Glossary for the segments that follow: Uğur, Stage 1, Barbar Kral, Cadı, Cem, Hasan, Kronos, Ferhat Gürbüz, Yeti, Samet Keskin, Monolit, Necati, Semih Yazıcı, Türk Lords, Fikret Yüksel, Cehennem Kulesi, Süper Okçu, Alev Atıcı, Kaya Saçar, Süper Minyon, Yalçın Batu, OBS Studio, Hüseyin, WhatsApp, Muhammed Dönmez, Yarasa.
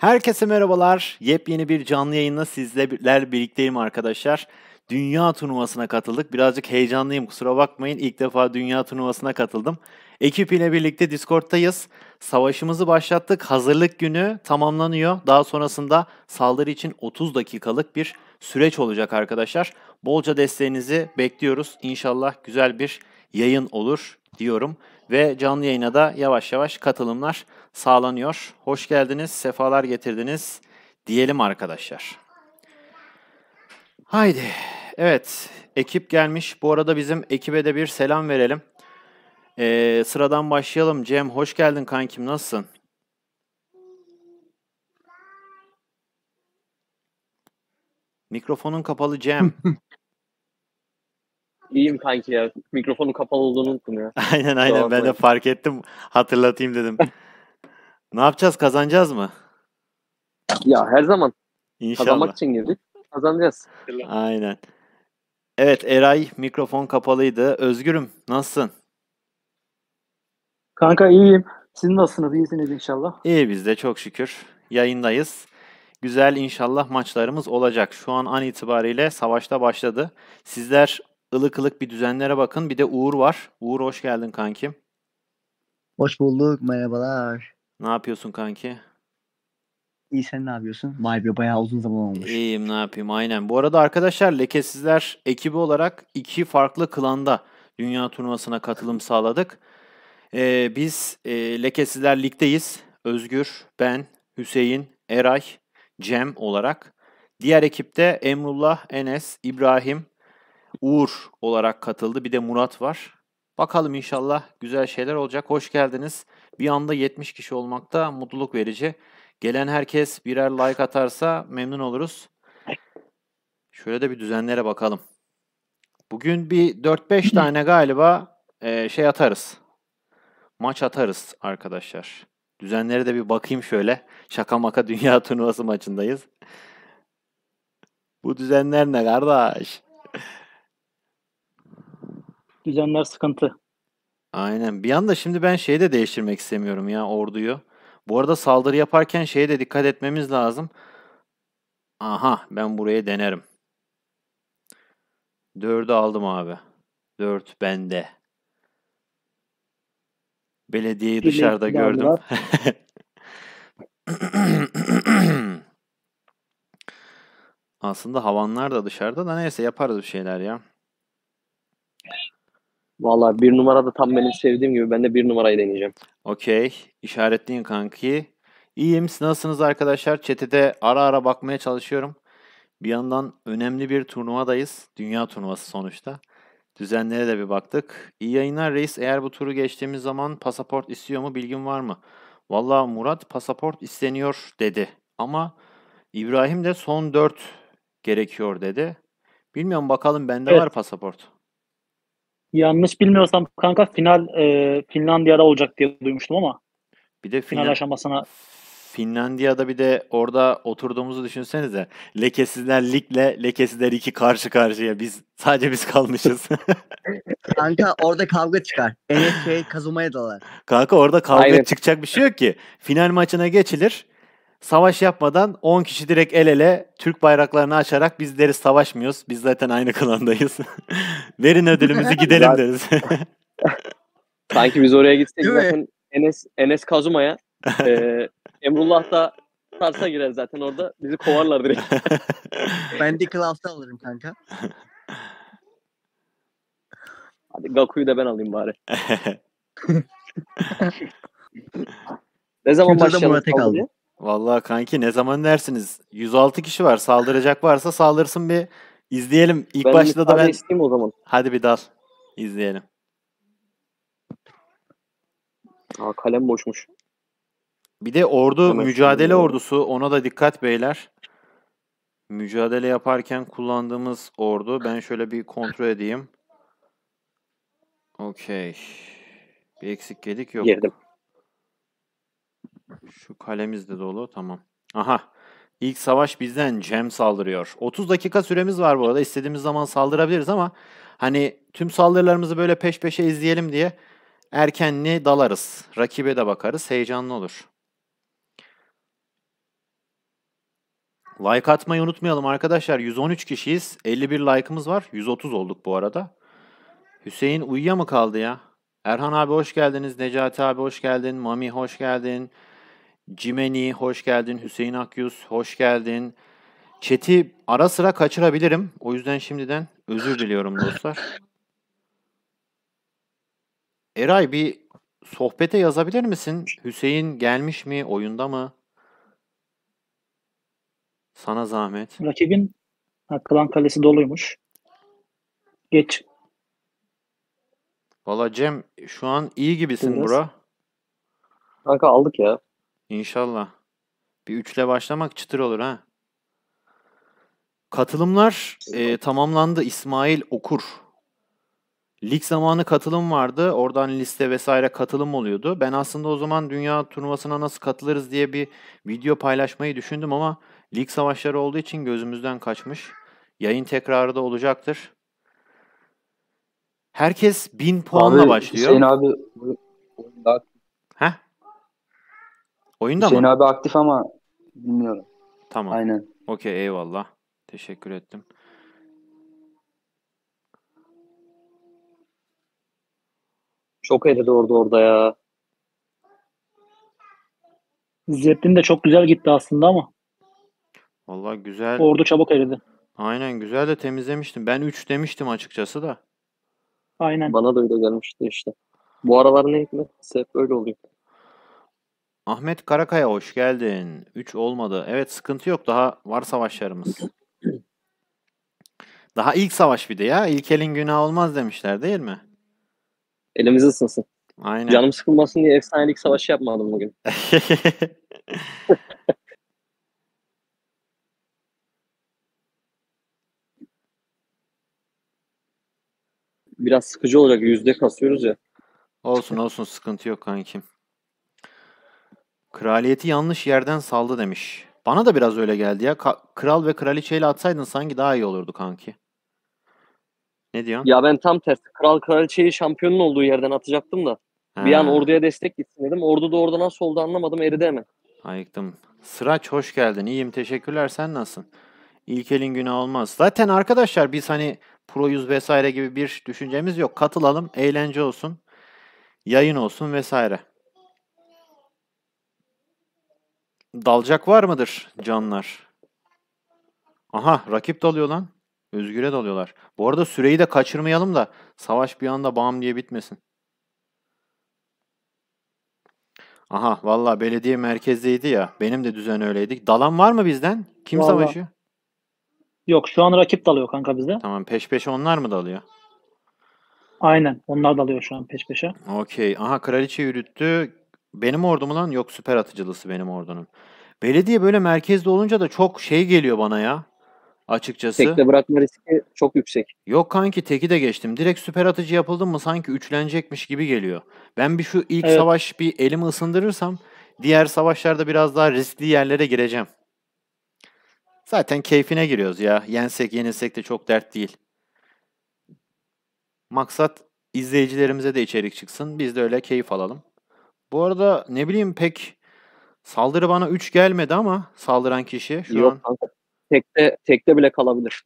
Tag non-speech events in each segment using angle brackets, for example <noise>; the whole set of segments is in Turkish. Herkese merhabalar. Yepyeni bir canlı yayınla sizlerle birlikteyim arkadaşlar. Dünya Turnuvası'na katıldık. Birazcık heyecanlıyım, kusura bakmayın. İlk defa Dünya Turnuvası'na katıldım. Ekip ile birlikte Discord'tayız. Savaşımızı başlattık. Hazırlık günü tamamlanıyor. Daha sonrasında saldırı için 30 dakikalık bir süreç olacak arkadaşlar. Bolca desteğinizi bekliyoruz. İnşallah güzel bir yayın olur diyorum. Ve canlı yayına da yavaş yavaş katılımlar sağlanıyor. Hoş geldiniz, sefalar getirdiniz diyelim arkadaşlar. Haydi. Evet, ekip gelmiş. Bu arada bizim ekibe de bir selam verelim. Sıradan başlayalım. Cem, hoş geldin kankim, nasılsın? Mikrofonun kapalı Cem. İyiyim kanki ya. Mikrofonun kapalı olduğunu unuttum ya. Aynen. Ben de fark ettim. Hatırlatayım dedim. Ne yapacağız? Kazanacağız mı? Ya her zaman. İnşallah. Kazanmak için girdik. Kazanacağız. Aynen. Evet, Eray mikrofon kapalıydı. Özgür'üm, nasılsın? Kanka iyiyim. Siz nasılsınız? İyisiniz inşallah. İyi, biz de çok şükür. Yayındayız. Güzel inşallah maçlarımız olacak. Şu an itibariyle savaşta başladı. Sizler ılık ılık bir düzenlere bakın. Bir de Uğur var. Uğur, hoş geldin kankim. Hoş bulduk. Merhabalar. Ne yapıyorsun kanki? İyi, sen ne yapıyorsun? Vay be, bayağı uzun zaman olmuş. İyiyim, ne yapayım, aynen. Bu arada arkadaşlar, Lekesizler ekibi olarak 2 farklı klanda Dünya Turnuvası'na katılım sağladık. Biz Lekesizler Lig'deyiz. Özgür, ben, Hüseyin, Eray, Cem olarak. Diğer ekipte Emrullah, Enes, İbrahim, Uğur olarak katıldı. Bir de Murat var. Bakalım, inşallah güzel şeyler olacak. Hoş geldiniz. Bir anda 70 kişi olmak da mutluluk verici. Gelen herkes birer like atarsa memnun oluruz. Şöyle de bir düzenlere bakalım. Bugün bir 4-5 tane galiba şey atarız. Maç atarız arkadaşlar. Düzenlere de bir bakayım şöyle. Şaka maka Dünya Turnuvası maçındayız. Bu düzenler ne kardeş? Düzenler sıkıntı. Aynen. Bir anda şimdi ben şeyi de değiştirmek istemiyorum ya, orduyu. Bu arada saldırı yaparken şeye de dikkat etmemiz lazım. Aha, ben buraya denerim. 4'ü aldım abi. 4 bende. Belediyeyi dışarıda gördüm. Aslında havanlar da dışarıda da, neyse yaparız bir şeyler ya. Vallahi 1 numara da tam benim sevdiğim gibi. Ben de 1 numarayı deneyeceğim. Okey. İşaretleyin kanki. İyiyim. Siz nasılsınız arkadaşlar? Chat'e ara ara bakmaya çalışıyorum. Bir yandan önemli bir turnuvadayız. Dünya Turnuvası sonuçta. Düzenlere de bir baktık. İyi yayınlar reis. Eğer bu turu geçtiğimiz zaman pasaport istiyor mu? Bilgin var mı? Vallahi Murat pasaport isteniyor dedi. Ama İbrahim de son 4 gerekiyor dedi. Bilmiyorum, bakalım, bende evet. Var pasaport. Yanlış bilmiyorsam kanka final Finlandiya'da olacak diye duymuştum ama bir de final aşamasına Finlandiya'da, bir de orada oturduğumuzu düşünsenize. Lekesizler Lig'le Lekesizler 2 karşı karşıya, sadece biz kalmışız. Kanka orada kavga çıkar. Enes kazumaya dalar. Kanka orada kavga çıkacak bir şey yok ki. Final maçına geçilir. Savaş yapmadan 10 kişi direkt el ele Türk bayraklarını açarak biz deriz savaşmıyoruz. Biz zaten aynı klandayız. Verin ödülümüzü gidelim deriz. Sanki biz oraya gitsek zaten Enes Kazuma'ya Emrullah da Tars'a girer zaten orada. Bizi kovarlar direkt. Ben de Klaus'ta alırım kanka. Hadi Gaku'yu da ben alayım bari. Ne zaman başlayalım? Vallahi kanki ne zaman dersiniz? 106 kişi var. Saldıracak varsa saldırsın, bir izleyelim. İlk başta da ben o zaman. Hadi bir dal. İzleyelim. Aa, kalem boşmuş. Bir de ordu, evet, mücadele ordusu. Ona da dikkat beyler. Mücadele yaparken kullandığımız ordu. Ben şöyle bir kontrol edeyim. Okey. Bir eksik gedik yok. Girdim. Şu kalemiz de dolu. Tamam. Aha. İlk savaş bizden. Cem saldırıyor. 30 dakika süremiz var bu arada. İstediğimiz zaman saldırabiliriz ama hani tüm saldırılarımızı böyle peş peşe izleyelim diye erkenli dalarız. Rakibe de bakarız. Heyecanlı olur. Like atmayı unutmayalım arkadaşlar. 113 kişiyiz. 51 like'ımız var. 130 olduk bu arada. Hüseyin uyuya mı kaldı ya? Erhan abi hoş geldiniz. Necati abi hoş geldin. Mami hoş geldin. Cimeni hoş geldin. Hüseyin Akyüz hoş geldin. Chat'i ara sıra kaçırabilirim. O yüzden şimdiden özür diliyorum dostlar. Eray bir sohbete yazabilir misin? Hüseyin gelmiş mi? Oyunda mı? Sana zahmet. Rakibin Klan Kalesi doluymuş. Geç. Valla Cem şu an iyi gibisin biraz. Bura. Kanka aldık ya. İnşallah. Bir üçle başlamak çıtır olur ha. Katılımlar tamamlandı. İsmail Okur. Lig zamanı katılım vardı. Oradan liste vesaire katılım oluyordu. Ben aslında o zaman Dünya Turnuvası'na nasıl katılırız diye bir video paylaşmayı düşündüm ama lig savaşları olduğu için gözümüzden kaçmış. Yayın tekrarı da olacaktır. Herkes 1000 puanla abi, başlıyor. Hüseyin abi oyunda aktif. Heh? Oyunda Hüseyin mı? Hüseyin abi aktif ama bilmiyorum. Tamam. Aynen. Okey, eyvallah. Teşekkür ettim. Çok eğledi orada ya. Zeppelin de çok güzel gitti aslında ama. Vallahi güzel. Ordu çabuk eridi. Aynen güzel de temizlemiştim. Ben 3 demiştim açıkçası da. Aynen. Bana da öyle gelmişti işte. Bu aralar ne hikmetse öyle oluyor. Ahmet Karakaya hoş geldin. 3 olmadı. Evet sıkıntı yok. Daha var savaşlarımız. Daha ilk savaş bir de ya. İlk elin günahı olmaz demişler değil mi? Elimiz ısınsın. Aynen. Canım sıkılmasın diye efsanelik savaşı yapmadım bugün. Biraz sıkıcı olacak. Yüzde kasıyoruz ya. Olsun olsun. Sıkıntı yok kankim. Kraliyeti yanlış yerden saldı demiş. Bana da biraz öyle geldi ya. Kral ve kraliçeyle atsaydın sanki daha iyi olurdu kanki. Ne diyorsun? Ya ben tam tersi. Kral kraliçeyi şampiyonun olduğu yerden atacaktım da. He. Bir an orduya destek gitsin dedim. Ordu da orada nasıl oldu anlamadım. Eridi hemen. Ayıktım. Sıraç hoş geldin. İyiyim. Teşekkürler. Sen nasılsın? İlkelin günü olmaz. Zaten arkadaşlar biz hani Pro 100 vesaire gibi bir düşüncemiz yok. Katılalım. Eğlence olsun. Yayın olsun vesaire. Dalacak var mıdır canlar? Aha rakip dalıyor lan. Özgür'e dalıyorlar. Bu arada süreyi de kaçırmayalım da savaş bir anda bam diye bitmesin. Aha vallahi belediye merkezdeydi ya. Benim de düzen öyleydi. Dalan var mı bizden? Kim vallahi savaşıyor? Yok şu an rakip dalıyor kanka bizde. Tamam peş peşe onlar mı dalıyor? Aynen onlar dalıyor şu an peş peşe. Okey. Aha kraliçe yürüttü. Benim ordumu lan? Yok süper atıcılısı benim ordunun. Belediye böyle merkezde olunca da çok şey geliyor bana ya. Açıkçası. Tekte bırakma riski çok yüksek. Yok kanki teki de geçtim. Direkt süper atıcı yapıldım mı sanki üçlenecekmiş gibi geliyor. Ben bir şu ilk savaş bir elimi ısındırırsam diğer savaşlarda biraz daha riskli yerlere gireceğim. Zaten keyfine giriyoruz ya. Yensek yenilsek de çok dert değil. Maksat izleyicilerimize de içerik çıksın. Biz de öyle keyif alalım. Bu arada ne bileyim pek saldırı bana 3 gelmedi ama saldıran kişi şu yok, an. Kanka. Tekte bile kalabilir.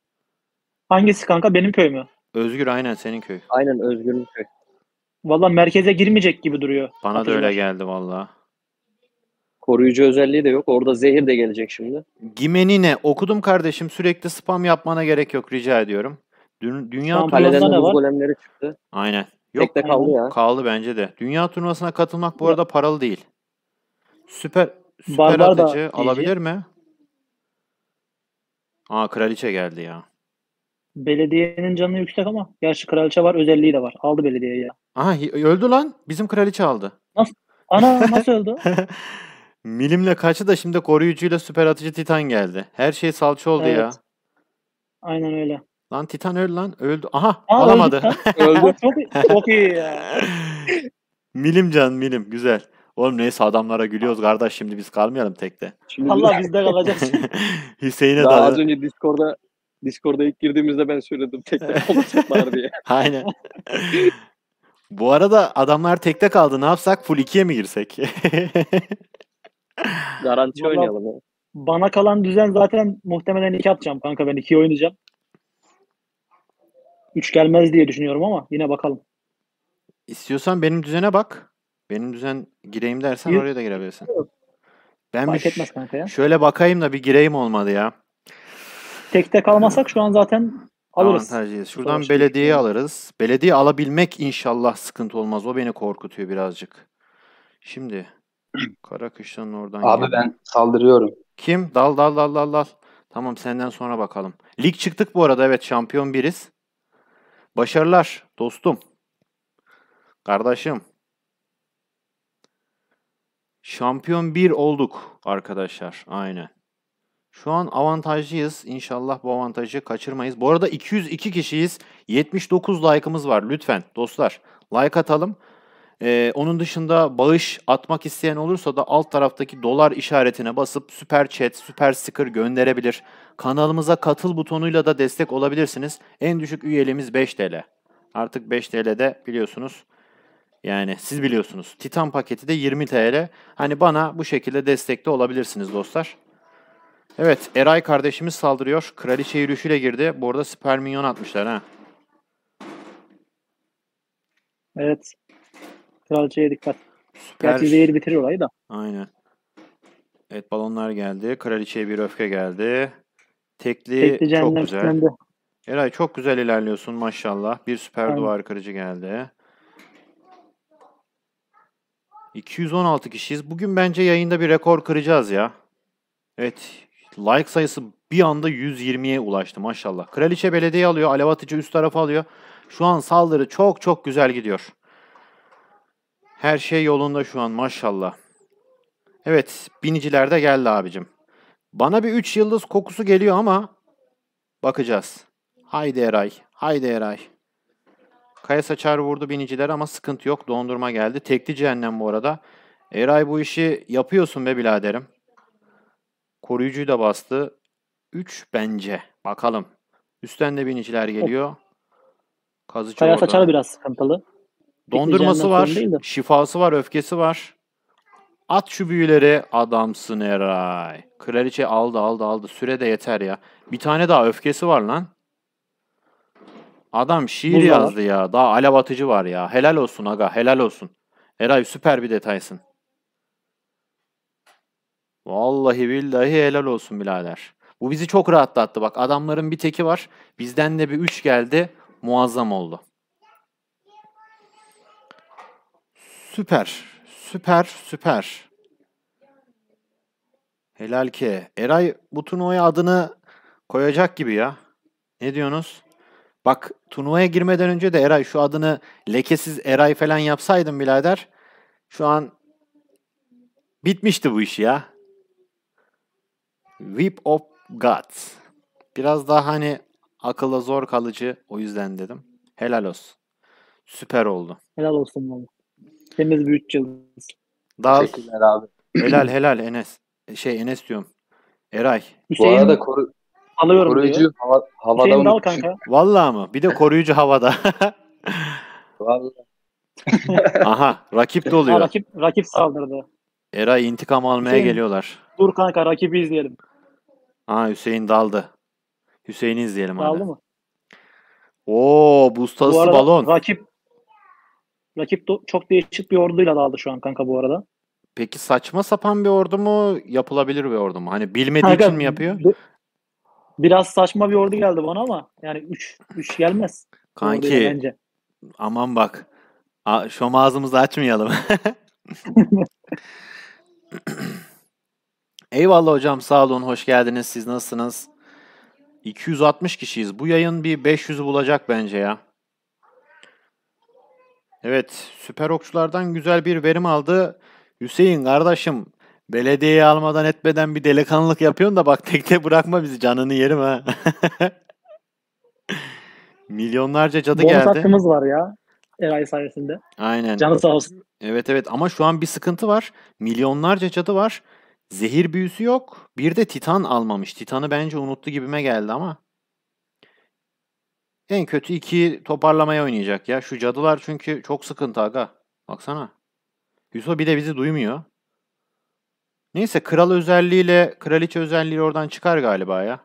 Hangisi kanka? Benim köy mü? Özgür aynen senin köy. Aynen Özgür'ün köy. Valla merkeze girmeyecek gibi duruyor. Bana Atıcılar da öyle geldi valla. Koruyucu özelliği de yok. Orada zehir de gelecek şimdi. Gimenine okudum kardeşim. Sürekli spam yapmana gerek yok rica ediyorum. Dünya Turnuvası'na buz golemleri çıktı. Aynen. Yok, tekte kaldı ya. Kaldı bence de. Dünya Turnuvası'na katılmak bu arada paralı değil. Süper atıcı alabilir mi? Aa kraliçe geldi ya. Belediyenin canı yüksek ama gerçi kraliçe var özelliği de var. Aldı belediye ya. Aha öldü lan. Bizim kraliçe aldı. Nasıl? Ana nasıl öldü? Milimle kaçtı da şimdi koruyucuyla süper atıcı Titan geldi. Her şey salça oldu ya. Aynen öyle. Lan Titan öldü lan. Öldü. Aha alamadı. Öldü. Çok iyi ya. Milim can milim. Güzel. Oğlum neyse adamlara gülüyoruz kardeş şimdi biz kalmayalım tekte. Şimdi Allah bizde kalacak. Hüseyin'e daha az önce Discord'a ilk girdiğimizde ben söyledim tekte kalacaklar diye. Aynen. Bu arada adamlar tekte kaldı ne yapsak full 2'ye mi girsek? Garanti oynayalım ya. Bana kalan düzen zaten muhtemelen 2 atacağım kanka, ben 2'yi oynayacağım. 3 gelmez diye düşünüyorum ama yine bakalım. İstiyorsan benim düzene bak. Benim düzen gireyim dersen yok, oraya da girebilirsin. Yok. Ben fark etmez kanka ya. Şöyle bakayım da bir gireyim olmadı ya. Tekte kalmasak şu an zaten alırız. Avantajlıyız. Şuradan sonra belediyeyi şey alırız. Belediye alabilmek inşallah sıkıntı olmaz. O beni korkutuyor birazcık. Şimdi Karakış'tan oradan. Abi geldim, ben saldırıyorum. Kim? Dal. Tamam, senden sonra bakalım. Lig çıktık bu arada, evet, şampiyon biriz. Başarılar dostum. Kardeşim. Şampiyon 1 olduk arkadaşlar. Aynen. Şu an avantajlıyız. İnşallah bu avantajı kaçırmayız. Bu arada 202 kişiyiz. 79 like'ımız var. Lütfen dostlar like atalım. Onun dışında bağış atmak isteyen olursa da alt taraftaki dolar işaretine basıp süper chat, süper sticker gönderebilir. Kanalımıza katıl butonuyla da destek olabilirsiniz. En düşük üyeliğimiz 5 TL. Artık 5 TL'de biliyorsunuz. Yani siz biliyorsunuz. Titan paketi de 20 TL. Hani bana bu şekilde destekte olabilirsiniz dostlar. Evet, Eray kardeşimiz saldırıyor. Kraliçe yürüyüşüyle girdi. Bu arada süper minyon atmışlar ha. Evet. Kraliçeye dikkat. Gerçi zehir bitirir olayı da. Aynen. Evet, balonlar geldi. Kraliçeye bir öfke geldi. Tekli çok güzel. Kendi. Eray çok güzel ilerliyorsun maşallah. Bir süper aynen duvar kırıcı geldi. 216 kişiyiz. Bugün bence yayında bir rekor kıracağız ya. Evet. Like sayısı bir anda 120'ye ulaştı maşallah. Kraliçe belediye alıyor. Alev atıcı üst tarafa alıyor. Şu an saldırı çok güzel gidiyor. Her şey yolunda şu an maşallah. Evet. Biniciler de geldi abicim. Bana bir 3 yıldız kokusu geliyor ama bakacağız. Haydi Eray. Haydi Eray. Kaya saçar vurdu biniciler ama sıkıntı yok. Dondurma geldi. Tekli cehennem bu arada. Eray bu işi yapıyorsun be biraderim. Koruyucuyu da bastı. 3 bence. Bakalım. Üstten de biniciler geliyor. Kazıcı Kaya orada. Saçar biraz sıkıntılı. Dondurması var. Şifası var. Öfkesi var. At şu büyüleri. Adamsın Eray. Kraliçe aldı. Süre de yeter ya. Bir tane daha öfkesi var lan. Adam şiir Buz yazdı var ya. Daha alev atıcı var ya. Helal olsun aga. Helal olsun. Eray süper bir detaysın. Vallahi billahi helal olsun birader. Bu bizi çok rahatlattı. Bak adamların bir teki var. Bizden de bir 3 geldi. Muazzam oldu. Süper. Süper. Helal ki. Eray bu turnuvaya adını koyacak gibi ya. Ne diyorsunuz? Bak turnuvaya girmeden önce de Eray şu adını lekesiz Eray falan yapsaydın birader. Şu an bitmişti bu iş ya. Whip of God. Biraz daha hani akılla zor kalıcı, o yüzden dedim. Helal olsun. Süper oldu. Helal olsun abi. Temiz bir 3 yıldız. Teşekkürler abi. Helal Enes. Enes diyorum. Eray. Hüseyin, bu arada alıyorum koruyucu diyor. Havada mı? Vallahi mı? Bir de koruyucu havada. Vallahi. Aha, rakip de oluyor. Rakip saldırdı. Eray intikam almaya Hüseyin, geliyorlar. Dur kanka, rakibi izleyelim. Ha, Hüseyin daldı. Hüseyin'i izleyelim abi. Daldı mı? Oo, buz tası balon. Rakip çok değişik bir orduyla daldı şu an kanka bu arada. Peki saçma sapan bir ordu mu? Yapılabilir bir ordu mu? Hani bilmediği kanka, için mi yapıyor? Biraz saçma bir ordu geldi bana ama yani 3 gelmez. Kanki bence. Aman bak. Şom ağzımızı açmayalım. Eyvallah hocam, sağ olun, hoş geldiniz, siz nasılsınız? 260 kişiyiz, bu yayın bir 500'ü bulacak bence ya. Evet, süper okçulardan güzel bir verim aldı. Hüseyin kardeşim, belediyeyi almadan etmeden bir delikanlılık yapıyorsun da bak tekte bırakma bizi, canını yerim ha. Milyonlarca cadı bonus geldi. Bonus hakkımız var ya Eray sayesinde. Aynen. Canı sağ olsun. Evet ama şu an bir sıkıntı var. Milyonlarca cadı var. Zehir büyüsü yok. Bir de Titan almamış. Titan'ı bence unuttu gibime geldi ama. En kötü 2 toparlamaya oynayacak ya. Şu cadılar çünkü çok sıkıntı aga. Baksana. Yusuf bir de bizi duymuyor. Neyse kral özelliğiyle kraliçe özelliği oradan çıkar galiba ya.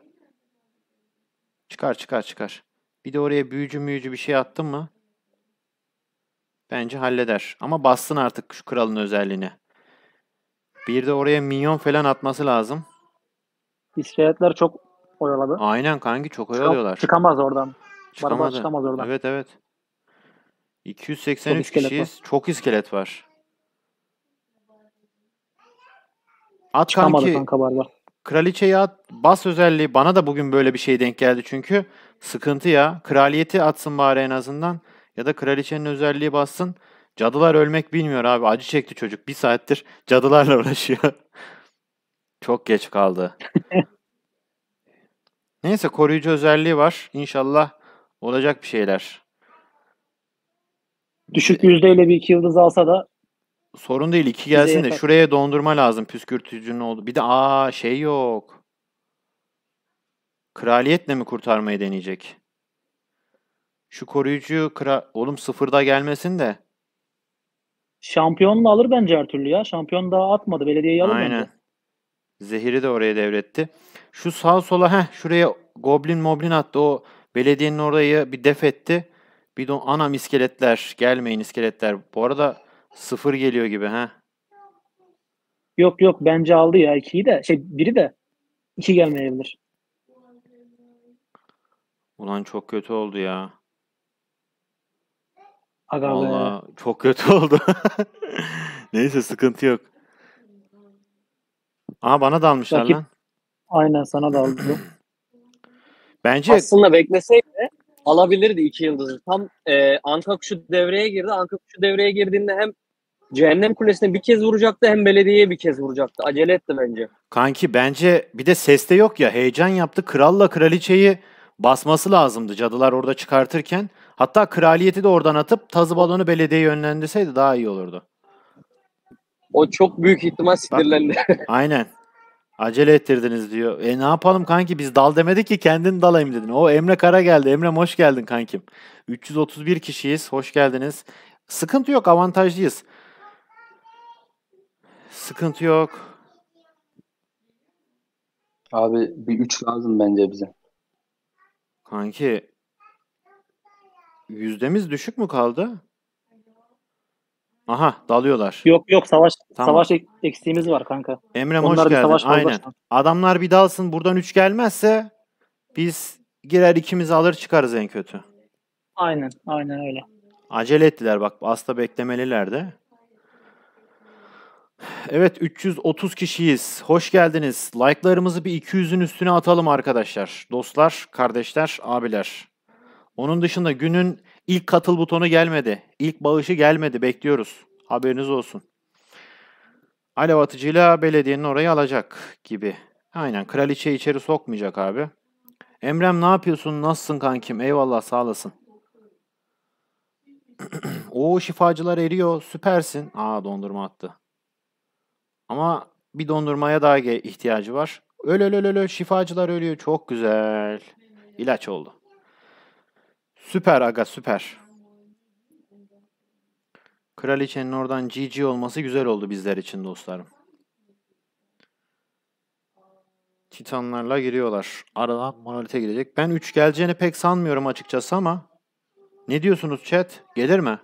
Çıkar çıkar çıkar. Bir de oraya büyücü bir şey attın mı? Bence halleder. Ama bassın artık şu kralın özelliğini. Bir de oraya minyon falan atması lazım. İskeletler çok oyaladı. Aynen kanki çok oyalıyorlar. Çıkamaz oradan. Barbar çıkamaz oradan. Evet evet. 283 çok kişiyiz. Var. Çok iskelet var. At çıkamadı kanki. Kraliçeyi at. Bas özelliği. Bana da bugün böyle bir şey denk geldi çünkü. Sıkıntı ya. Kraliyeti atsın bari en azından. Ya da kraliçenin özelliği bassın. Cadılar ölmek bilmiyor abi. Acı çekti çocuk. Bir saattir cadılarla uğraşıyor. Çok geç kaldı. Neyse koruyucu özelliği var. İnşallah olacak bir şeyler. Düşük yüzdeyle bir 2 yıldız alsa da sorun değil. 2 gelsin de şuraya dondurma lazım. Püskürtücünün oldu. Bir de şey yok. Kraliyetle mi kurtarmayı deneyecek? Şu koruyucu oğlum sıfırda gelmesin de. Şampiyonunu alır bence her türlü ya. Şampiyon daha atmadı. Belediyeyi alır aynen. Bence. Zehiri de oraya devretti. Şu sağ sola şuraya goblin attı. O belediyenin orayı bir def etti. Bir de anam iskeletler. Gelmeyin iskeletler. Bu arada sıfır geliyor gibi Yok yok bence aldı ya 2'yi de. Biri de 2 gelmeyebilir. Ulan çok kötü oldu ya. Valla çok kötü oldu. Neyse sıkıntı yok. Bana dalmışlar lan. Aynen sana daldı. Bence aslında bekleseydi alabilirdi 2 yıldızı. Tam anka kuşu devreye girdi. Anka kuşu devreye girdiğinde hem Cehennem Kulesi'ne bir kez vuracaktı hem belediyeye bir kez vuracaktı. Acele etti bence. Kanki bence bir de seste yok ya heyecan yaptı. Kralla kraliçeyi basması lazımdı cadılar orada çıkartırken. Hatta kraliyeti de oradan atıp tazı balonu belediyeye yönlendirseydi daha iyi olurdu. O çok büyük ihtimal sinirlendi. Aynen. Acele ettirdiniz diyor. Ne yapalım kanki biz dal demedik ki kendin dalayım dedin. O Emre Kara geldi. Emre'm hoş geldin kankim. 331 kişiyiz. Hoş geldiniz. Sıkıntı yok. Avantajlıyız. Sıkıntı yok. Abi bir 3 lazım bence bize. Kanki yüzdemiz düşük mü kaldı? Dalıyorlar. Yok yok savaş tamam. Savaş eksiğimiz var kanka. Emre hoş geldin. Aynen. Adamlar bir dalsın buradan 3 gelmezse biz girer ikimizi alır çıkarız en kötü. Aynen aynen öyle. Acele ettiler bak asla beklemelilerdi. Evet 330 kişiyiz. Hoş geldiniz. Like'larımızı bir 200'ün üstüne atalım arkadaşlar. Dostlar, kardeşler, abiler. Onun dışında günün ilk katıl butonu gelmedi. İlk bağışı gelmedi. Bekliyoruz. Haberiniz olsun. Alev atıcıyla belediyenin orayı alacak gibi. Aynen. Kraliçe içeri sokmayacak abi. Emrem ne yapıyorsun? Nasılsın kankim? Eyvallah sağ olasın. Oo şifacılar eriyor. Süpersin. Dondurma attı. Ama bir dondurmaya daha ihtiyacı var. Öl şifacılar ölüyor. Çok güzel. İlaç oldu. Süper aga süper. Kraliçenin oradan GG olması güzel oldu bizler için dostlarım. Titanlarla giriyorlar. Aradan monolite girecek. Ben 3 geleceğini pek sanmıyorum açıkçası ama. Ne diyorsunuz chat? Gelir mi?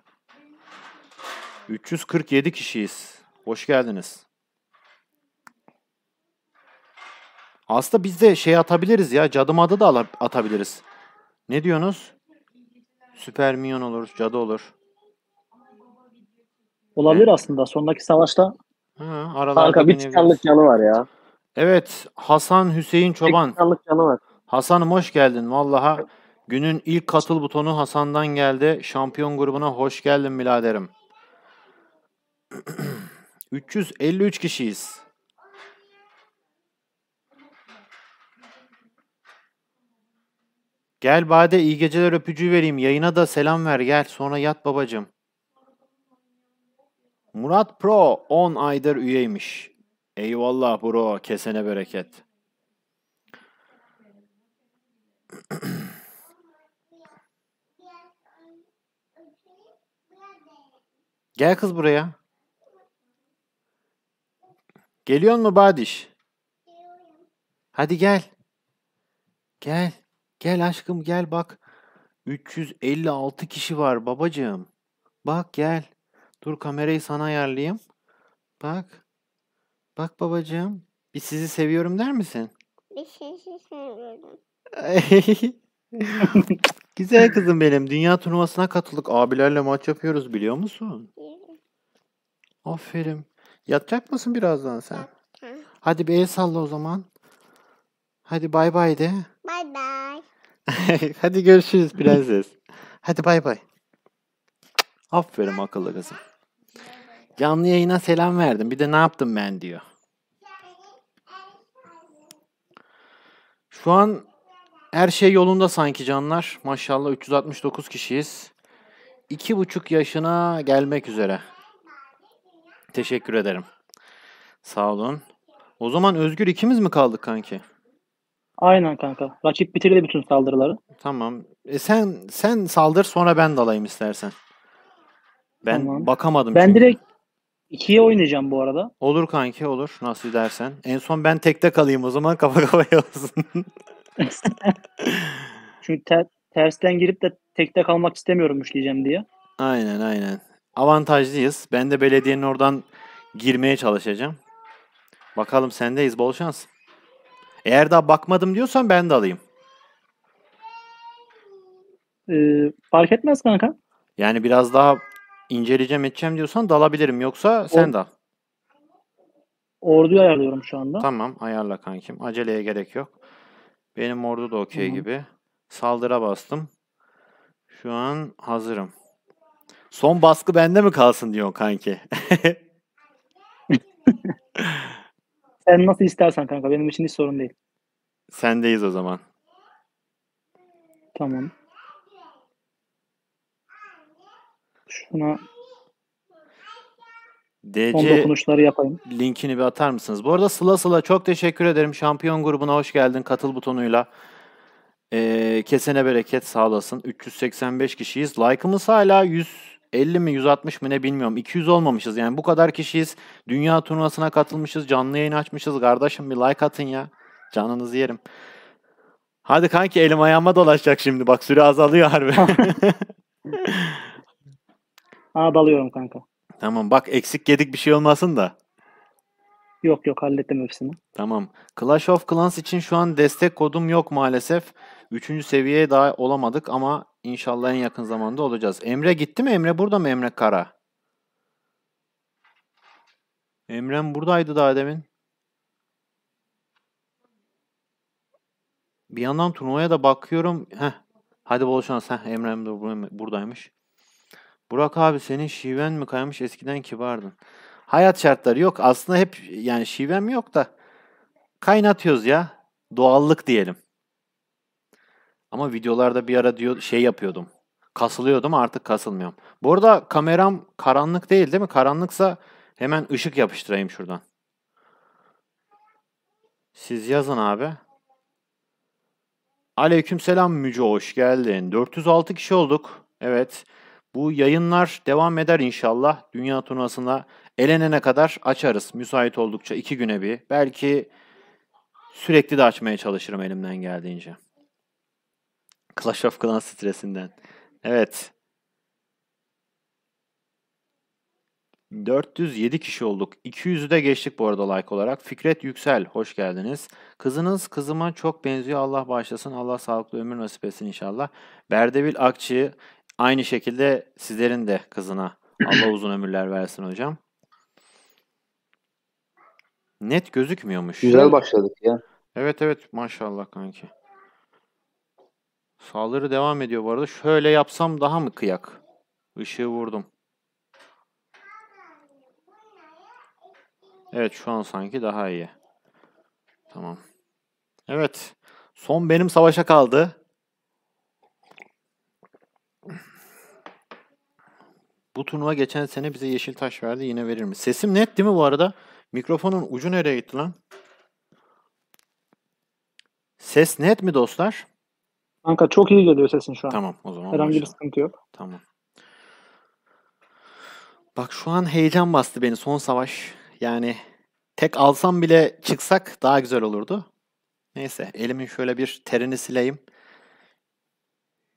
347 kişiyiz. Hoş geldiniz. Aslında biz de şey atabiliriz ya. Cadımadı da atabiliriz. Ne diyorsunuz? Süper minyon olur. Cadı olur. Olabilir aslında. Sondaki savaşta kanka bir çıkanlık canı var ya. Evet. Hasan Hüseyin Çoban. Çıkanlık canı var. Hasan'ım hoş geldin. Vallahi günün ilk katıl butonu Hasan'dan geldi. Şampiyon grubuna hoş geldin biraderim. 353 kişiyiz. Gel Bade iyi geceler öpücüğü vereyim. Yayına da selam ver gel. Sonra yat babacığım. Murat Pro 10 aydır üyeymiş. Eyvallah bro. Kesene bereket. Gel kız buraya. Geliyor mu Badiş? Geliyorum. Hadi gel. Gel. Gel aşkım gel bak. 356 kişi var babacığım. Bak gel. Dur kamerayı sana ayarlayayım. Bak. Bak babacığım. Bir sizi seviyorum der misin? Bir sizi seviyorum. Güzel kızım benim. Dünya turnuvasına katıldık. Abilerle maç yapıyoruz biliyor musun? Aferin. Yatacak mısın birazdan sen? Yatacağım. Hadi bir el salla o zaman. Hadi bay bay de. Bay bay. Hadi görüşürüz prenses. Hadi bay bay. Aferin akıllı kızım. Canlı yayına selam verdim. Bir de ne yaptım ben diyor. Şu an her şey yolunda sanki canlar. Maşallah 369 kişiyiz. 2,5 yaşına gelmek üzere. Teşekkür ederim. Sağ olun. O zaman Özgür ikimiz mi kaldık kanki? Aynen kanka. Rakip bitirdi bütün saldırıları. Tamam. Sen saldır sonra ben dalayım istersen. Ben tamam. Bakamadım. Ben çünkü. Direkt 2'ye oynayacağım bu arada. Olur kanki olur. Nasıl dersen. En son ben tekte kalayım o zaman kafa kafaya olsun. Çünkü tersten girip de tekte kalmak istemiyorum müşleyeceğim diye. Aynen aynen. Avantajlıyız. Ben de belediyenin oradan girmeye çalışacağım. Bakalım sendeyiz. Bol şans. Eğer daha bakmadım diyorsan ben de alayım. Fark etmez kanka. Yani biraz daha inceleyeceğim edeceğim diyorsan dalabilirim. Yoksa sen dal. Orduyu ayarlıyorum şu anda. Tamam ayarla kankim. Aceleye gerek yok. Benim ordu da okey gibi. Saldıra bastım. Şu an hazırım. Son baskı bende mi kalsın diyor kanki. Sen nasıl istersen kanka. Benim için hiç sorun değil. Sendeyiz o zaman. Tamam. Şuna DC son dokunuşları yapayım. Linkini bir atar mısınız? Bu arada Sıla çok teşekkür ederim. Şampiyon grubuna hoş geldin. Katıl butonuyla. Kesene bereket sağ olasın. 385 kişiyiz. Like'ımız hala 150 mi 160 mı ne bilmiyorum. 200 olmamışız yani bu kadar kişiyiz. Dünya turnuvasına katılmışız. Canlı yayın açmışız. Kardeşim bir like atın ya. Canınızı yerim. Hadi kanki elim ayağıma dolaşacak şimdi. Bak süre azalıyor harbi. Aa dalıyorum kanka. Tamam bak eksik yedik bir şey olmasın da. Yok yok hallettim hepsini. Tamam. Clash of Clans için şu an destek kodum yok maalesef. 3. seviyeye daha olamadık ama inşallah en yakın zamanda olacağız. Emre gitti mi? Emre burada mı? Emre Kara. Emre'm buradaydı daha demin. Bir yandan turnuvaya da bakıyorum. Heh. Hadi bol şans. Heh, Emre'm de buradaymış. Burak abi senin şiven mi kaymış? Eskiden kibardın. Hayat şartları yok. Aslında hep yani şivem yok da kaynatıyoruz ya. Doğallık diyelim. Ama videolarda bir ara diyor şey yapıyordum. Kasılıyordum artık kasılmıyorum. Bu arada kameram karanlık değil mi? Karanlıksa hemen ışık yapıştırayım şuradan. Siz yazın abi. Aleykümselam Müce hoş geldin. 406 kişi olduk. Evet. Bu yayınlar devam eder inşallah. Dünya turnuvasına elenene kadar açarız. Müsait oldukça 2 güne bir. Belki sürekli de açmaya çalışırım elimden geldiğince. Clash of Clans stresinden. Evet. 407 kişi olduk. 200'ü de geçtik bu arada like olarak. Fikret Yüksel. Hoş geldiniz. Kızınız kızıma çok benziyor. Allah bağışlasın. Allah sağlıklı ömür nasip etsin inşallah. Berdevil Akçı. Aynı şekilde sizlerin de kızına Allah uzun ömürler versin hocam. Net gözükmüyormuş. Güzel başladık ya. Evet evet maşallah kanki. Saldırı devam ediyor bu arada. Şöyle yapsam daha mı kıyak? Işığı vurdum. Evet şu an sanki daha iyi. Tamam. Evet. Son benim savaşa kaldı. Bu turnuva geçen sene bize yeşil taş verdi. Yine verir mi? Sesim net değil mi bu arada? Mikrofonun ucu nereye gitti lan? Ses net mi dostlar? Kanka çok iyi geliyor sesin şu an. Tamam o zaman. Herhangi bir sıkıntı yok. Tamam. Bak şu an heyecan bastı beni son savaş. Yani Tek alsam bile çıksak daha güzel olurdu. Neyse elimin şöyle bir terini sileyim.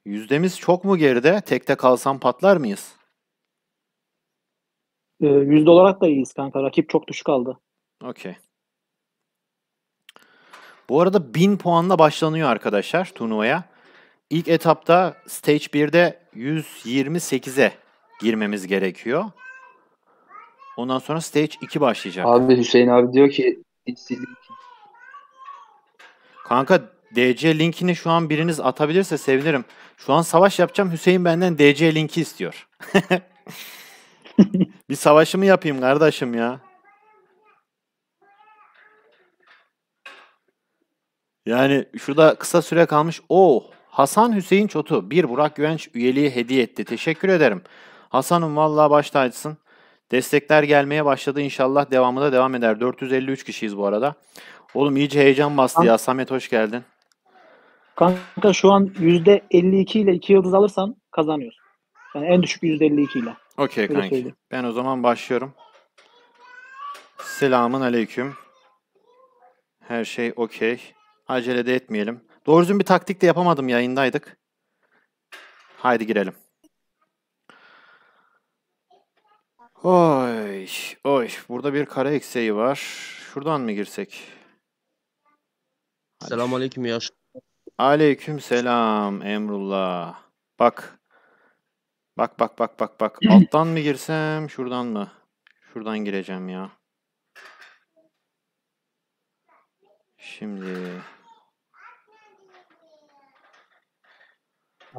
Yüzdemiz çok mu geride? Tekte kalsam patlar mıyız? Yüzde olarak da iyiyiz kanka. Rakip çok düşük aldı. Okey. Bu arada 1000 puanla başlanıyor arkadaşlar turnuvaya. İlk etapta Stage 1'de 128'e girmemiz gerekiyor. Ondan sonra Stage 2 başlayacak. Abi Hüseyin abi diyor ki kanka DC linkini şu an biriniz atabilirse sevinirim. Şu an savaş yapacağım. Hüseyin benden DC linki istiyor. Bir savaşımı yapayım kardeşim ya. Yani şurada kısa süre kalmış. Oh! Hasan Hüseyin Çotu. Bir Burak Güvenç üyeliği hediye etti. Teşekkür ederim. Hasan'ım vallahi başta açsın. Destekler gelmeye başladı. İnşallah devamı da devam eder. 453 kişiyiz bu arada. Oğlum iyice heyecan bastı ya. Samet hoş geldin. Kanka şu an %52 ile 2 yıldız alırsan kazanıyorsun. Yani en düşük %52 ile. Okey kanka. Söyleyeyim. Ben o zaman başlıyorum. Selamun aleyküm. Her şey okey. Acele de etmeyelim. Doğru düzgün bir taktik de yapamadım, yayındaydık. Haydi girelim. Oy, oy. Burada bir kare eksiği var. Şuradan mı girsek? Selamun aleyküm ya. Aleyküm selam Emrullah. Bak. Bak bak bak bak bak. Alttan mı girsem şuradan mı? Şuradan gireceğim ya. Şimdi.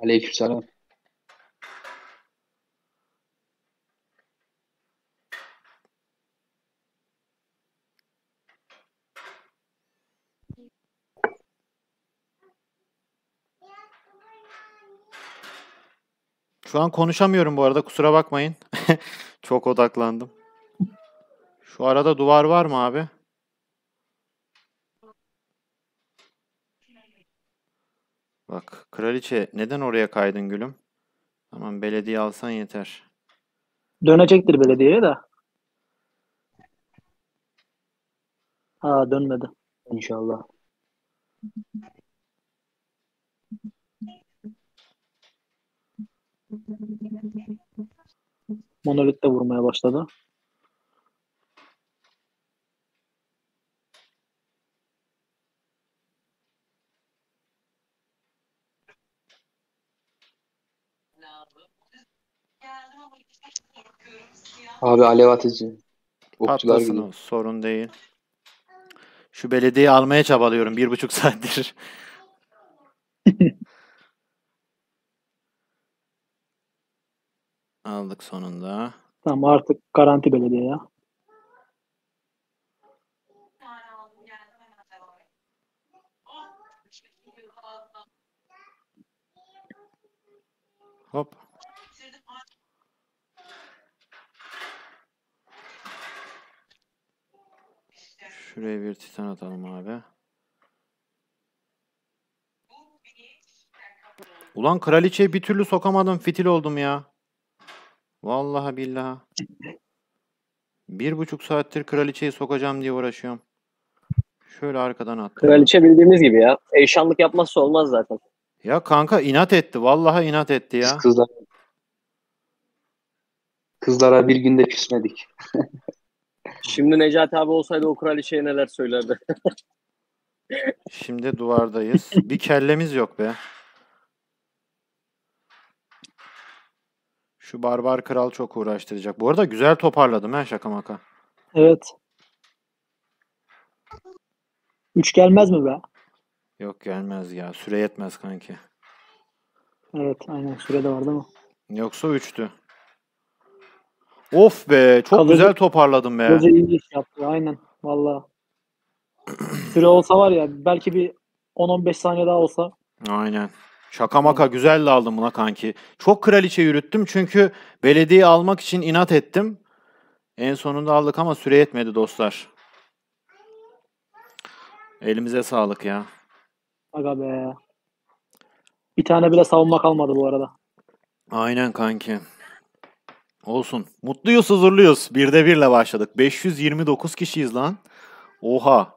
Aleyküm selam. Şu an konuşamıyorum bu arada, kusura bakmayın. Çok odaklandım. Şu arada duvar var mı abi? Bak kraliçe neden oraya kaydın gülüm? Tamam belediye alsan yeter. Dönecektir belediyeye de. Ha dönmedi. İnşallah. Monolit de vurmaya başladı. Abi Alev Atıcı. Patlasın o, sorun değil. Şu belediyeyi almaya çabalıyorum 1,5 saattir. Aldık sonunda. Tamam artık garanti belediye ya. Hop. Şuraya bir Titan atalım abi. Ulan kraliçeyi bir türlü sokamadım, fitil oldum ya. Vallahi billahi. 1,5 saattir kraliçeyi sokacağım diye uğraşıyorum. Şöyle arkadan attım. Kraliçe bildiğimiz gibi ya. Eşanlık yapmazsa olmaz zaten. Ya kanka inat etti. Vallahi inat etti ya. Kızlara bir günde küsmedik. Şimdi Necati abi olsaydı o kraliçeye neler söylerdi. Şimdi duvardayız. Bir kellemiz yok be. Şu Barbar Kral çok uğraştıracak. Bu arada güzel toparladım ha, şaka maka. Evet. 3 gelmez mi be? Yok gelmez ya. Süre yetmez kanki. Evet aynen, süre de vardı mı? Yoksa 3'tü. Of be çok kalıcı, güzel toparladım be. Kalıcı iyi iş yaptı aynen valla. Süre olsa var ya belki bir 10-15 saniye daha olsa. Aynen. Şaka maka güzel de aldım buna kanki. Çok kraliçe yürüttüm çünkü belediye almak için inat ettim. En sonunda aldık ama süre yetmedi dostlar. Elimize sağlık ya. Aga be. Bir tane bile savunma kalmadı bu arada. Aynen kanki. Olsun. Mutluyuz, huzurluyuz. 1'de 1'le başladık. 529 kişiyiz lan. Oha.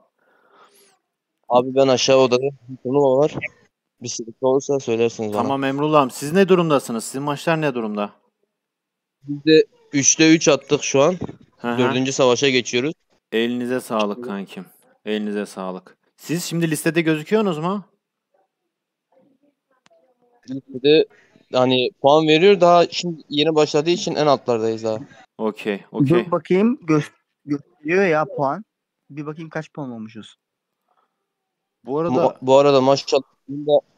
Abi ben aşağı odada turnuva var. Bir sıkıntı olursa söylersiniz bana. Tamam Emrullah'ım, siz ne durumdasınız? Sizin maçlar ne durumda? Biz de 3'te 3 attık şu an. Hı-hı. 4. savaşa geçiyoruz. Elinize sağlık kankim. Elinize sağlık. Siz şimdi listede gözüküyorsunuz mu? Listede hani puan veriyor, daha şimdi yeni başladığı için en altlardayız daha. Okey, okey. Dur bakayım, gösteriyor ya puan. Bir bakayım kaç puan olmuşuz. Bu arada maşallah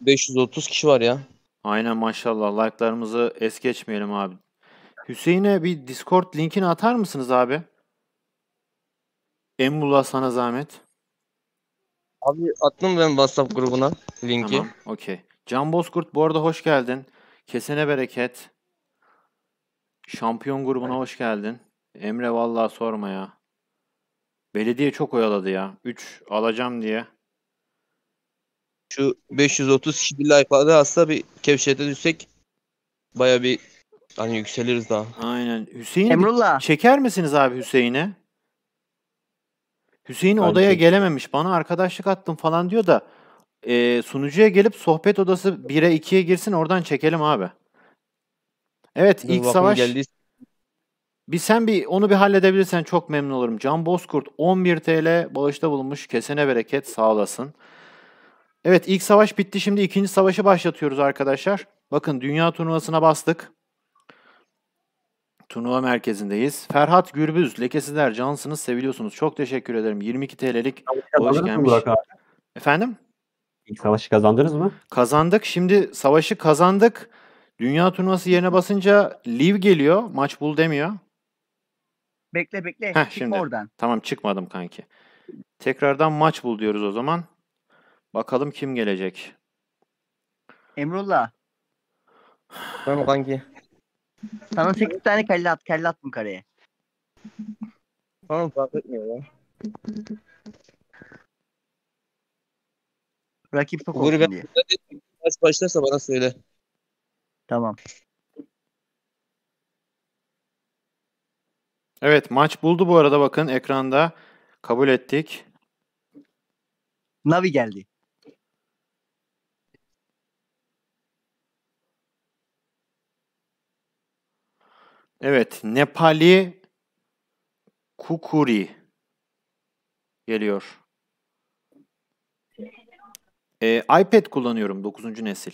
530 kişi var ya. Aynen maşallah. Like'larımızı es geçmeyelim abi. Hüseyin'e bir Discord linkini atar mısınız abi? Emrullah sana zahmet. Abi attım ben WhatsApp grubuna linki. Tamam, okey. Can Bozkurt bu arada hoş geldin. Kesene bereket. Şampiyon grubuna hoş geldin. Emre vallahi sorma ya. Belediye çok oyaladı ya. 3 alacağım diye. Şu 530 kişi bir like aslında bir kevşete düşsek baya bir hani yükseliriz daha. Aynen. Hüseyin Emrullah, çeker misiniz abi Hüseyin'e? Hüseyin odaya gelememiş. Bana arkadaşlık attım falan diyor da sunucuya gelip sohbet odası 1'e 2'ye girsin, oradan çekelim abi. Evet, dur, ilk savaş. Bir sen bir onu bir halledebilirsen çok memnun olurum. Can Bozkurt 11 TL bağışta bulunmuş. Kesene bereket, sağ olasın. Evet, ilk savaş bitti. Şimdi ikinci savaşı başlatıyoruz arkadaşlar. Bakın Dünya Turnuvası'na bastık. Turnuva merkezindeyiz. Ferhat Gürbüz, lekesizler cansınız, seviliyorsunuz. Çok teşekkür ederim. 22 TL'lik bağış gelmiş. Efendim? İlk savaşı kazandınız mı? Kazandık. Şimdi savaşı kazandık. Dünya Turnuvası yerine basınca live geliyor. Maç bul demiyor. Bekle bekle. Heh, şimdi. Oradan. Tamam, çıkmadım kanki. Tekrardan maç bul diyoruz o zaman. Bakalım kim gelecek? Emrullah. Tamam kanki. Sana 8 tane kelle at. Kelle attım kareye. Tamam, fark etmiyor ya. Rakip çok olsun diye. Maç başlarsa bana söyle. Tamam. Evet, maç buldu bu arada, bakın ekranda. Kabul ettik. Navi geldi. Evet, Nepali Kukuri geliyor. iPad kullanıyorum, 9. nesil.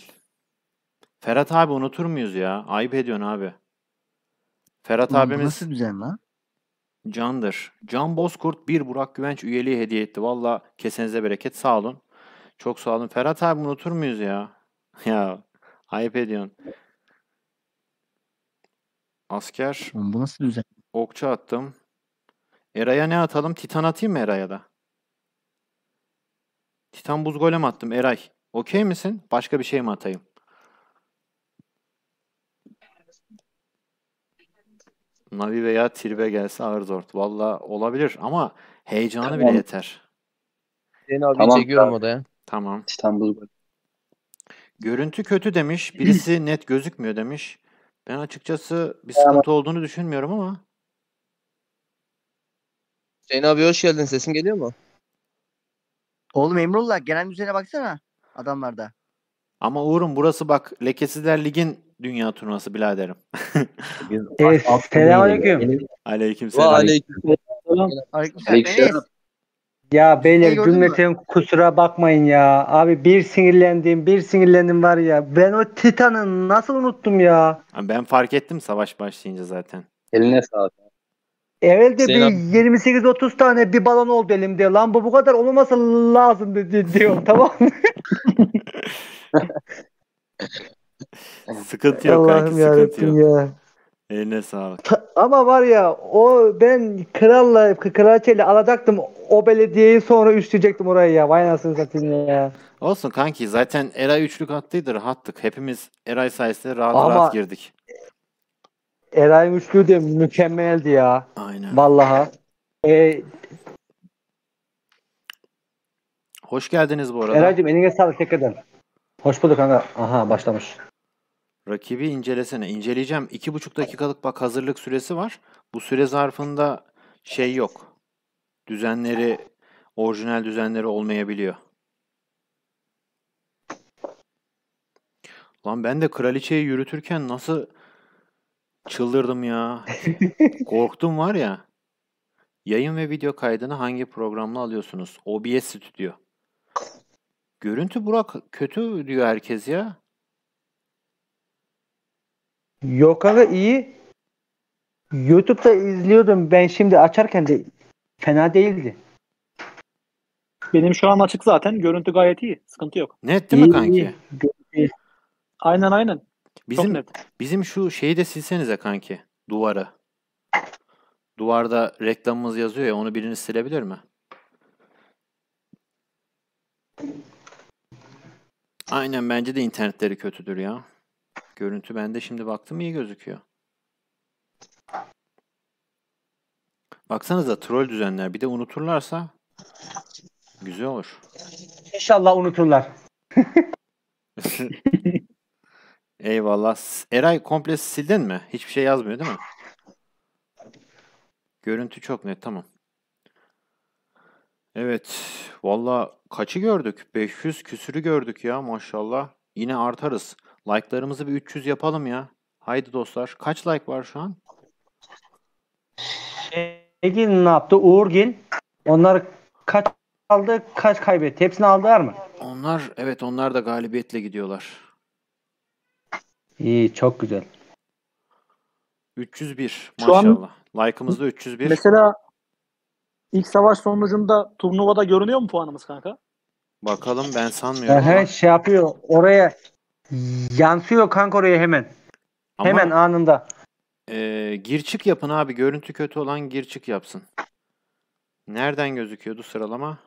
Ferhat abi unutur muyuz ya? Ayıp ediyorsun abi. Ferhat abimiz... Nasıl güzel lan? Candır. Can Bozkurt bir Burak Güvenç üyeliği hediye etti. Valla kesenize bereket, sağ olun. Çok sağ olun. Ferhat abi unutur muyuz ya? Ya ayıp ediyorsun. Asker. Bu nasıl güzel? Okçu attım. Eray'a ne atalım? Titan atayım mı Eray'a da? Titan buz golem attım. Eray, okey misin? Başka bir şey mi atayım? Navi veya Tirbe gelse ağır zort. Valla olabilir ama heyecanı tamam bile yeter. Seni abi tamam, çekiyorum odaya. Tamam. İstanbul. Görüntü kötü demiş. Birisi net gözükmüyor demiş. Ben açıkçası bir sıkıntı olduğunu düşünmüyorum ama. Hüseyin abi hoş geldin. Sesin geliyor mu? Oğlum Emrullah, gelen düzene baksana adamlarda. Ama Uğur'um burası bak Lekesizler Lig'in Dünya Turnuvası biraderim. Selamünaleyküm. Aleykümselam. Aleykümselam. Ya beyler cümleten kusura bakmayın ya. Abi bir sinirlendim var ya. Ben o Titan'ı nasıl unuttum ya? Ben fark ettim savaş başlayınca zaten. Eline sağlık. Evvelde bir 28-30 tane bir balon oldu elimde. Lan bu kadar olmaması lazım diyor. Tamam mı? Sıkıntı yok kanki, sıkıntı yok. Ya. Eline sağlık. Ama var ya o ben Kraliçe'yle alacaktım o belediyeyi, sonra üçleyecektim orayı ya. Vay anasını satayım ya. Olsun kanki, zaten Eray üçlük attıydı, rahattık. Hepimiz Eray sayesinde rahat girdik. Eray'ın üçlüğü de mükemmeldi ya. Aynen. Vallahi. Hoş geldiniz bu arada. Eray'cığım eline sağlık tekrardan. Hoş bulduk kanka. Aha başlamış. Rakibi incelesene. İnceleyeceğim. 2,5 dakikalık bak hazırlık süresi var. Bu süre zarfında şey yok. Düzenleri orijinal düzenleri olmayabiliyor. Lan ben de kraliçeyi yürütürken nasıl çıldırdım ya. Korktum var ya. Yayın ve video kaydını hangi programla alıyorsunuz? OBS Studio. Görüntü Burak kötü diyor herkes ya. Yok abi iyi. YouTube'da izliyordum ben şimdi açarken de fena değildi. Benim şu an açık zaten. Görüntü gayet iyi. Sıkıntı yok. Net değil mi kanki? İyi. Aynen aynen. Bizim şu şeyi de silsenize kanki. Duvarı. Duvarda reklamımız yazıyor ya, onu biriniz silebilir mi? Aynen, bence de internetleri kötüdür ya. Görüntü bende şimdi baktım iyi gözüküyor. Baksanıza troll düzenler. Bir de unuturlarsa güzel olur. İnşallah unuturlar. Eyvallah. Eray komple sildin mi? Hiçbir şey yazmıyor değil mi? Görüntü çok net, tamam. Evet. Vallahi kaçı gördük? 500 küsürü gördük ya maşallah. Yine artarız. Like'larımızı bir 300 yapalım ya. Haydi dostlar. Kaç like var şu an? Egin ne yaptı? Uğurgil. Onlar kaç aldı, kaç kaybetti? Hepsini aldılar mı? Onlar, evet onlar da galibiyetle gidiyorlar. İyi, çok güzel. 301 maşallah. Like'ımızda 301. Mesela ilk savaş sonucunda turnuvada görünüyor mu puanımız kanka? Bakalım, ben sanmıyorum. He, şey yapıyor oraya, yansıyor kanka oraya hemen. Ama hemen anında. Gir çık yapın abi. Görüntü kötü olan gir çık yapsın. Nereden gözüküyordu sıralama?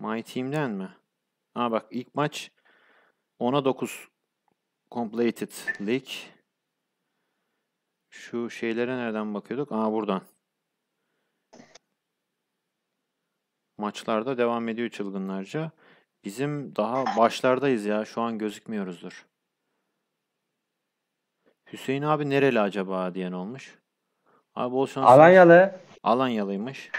My Team'den mi? Aa bak, ilk maç 10'a 9 completed league. Şu şeylere nereden bakıyorduk? Aa buradan. Maçlarda devam ediyor çılgınlarca. Bizim daha başlardayız ya. Şu an gözükmüyoruzdur. Hüseyin abi nereli acaba diyen olmuş. Abi bol şans. Alanyalı. Alanyalıymış.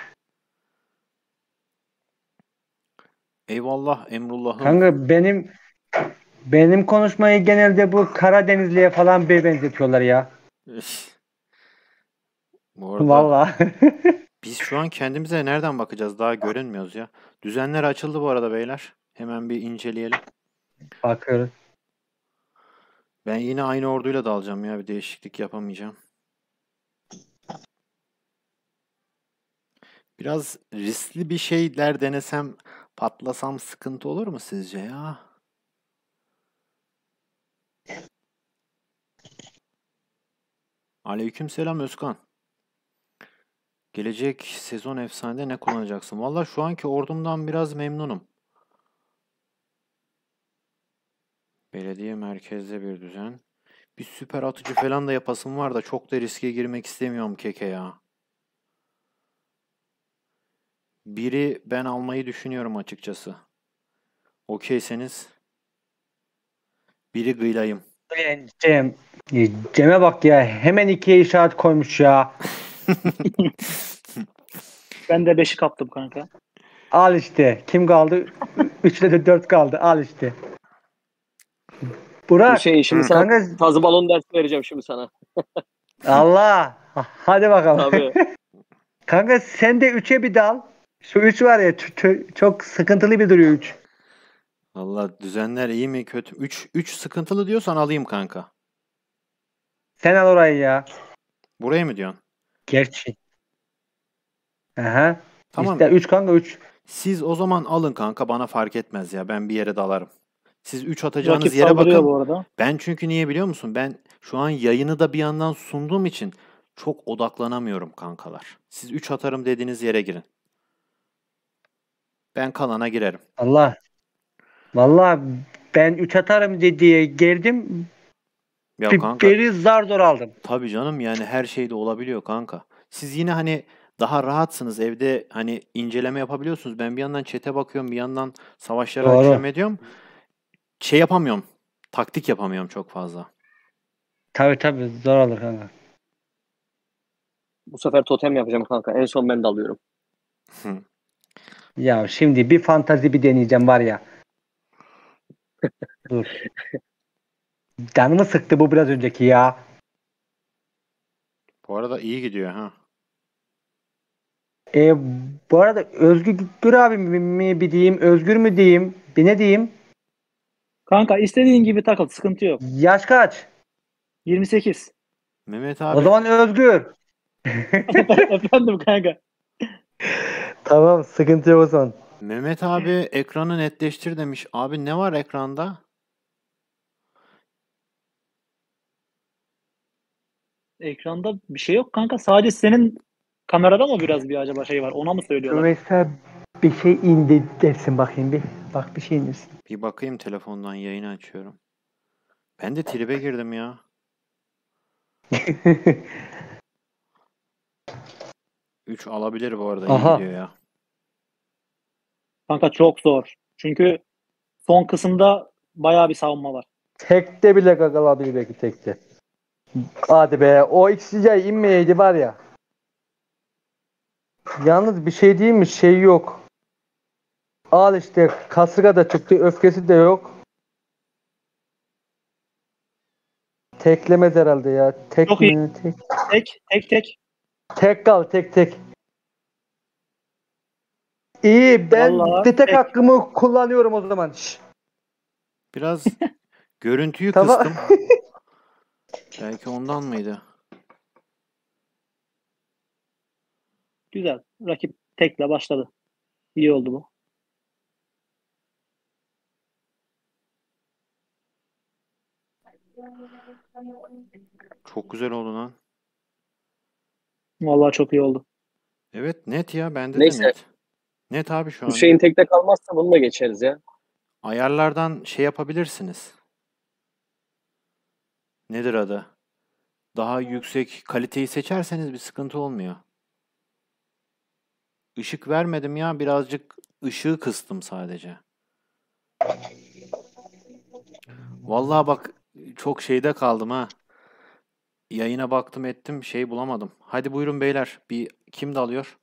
Eyvallah Emrullah'ım. Kanka benim konuşmayı genelde bu Karadenizli'ye falan benzetiyorlar ya. Bu arada vallahi. Biz şu an kendimize nereden bakacağız? Daha görünmüyoruz ya. Düzenler açıldı bu arada beyler. Hemen bir inceleyelim. Bakıyorum. Ben yine aynı orduyla dalacağım ya. Bir değişiklik yapamayacağım. Biraz riskli bir şeyler denesem, patlasam sıkıntı olur mu sizce ya? Aleykümselam Özkan. Gelecek sezon efsanede ne kullanacaksın? Vallahi şu anki ordumdan biraz memnunum. Belediye merkezde bir düzen. Bir süper atıcı falan da yapasım var da çok da riske girmek istemiyorum keke ya. Biri ben almayı düşünüyorum açıkçası. Okeyseniz biri gıylayım. Cem'e bak ya, hemen 2'ye işaret koymuş ya. Ben de 5'i kaptım kanka. Al işte. Kim kaldı? 3'te de 4 kaldı. Al işte. Burak. Şimdi sana tazı balon dersi vereceğim şimdi sana. Allah. Hadi bakalım. Tabii. Kanka sen de 3'e bir dal. Şu 3 var ya, çok sıkıntılı bir duruyor 3. Valla düzenler iyi mi kötü? 3 sıkıntılı diyorsan alayım kanka. Sen al orayı ya. Burayı mı diyorsun? Gerçi. Aha. Tamam. İşte 3 kanka 3. Siz o zaman alın kanka, bana fark etmez ya, ben bir yere dalarım. Siz 3 atacağınız rakip yere bakın. Ben çünkü niye biliyor musun? Ben şu an yayını da bir yandan sunduğum için çok odaklanamıyorum kankalar. Siz 3 atarım dediğiniz yere girin. Ben kalana girerim. Allah. Vallahi ben 3 atarım diye girdim. Ya kanka, biri zar zor aldım. Tabii canım, yani her şey de olabiliyor kanka. Siz yine hani daha rahatsınız evde, hani inceleme yapabiliyorsunuz. Ben bir yandan chat'e bakıyorum, bir yandan savaşlara hakem ediyorum. Şey yapamıyorum. Taktik yapamıyorum çok fazla. Tabii tabii zor alır kanka. Bu sefer totem yapacağım kanka. En son ben de alıyorum. Ya şimdi bir fantazi bir deneyeceğim var ya. Dur. Canımı sıktı bu biraz önceki ya. Bu arada iyi gidiyor ha. Bu arada Özgür abi mi diyeyim, Özgür mü diyeyim, bir ne diyeyim? Kanka istediğin gibi takıl, sıkıntı yok. Yaş kaç? 28. Mehmet abi. O zaman Özgür. Efendim kanka. Tamam, sıkıntı yok o zaman. Mehmet abi ekranı netleştir demiş. Abi ne var ekranda? Ekranda bir şey yok kanka. Sadece senin kamerada mı biraz bir acaba şey var? Ona mı söylüyorlar? Mesela bir şey indir dersin bakayım bir. Bak bir şey indirsin. Bir bakayım, telefondan yayını açıyorum. Ben de tribe girdim ya. Üç alabilir bu arada. Aha. İyi gidiyor ya. Kanka çok zor. Çünkü son kısımda bayağı bir savunma var. Tekte bile kalabilir belki tekte. Hadi be. O XC'ye inmeyeydi var ya. Yalnız bir şey değil mi? Şey yok. Al işte. Kasırga da çıktı. Öfkesi de yok. Teklemez herhalde ya. Tek çok iyi. Tek. Tek kal. Tek. İyi. Ben tek hakkımı kullanıyorum o zaman. Şş. Biraz görüntüyü kıstım. Belki ondan mıydı? Güzel. Rakip tekle başladı. İyi oldu bu. Çok güzel oldu lan. Vallahi çok iyi oldu. Evet, net ya. Bende neyse. De net. Net abi şu an. Hüseyin tekte kalmazsa bununla geçeriz ya. Ayarlardan şey yapabilirsiniz. Nedir adı? Daha yüksek kaliteyi seçerseniz bir sıkıntı olmuyor. Işık vermedim ya. Birazcık ışığı kıstım sadece. Vallahi bak çok şeyde kaldım ha. Yayına baktım ettim. Şey bulamadım. Hadi buyurun beyler. Bir kim dalıyor?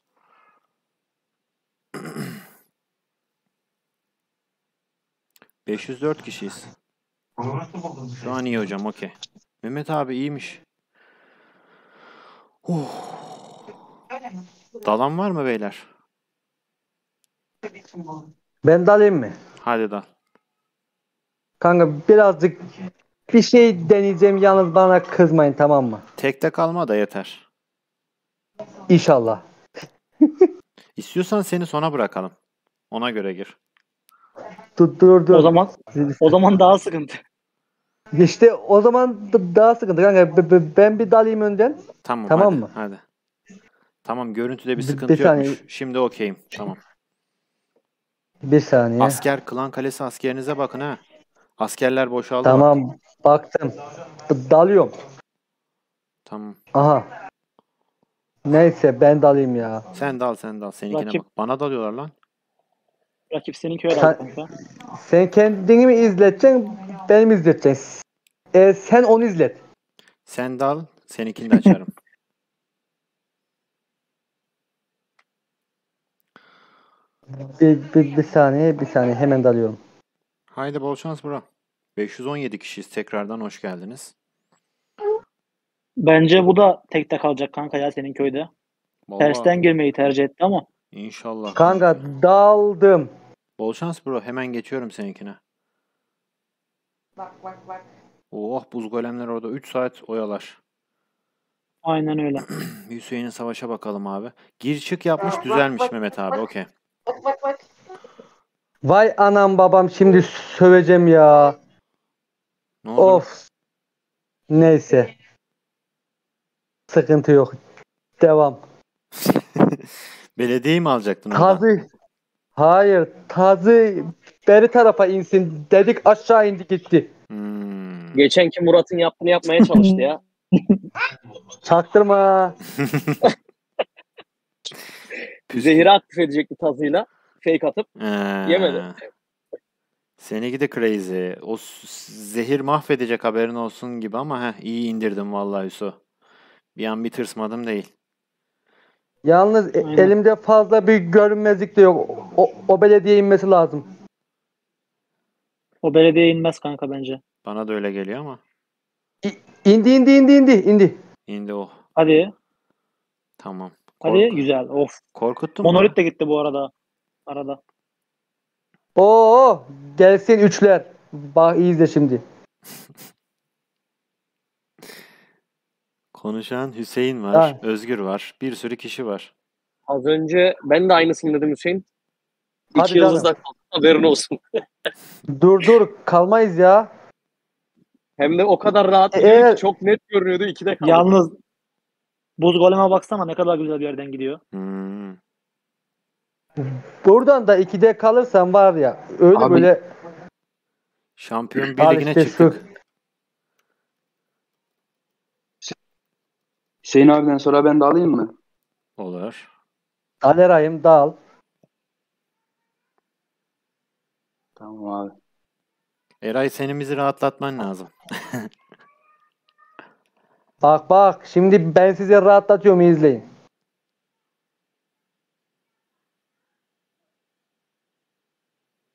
<laughs> 504 kişiyiz. Şu an iyi hocam. Okey. Mehmet abi iyiymiş. Dalan var mı beyler? Ben dalayım mı? Hadi dal. Kanka birazcık bir şey deneyeceğim, yalnız bana kızmayın tamam mı? Tekte kalma da yeter. İnşallah. İstiyorsan seni sona bırakalım. Ona göre gir. Dur. O zaman daha sıkıntı. İşte o zaman daha sıkıntı kanka. Ben bir dalayım önden. Tamam hadi, mı? Hadi. Tamam, görüntüde bir sıkıntı yokmuş. Şimdi okeyim. Tamam. Bir saniye. Asker, Klan Kalesi askerinize bakın ha. Askerler boşaldı. Tamam. Baktım. Dalıyorum. Tamam. Aha. Neyse ben dalayım ya. Sen dal. Seninkine rakip. Bak. Bana dalıyorlar lan. Rakip seninki öyle. Sen kendini mi izleteceksin? Benim izleteceksin. Sen onu izlet. Sen dal. Seninkini de açarım. Bir saniye hemen dalıyorum. Haydi bol şans bro. 517 kişiyiz, tekrardan hoş geldiniz. Bence bu da tekte kalacak kanka ya senin köyde. Vallahi. Tersten girmeyi tercih etti ama. İnşallah. Kanka daldım. Bol şans bro, hemen geçiyorum seninkine. Bak. Oh, buz golemler orada 3 saat oyalar. Aynen öyle. Hüseyin'in savaşa bakalım abi. Gir çık yapmış, düzelmiş Mehmet abi okey. Bak. Vay anam babam, şimdi söveceğim ya. Ne oldu? Of. Neyse. Sıkıntı yok. Devam. Belediyeyi mi alacaktın? Tazı. Hayır. Tazı beri tarafa insin dedik, aşağı indi gitti. Geçenki Murat'ın yaptığını yapmaya çalıştı ya. Çaktırma. Zehir'i aktif edecekti tazıyla. Fake atıp yemedi. Seni de crazy. O zehir mahvedecek, haberin olsun gibi ama iyi indirdim vallahi Yusuf. Bir an bir tırsmadım değil. Yalnız elimde fazla bir görünmezlik de yok. O belediye inmesi lazım. O belediye inmez kanka bence. Bana da öyle geliyor ama. İndi. İndi o. Hadi. Tamam. Hadi güzel. Of. Korkuttun mu? Monolit de gitti bu arada. Arada. Oo, gelsin üçler. Bak iyi izle şimdi. Konuşan Hüseyin var, ha. Özgür var. Bir sürü kişi var. Az önce ben de aynısını dedim Hüseyin. Hadi İki yıldızda kaldı. Haberin olsun. dur. Kalmayız ya. Hem de o kadar rahat değil. Çok net görünüyordu. İkide kaldı. Yalnız Buz Golem'e baksana ne kadar güzel bir yerden gidiyor. Hmm. Buradan da 2'de kalırsan var ya. Öyle abi, böyle. Şampiyon birliğine işte çıktık. Hüseyin abiden sonra ben de alayım mı? Olur. Al Eray'ım, dal. Tamam abi. Eray senimizi rahatlatman lazım. Bak. Şimdi ben sizi rahatlatıyorum, izleyin.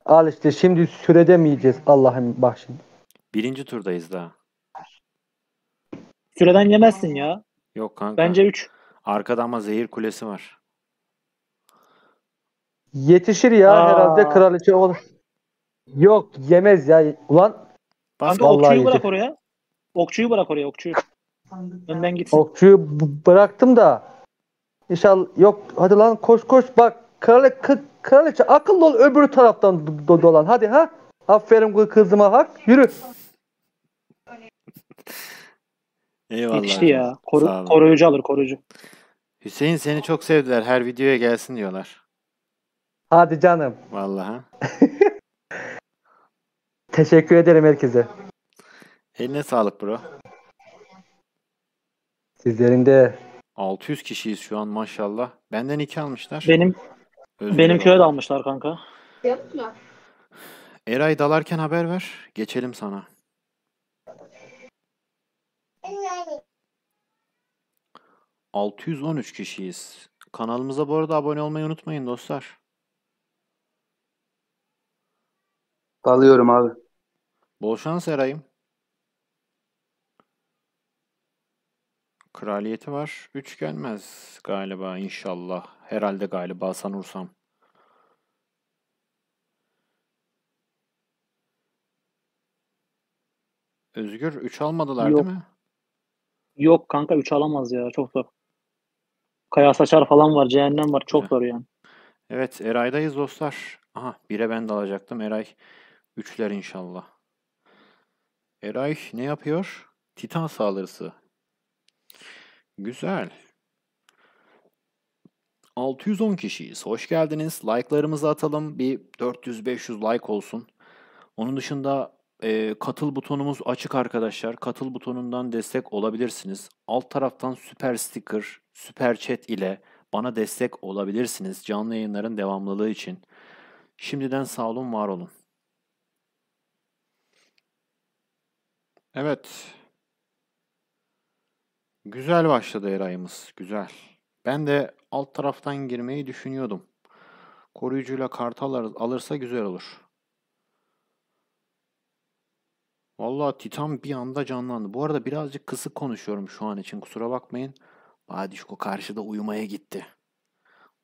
Al işte şimdi süredemeyeceğiz Allah'ım bak şimdi. Birinci turdayız daha. Süreden yemezsin ya. Yok kanka. Bence 3. Arkada ama zehir kulesi var. Yetişir ya. Aa. Herhalde kraliçe olur. Yok yemez ya. Ulan. Kanka okçuyu bırak oraya. Okçuyu bırak oraya. Önden gitsin. Okçuyu bıraktım da. İnşallah yok. Hadi lan koş bak. Kraliçe akıllı ol, öbür taraftan dolan. Hadi ha. Aferin kızıma hak. Yürü. Eyvallah. İşte ya. Koruyucu alır koruyucu. Hüseyin seni çok sevdiler. Her videoya gelsin diyorlar. Hadi canım. Vallahi. Teşekkür ederim herkese. Eline sağlık bro. Sizlerin de. 600 kişiyiz şu an maşallah. Benden 2 almışlar. Benim köye dalmışlar kanka. Yapma. Eray dalarken haber ver. Geçelim sana. Eray. 613 kişiyiz. Kanalımıza bu arada abone olmayı unutmayın dostlar. Dalıyorum abi. Bol şans Eray'ım. Kraliyeti var. 3 gelmez galiba inşallah. Herhalde galiba sanırsam. Özgür 3 almadılar yok. Değil mi? Yok kanka 3 alamaz ya. Çok zor. Kaya saçar falan var. Cehennem var. Çok zor yani. Evet Eray'dayız dostlar. Aha 1'e ben de alacaktım. Eray 3'ler inşallah. Eray ne yapıyor? Titan saldırısı. Güzel. 610 kişiyiz. Hoş geldiniz. Like'larımızı atalım. Bir 400-500 like olsun. Onun dışında katıl butonumuz açık arkadaşlar. Katıl butonundan destek olabilirsiniz. Alt taraftan süper sticker, süper chat ile bana destek olabilirsiniz. Canlı yayınların devamlılığı için. Şimdiden sağ olun, var olun. Evet. Güzel başladı Eray'ımız. Güzel. Ben de alt taraftan girmeyi düşünüyordum. Koruyucuyla kartal alırsa güzel olur. Vallahi Titan bir anda canlandı. Bu arada birazcık kısık konuşuyorum şu an için. Kusura bakmayın. Badişko karşıda uyumaya gitti.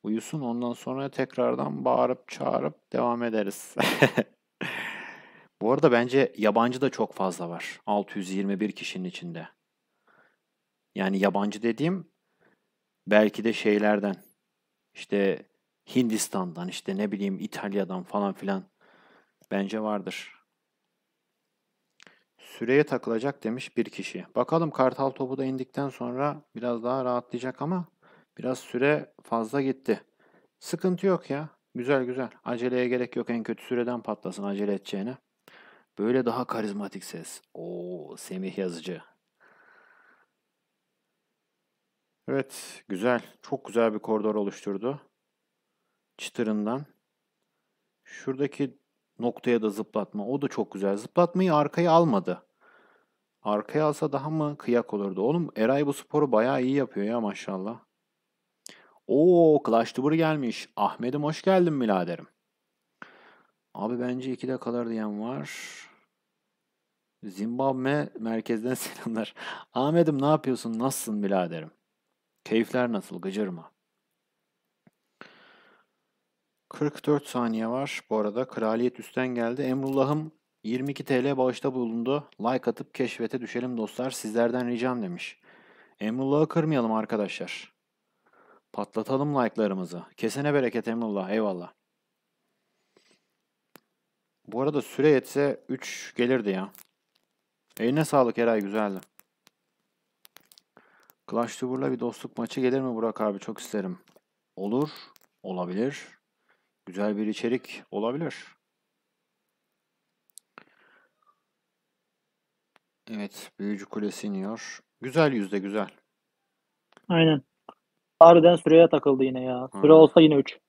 Uyusun ondan sonra tekrardan bağırıp çağırıp devam ederiz. Bu arada bence yabancı da çok fazla var. 621 kişinin içinde. Yani yabancı dediğim belki de şeylerden işte Hindistan'dan işte ne bileyim İtalya'dan falan filan bence vardır. Süreye takılacak demiş bir kişi. Bakalım kartal topu da indikten sonra biraz daha rahatlayacak ama biraz süre fazla gitti. Sıkıntı yok ya. Güzel. Aceleye gerek yok. En kötü süreden patlasın acele edeceğine. Böyle daha karizmatik ses. Oo, Semih Yazıcı. Evet, güzel. Çok güzel bir koridor oluşturdu. Çıtırından. Şuradaki noktaya da zıplatma. O da çok güzel. Zıplatmayı arkaya almadı. Arkaya alsa daha mı kıyak olurdu? Oğlum Eray bu sporu bayağı iyi yapıyor ya maşallah. Oo, Clash Tuber gelmiş. Ahmet'im hoş geldin biraderim. Abi bence 2 dakikalar diyen var. Zimbabwe merkezden selamlar. Ahmet'im ne yapıyorsun? Nasılsın biraderim? Keyifler nasıl? Gıcır mı? 44 saniye var. Bu arada kraliyet üstten geldi. Emrullah'ım 22 TL bağışta bulundu. Like atıp keşfete düşelim dostlar. Sizlerden ricam demiş. Emrullah'ı kırmayalım arkadaşlar. Patlatalım like'larımızı. Kesene bereket Emrullah. Eyvallah. Bu arada süre yetse 3 gelirdi ya. Eline sağlık Eray, güzeldi. Clash Tuber'la bir dostluk maçı gelir mi Burak abi? Çok isterim. Olur. Olabilir. Güzel bir içerik olabilir. Evet. Büyücü Kulesi iniyor. Güzel yüzde güzel. Aynen. Harbiden süreye takıldı yine ya. Süre olsa yine 3.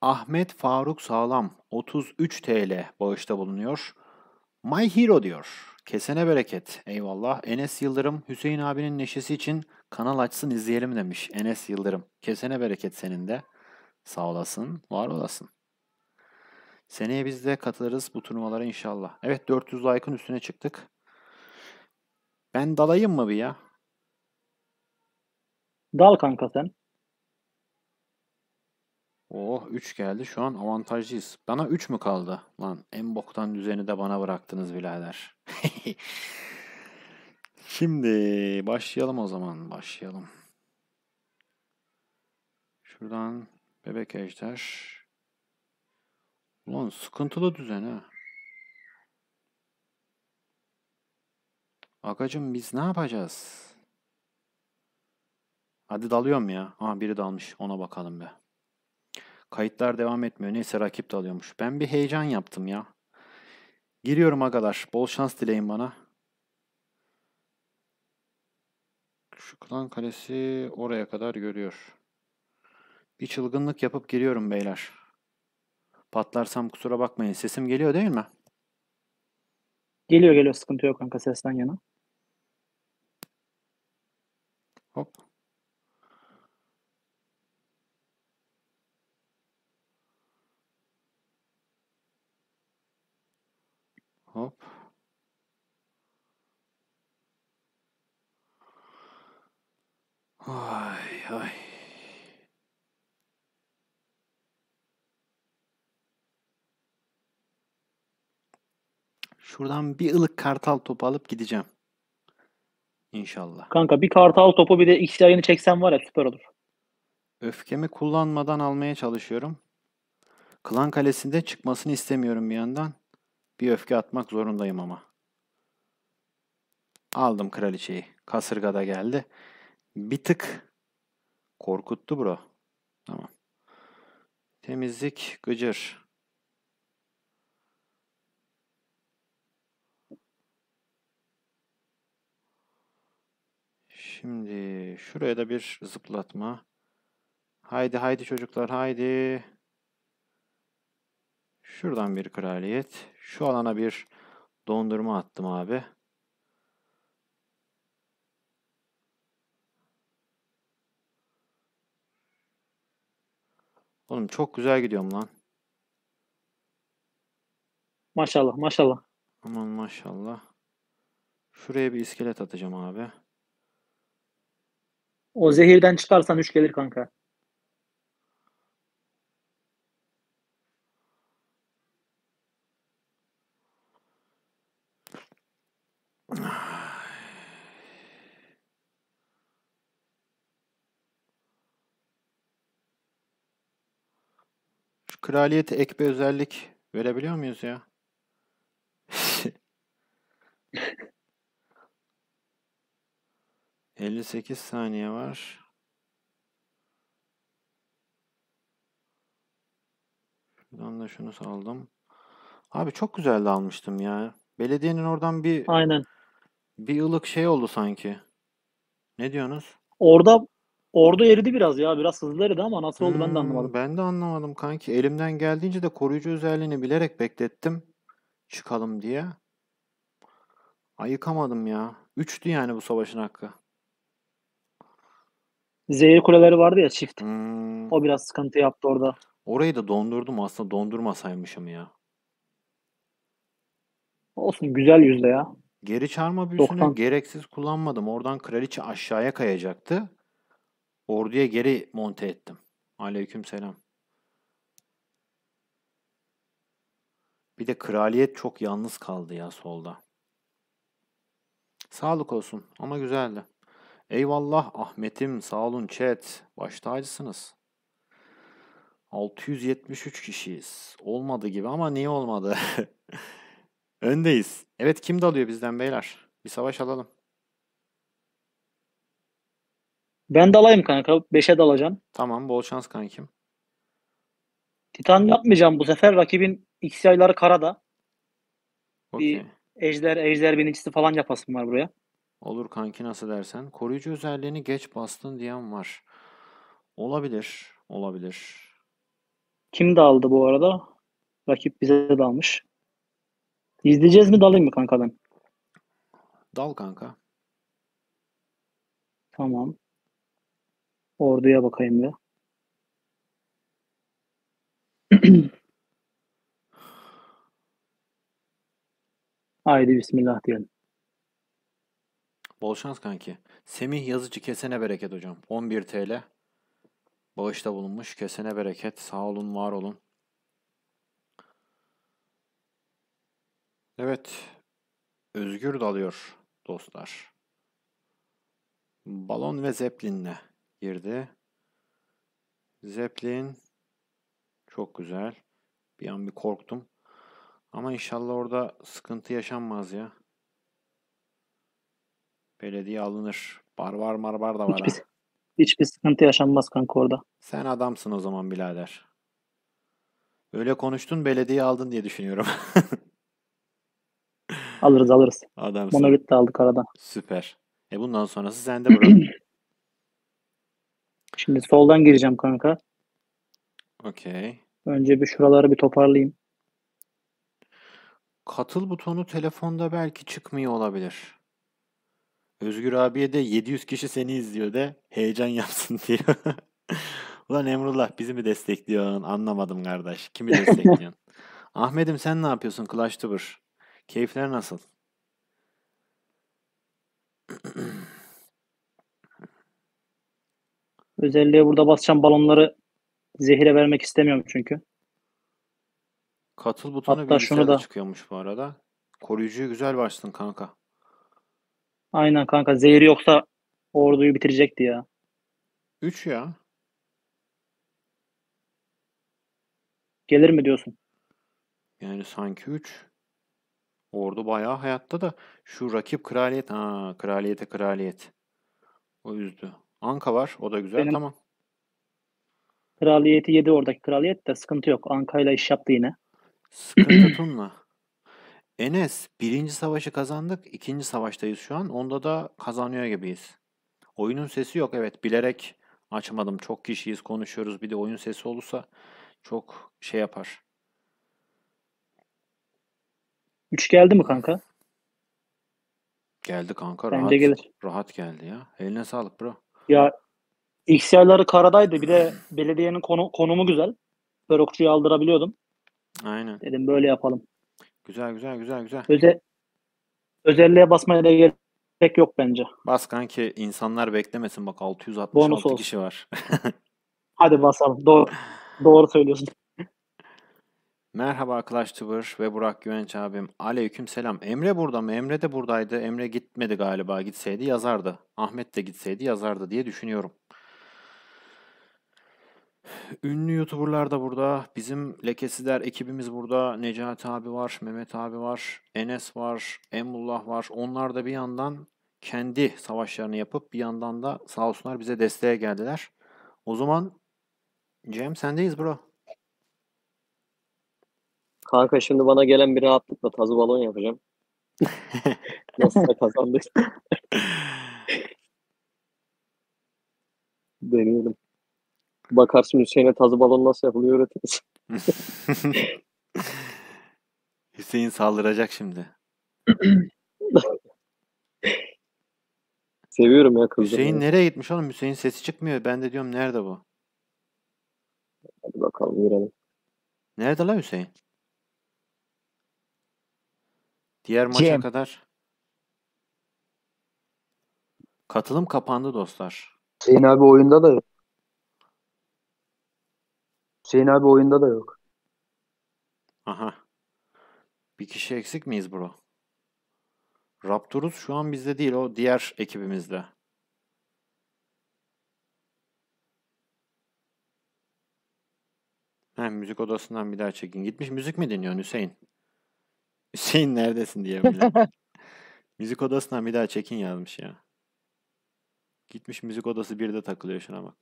Ahmet Faruk Sağlam 33 TL bağışta bulunuyor. My Hero diyor. Kesene bereket. Eyvallah. Enes Yıldırım Hüseyin abinin neşesi için kanal açsın izleyelim demiş. Enes Yıldırım. Kesene bereket senin de. Sağ olasın. Var olasın. Seneye biz de katılırız bu turnuvalara inşallah. Evet 400 like'ın üstüne çıktık. Ben dalayım mı bir ya? Dal kanka sen. Oh 3 geldi. Şu an avantajlıyız. Bana 3 mü kaldı? Lan en boktan düzeni de bana bıraktınız birader. Şimdi başlayalım o zaman. Başlayalım. Şuradan bebek ejder. Ulan sıkıntılı düzen ha. Agacım biz ne yapacağız? Hadi dalıyorum ya. Aha biri dalmış. Ona bakalım be. Kayıtlar devam etmiyor. Neyse rakip de alıyormuş. Ben bir heyecan yaptım ya. Giriyorum agalar. Bol şans dileyin bana. Şu Klan Kalesi oraya kadar görüyor. Bir çılgınlık yapıp giriyorum beyler. Patlarsam kusura bakmayın. Sesim geliyor değil mi? Geliyor geliyor. Sıkıntı yok kanka sesten yana. Hop. Hop. Ay ay. Şuradan bir ılık kartal topu alıp gideceğim. İnşallah. Kanka bir kartal topu bir de ikisi ayını çeksen var ya süper olur. Öfkemi kullanmadan almaya çalışıyorum. Klan Kalesi'nde çıkmasını istemiyorum bir yandan. Bir öfke atmak zorundayım ama. Aldım kraliçeyi. Kasırgada geldi. Bir tık korkuttu bro. Tamam. Temizlik gıcır. Şimdi şuraya da bir zıplatma. Haydi haydi çocuklar haydi. Şuradan bir kraliyet. Şu alana bir dondurma attım abi. Oğlum çok güzel gidiyorum lan. Maşallah maşallah. Aman maşallah. Şuraya bir iskelet atacağım abi. O zehirden çıkarsan 3 gelir kanka. Şu kraliyete ek bir özellik verebiliyor muyuz ya? <laughs> 58 saniye var. Şuradan da şunu saldım. Abi çok güzel de almıştım ya. Belediyenin oradan bir aynen. Bir ılık şey oldu sanki. Ne diyorsunuz? Orada eridi biraz ya. Biraz hızlı eridi ama nasıl oldu ben de anlamadım. Ben de anlamadım kanki. Elimden geldiğince de koruyucu özelliğini bilerek beklettim. Çıkalım diye. Ayıkamadım ya. 3'tü yani bu savaşın hakkı. Zehir kuleleri vardı ya çift. Hmm. O biraz sıkıntı yaptı orada. Orayı da dondurdum aslında, dondurmasaymışım ya. Olsun, güzel yüzde ya. Geri çağırma büyüsünü gereksiz kullanmadım. Oradan kraliçe aşağıya kayacaktı. Orduya geri monte ettim. Aleykümselam. Bir de kraliyet çok yalnız kaldı ya solda. Sağlık olsun ama güzeldi. Eyvallah Ahmet'im, sağ olun chat. Baş tacısınız. 673 kişiyiz. Olmadı gibi ama niye olmadı? Öndeyiz. Evet, kim dalıyor bizden beyler? Bir savaş alalım. Ben dalayım kanka. 5'e dalacağım. Tamam, bol şans kankim. Titan yapmayacağım bu sefer. Rakibin ikisi ayları karada. Okay. Bir ejder binicisi falan yapasım var buraya. Olur kanki, nasıl dersen. Koruyucu özelliğini geç bastın diyen var. Olabilir. Olabilir. Kim daldı bu arada? Rakip bize dalmış. İzleyeceğiz mi, dalayım mı kanka ben? Dal kanka. Tamam. Orduya bakayım ya. Haydi bismillah diyelim. Bol şans kanki. Semih Yazıcı, kesene bereket hocam. 11 TL. Bağışta bulunmuş. Kesene bereket. Sağ olun, var olun. Evet. Özgür dalıyor dostlar. Balon ve Zeppelin'le girdi. Zeppelin çok güzel. Bir an bir korktum. Ama inşallah orada sıkıntı yaşanmaz ya. Belediye alınır. Barbar da var. Hiçbir sıkıntı yaşanmaz kanka orada. Sen adamsın o zaman birader. Öyle konuştun, belediye aldın diye düşünüyorum. Alırız. Adamsın. Monolit de aldık arada. Süper. Bundan sonrası sende burada. Şimdi soldan gireceğim kanka. Okey. Önce bir şuraları bir toparlayayım. Katıl butonu telefonda belki çıkmıyor olabilir. Özgür abiye de 700 kişi seni izliyor de heyecan yapsın diyor. Ulan Emrullah, bizi mi destekliyorsun? Anlamadım kardeş. Kimi destekliyorsun? Ahmet'im sen ne yapıyorsun? Clash Tower. Keyifler nasıl? Özelliğe burada basacağım balonları. Zehire vermek istemiyorum çünkü. Katıl butonu hatta bilgisayarda da çıkıyormuş bu arada. Koruyucuyu güzel bastın kanka. Aynen kanka. Zehir yoksa orduyu bitirecekti ya. 3 ya. Gelir mi diyorsun? Yani sanki 3. Ordu bayağı hayatta da. Şu rakip kraliyet. Ha, kraliyet. O üzdü. Anka var. O da güzel. Benim tamam. Kraliyeti 7 oradaki kraliyet de sıkıntı yok. Anka'yla iş yaptı yine. Sıkıntı tunla. Enes, 1. savaşı kazandık. 2. savaştayız şu an. Onda da kazanıyor gibiyiz. Oyunun sesi yok. Evet, bilerek açmadım. Çok kişiyiz, konuşuyoruz. Bir de oyun sesi olursa çok şey yapar. 3 geldi mi kanka? Geldi kanka. Rahat, rahat geldi ya. Eline sağlık bro. Ya XR'ları karadaydı. Bir de belediyenin konumu güzel. Börokçuyu aldırabiliyordum. Aynen. Dedim böyle yapalım. Güzel. Özelliğe basmaya da gerek yok bence. Bas kanki, insanlar beklemesin. Bak 666 kişi var. Hadi basalım. Doğru söylüyorsun. Merhaba Clash Tower ve Burak Güvenç abim. Aleykümselam. Emre burada mı? Emre de buradaydı. Emre gitmedi galiba. Gitseydi yazardı. Ahmet de gitseydi yazardı diye düşünüyorum. Ünlü YouTuber'lar da burada. Bizim Lekesizler ekibimiz burada. Necati abi var. Mehmet abi var. Enes var. Emrullah var. Onlar da bir yandan kendi savaşlarını yapıp bir yandan da sağ olsunlar bize desteğe geldiler. O zaman Cem sendeyiz bro. Kanka şimdi bana gelen bir rahatlıkla tazı balon yapacağım. Nasıl da kazandık. Deneyelim. Bakarsın Hüseyin'e tazı balon nasıl yapılıyor öğretiriz. Hüseyin saldıracak şimdi. Seviyorum ya kızım. Hüseyin nereye gitmiş oğlum? Hüseyin sesi çıkmıyor. Ben de diyorum nerede bu? Hadi bakalım girelim. Nerede la Hüseyin? Diğer maça Cem kadar. Katılım kapandı dostlar. Hüseyin abi oyunda da yok. Hüseyin abi oyunda da yok. Aha. Bir kişi eksik miyiz bro? Raptorus şu an bizde değil. O diğer ekibimizde. Heh, müzik odasından bir daha çekin. Gitmiş müzik mi dinliyorsun Hüseyin? Hüseyin neredesin diye böyle. Müzik odasından bir daha çekin yazmış ya. Gitmiş müzik odası bir de takılıyor, şuna bak.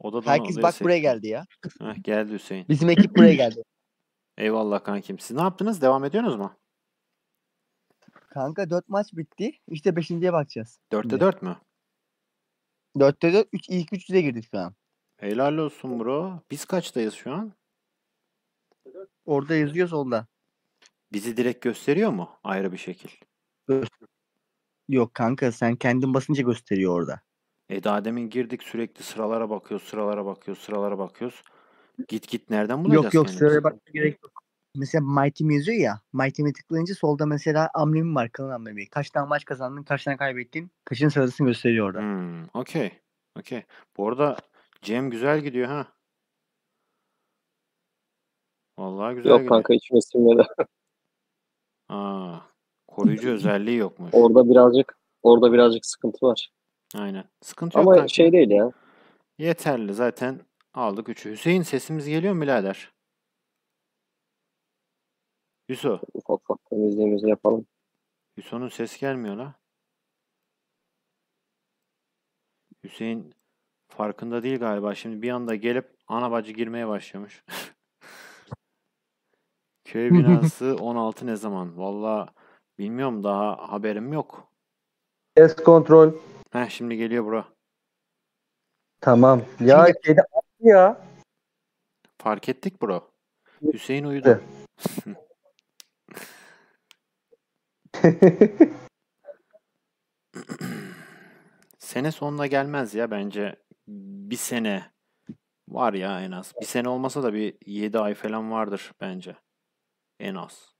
Odadan herkes bak Hüseyin buraya geldi ya. Heh, geldi Hüseyin. Bizim ekip buraya geldi. Eyvallah kankim. Siz ne yaptınız? Devam ediyorsunuz mu? Kanka 4 maç bitti. İşte 5.'ye bakacağız. 4'te 4 mü? 4'te 4. İlk 300'e girdik şu an. Helal olsun bro. Biz kaçtayız şu an? Orada yazıyor solda. Bizi direkt gösteriyor mu? Ayrı bir şekil. Yok kanka, sen kendin basınca gösteriyor orada. Daha demin girdik, sürekli sıralara bakıyoruz, sıralara bakıyoruz. Git nereden bulacağız? Yok sıraya bakmak gerek yok. Mesela My Team yazıyor ya. My Team'e tıklayınca solda mesela amblemim var, klan amblemi. Kaç tane maç kazandın, kaç tane kaybettin, kaçın sırasını gösteriyor orada. Okey. Bu arada Cem güzel gidiyor ha. Vallahi güzel gidiyor. Yok kanka, hiç mesimle de. Koruyucu özelliği yokmuş. Orada birazcık sıkıntı var. Aynen. Sıkıntı ama yok kanka. Şey değil ya. Yeterli zaten. Aldık 3'ü. Hüseyin sesimiz geliyor mu birader? Hüso. Ufak temizliğimizi yapalım. Hüso'nun ses gelmiyor la. Hüseyin farkında değil galiba. Şimdi bir anda gelip ana bacı girmeye başlamış. Köy binası 16 ne zaman? Vallahi bilmiyorum, daha haberim yok. Ses kontrol. Heh, şimdi geliyor bro. Tamam. Ya şimdi... Ya. Fark ettik bro. Hüseyin uyudu. Sene sonuna gelmez ya bence. Bir sene var ya en az. Bir sene olmasa da bir 7 ay falan vardır bence. En az.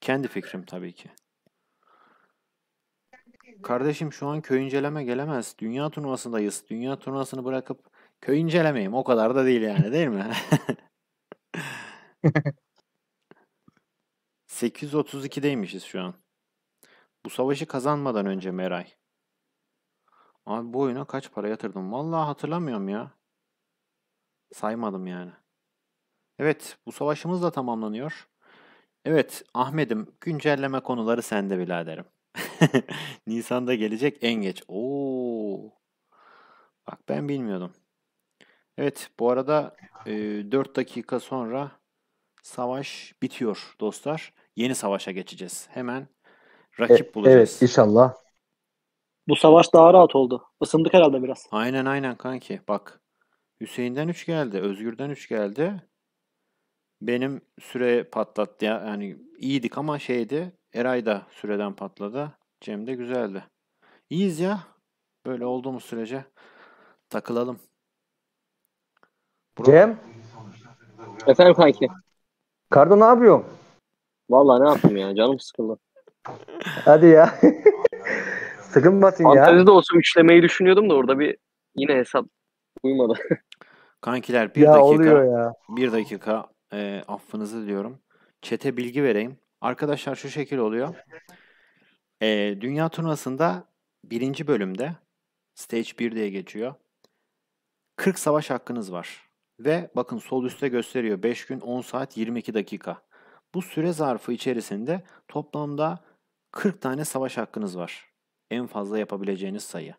Kendi fikrim tabii ki. Kardeşim şu an köy inceleme gelemez. Dünya turnuvasındayız. Dünya turnuvasını bırakıp köy incelemeyeyim. O kadar da değil yani, değil mi? 832'deymişiz şu an. Bu savaşı kazanmadan önce Meray. Abi bu oyuna kaç para yatırdım? Vallahi hatırlamıyorum ya. Saymadım yani. Evet, bu savaşımız da tamamlanıyor. Evet Ahmet'im, güncelleme konuları sende biraderim. Nisan'da gelecek en geç. Oo. Bak ben bilmiyordum. Evet, bu arada 4 dakika sonra savaş bitiyor dostlar. Yeni savaşa geçeceğiz. Hemen rakip bulacağız. Evet inşallah. Bu savaş daha rahat oldu. Isındık herhalde biraz. Aynen kanki. Bak Hüseyin'den 3 geldi. Özgür'den 3 geldi. Benim süre patlattı. Yani iyiydik ama şeydi. Eray da süreden patladı. Cem de güzeldi. İyiyiz ya. Böyle olduğumuz sürece takılalım. Cem? Efendim kanki. Karda ne yapıyorsun? Vallahi ne yapayım ya, canım sıkıldı. Hadi ya. Sıkılmasın ya. Fantezide olsun üçlemeyi düşünüyordum da orada bir yine hesap uymadı. Kankiler bir dakika affınızı diliyorum. Chat'e bilgi vereyim. Arkadaşlar şu şekil oluyor. Dünya turnuvasında 1. bölümde Stage 1 diye geçiyor. 40 savaş hakkınız var. Ve bakın sol üstte gösteriyor. 5 gün 10 saat 22 dakika. Bu süre zarfı içerisinde toplamda 40 tane savaş hakkınız var. En fazla yapabileceğiniz sayı.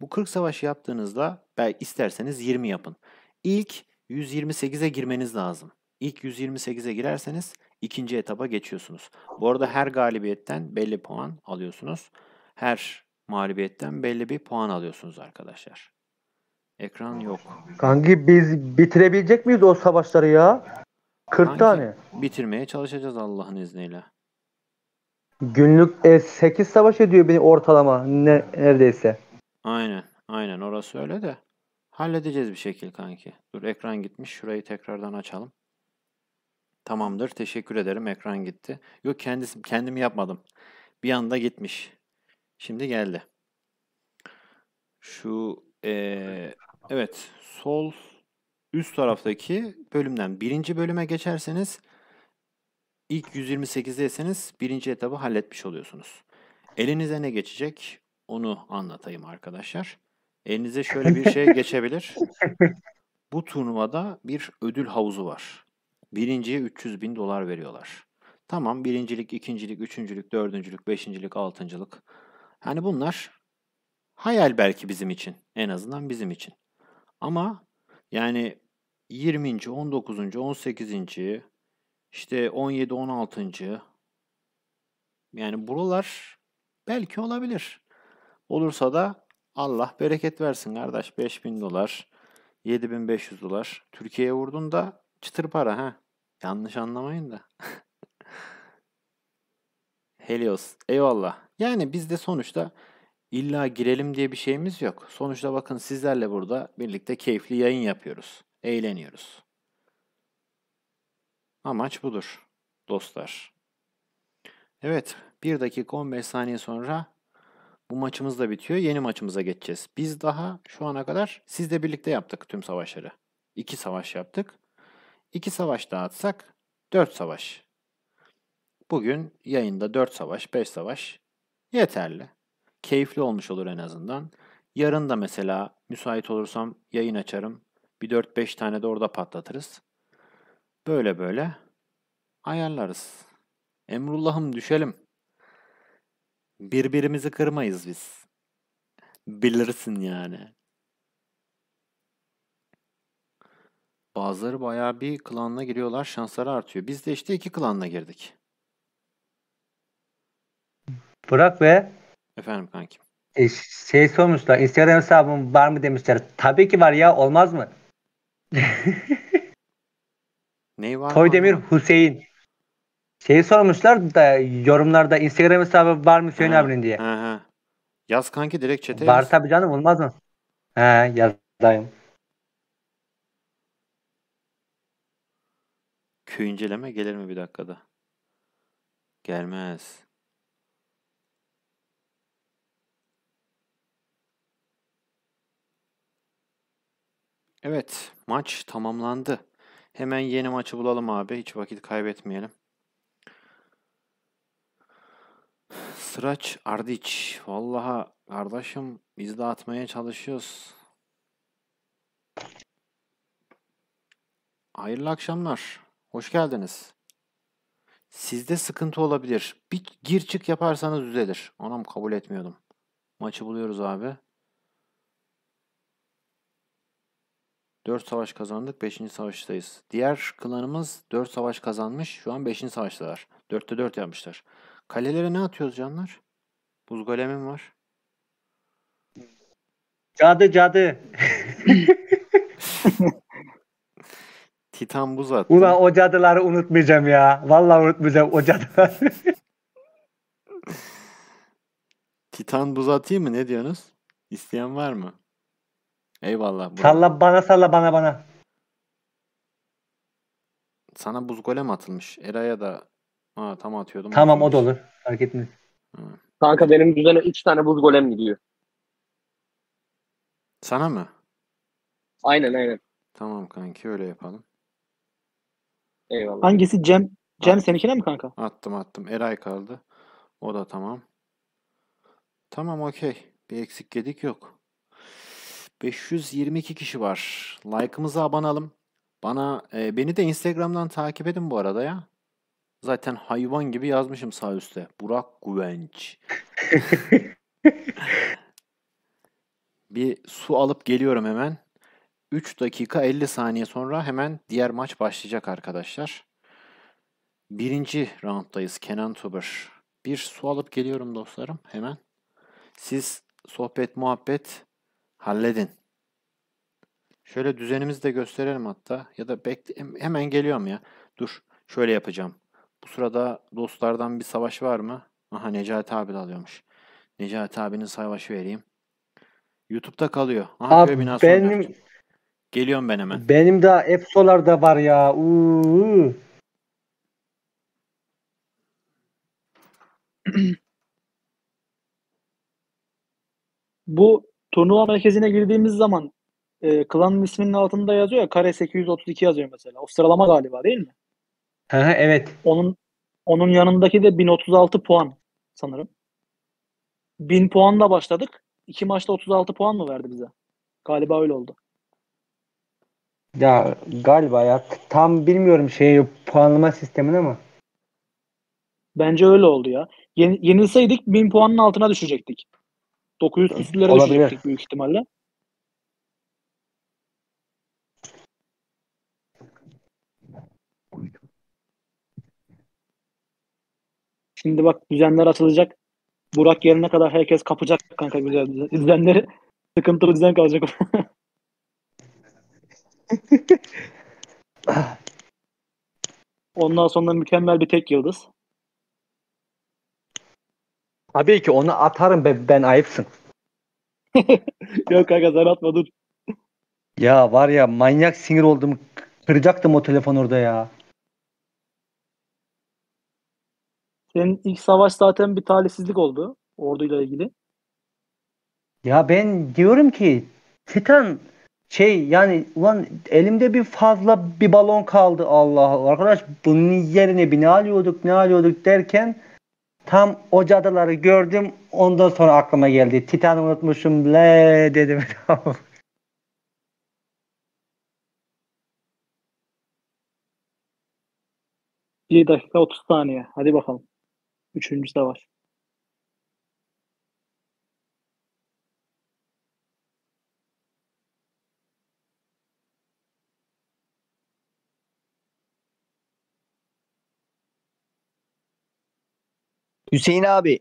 Bu 40 savaşı yaptığınızda belki isterseniz 20 yapın. İlk 128'e girmeniz lazım. İlk 128'e girerseniz ikinci etaba geçiyorsunuz. Bu arada her galibiyetten belli puan alıyorsunuz. Her mağlubiyetten belli bir puan alıyorsunuz arkadaşlar. Ekran yok. Kanki biz bitirebilecek miyiz o savaşları ya? 40 tane. Bitirmeye çalışacağız Allah'ın izniyle. Günlük 8 savaş ediyor beni ortalama neredeyse. Aynen. Aynen orası öyle de. Halledeceğiz bir şekil kanki. Dur ekran gitmiş. Şurayı tekrardan açalım. Tamamdır. Teşekkür ederim. Ekran gitti. Yok kendim yapmadım. Bir anda gitmiş. Şimdi geldi. Şu evet sol üst taraftaki bölümden birinci bölüme geçerseniz ilk 128'deyseniz birinci etabı halletmiş oluyorsunuz. Elinize ne geçecek onu anlatayım arkadaşlar. Elinize şöyle bir şey geçebilir. Bu turnuvada bir ödül havuzu var. Birinciye $300.000 veriyorlar. Tamam birincilik, ikincilik, üçüncülük, dördüncülük, beşincilik, altıncılık. Hani bunlar hayal belki bizim için. En azından bizim için. Ama yani 20. 19. 18. işte 17. 16. Yani buralar belki olabilir. Olursa da Allah bereket versin kardeş. $5.000, $7.500. Türkiye'ye vurdun da çıtır para ha. Yanlış anlamayın da. Helios. Eyvallah. Yani biz de sonuçta İlla girelim diye bir şeyimiz yok. Sonuçta bakın sizlerle burada birlikte keyifli yayın yapıyoruz. Eğleniyoruz. Amaç budur dostlar. Evet 1 dakika 15 saniye sonra bu maçımız da bitiyor. Yeni maçımıza geçeceğiz. Biz daha şu ana kadar sizle birlikte yaptık tüm savaşları. 2 savaş yaptık. 2 savaş daha atsak 4 savaş. Bugün yayında 4 savaş 5 savaş yeterli. Keyifli olmuş olur en azından. Yarın da mesela müsait olursam yayın açarım. Bir 4-5 tane de orada patlatırız. Böyle böyle ayarlarız. Emrullah'ım düşelim. Birbirimizi kırmayız biz. Bilirsin yani. Bazıları bayağı bir klanla giriyorlar. Şansları artıyor. Biz de işte 2 klanla girdik. Bırak be. Efendim kankim. Şey sormuşlar. Instagram hesabım var mı demişler. Tabii ki var ya. Olmaz mı? Neyi var? Koydemir Hüseyin. Şey sormuşlar da yorumlarda Instagram hesabı var mı Hüseyin abinin diye. He. Yaz kanki direkt chat'e. Var tabii canım. Olmaz mı? He yazayım. Köy inceleme gelir mi bir dakikada? Gelmez. Evet, maç tamamlandı. Hemen yeni maçı bulalım abi. Hiç vakit kaybetmeyelim. Sıraç Ardiç. Vallahi kardeşim biz de atmaya çalışıyoruz. Hayırlı akşamlar. Hoş geldiniz. Sizde sıkıntı olabilir. Bir gir çık yaparsanız düzelir. Anam kabul etmiyordum. Maçı buluyoruz abi. 4 savaş kazandık. 5. savaştayız. Diğer klanımız 4 savaş kazanmış. Şu an 5. savaştalar. 4'te 4 yapmışlar. Kalelere ne atıyoruz canlar? Buz golemim var. Cadı. Titan buz attı. Ulan o cadıları unutmayacağım ya. Vallahi unutmayacağım o cadıları. Titan buz atayım mı? Ne diyorsunuz? İsteyen var mı? Eyvallah. Burak. Salla bana. Sana buz golem atılmış. Eray'a da tam atıyordum. Tamam atılmış. O da olur. Fark etmez. Kanka benim düzene 3 tane buz golem gidiyor. Sana mı? Aynen. Tamam kanki öyle yapalım. Eyvallah. Hangisi Cem? Cem seninkine mi kanka? Attım. Eray kaldı. O da tamam. Tamam okey. Bir eksik yedik yok. 522 kişi var. Like'ımıza abanalım. Beni de Instagram'dan takip edin bu arada ya. Zaten hayvan gibi yazmışım sağ üstte. Burak Güvenç. Bir su alıp geliyorum hemen. 3 dakika 50 saniye sonra hemen diğer maç başlayacak arkadaşlar. 1. rounddayız. Kenan Tuber. Bir su alıp geliyorum dostlarım hemen. Siz sohbet muhabbet halledin. Şöyle düzenimizi de gösterelim hatta. Ya da hemen geliyorum ya. Dur. Şöyle yapacağım. Bu sırada dostlardan bir savaş var mı? Aha, Necati abi de alıyormuş. Necati abinin savaşı vereyim. YouTube'da kalıyor. Aha, abi, köy binası benim... Geliyorum ben hemen. Benim de Epsolar da var ya. Uuu. Bu turnuva merkezine girdiğimiz zaman klanın isminin altında yazıyor ya, kare 832 yazıyor mesela. O sıralama galiba değil mi? Ha, evet. Onun yanındaki de 1036 puan sanırım. 1000 puanla başladık. 2 maçta 36 puan mı verdi bize? Galiba öyle oldu. Ya galiba ya. Tam bilmiyorum puanlama sistemini ama. Bence öyle oldu ya. Yenilseydik 1000 puanın altına düşecektik. 900 küsürlere düşecektik büyük ihtimalle. Şimdi bak, düzenler açılacak. Burak gelene kadar herkes kapacak kanka güzel düzenleri. Sıkıntılı düzen kalacak. Ondan sonra mükemmel bir tek yıldız. Tabii ki onu atarım be, ben ayıpsın. Yok kanka sen atma, dur. Ya var ya, manyak sinir oldum. Kıracaktım o telefon orada ya. Senin ilk savaş zaten bir talihsizlik oldu. Orduyla ilgili. Ya ben diyorum ki Titan yani ulan elimde bir fazla bir balon kaldı, Allah arkadaş bunun yerine bir ne alıyorduk derken tam o cadıları gördüm, ondan sonra aklıma geldi. Titan'ı unutmuşum le dedim. Bir dakika 30 saniye. Hadi bakalım. Üçüncü savaş. Hüseyin abi,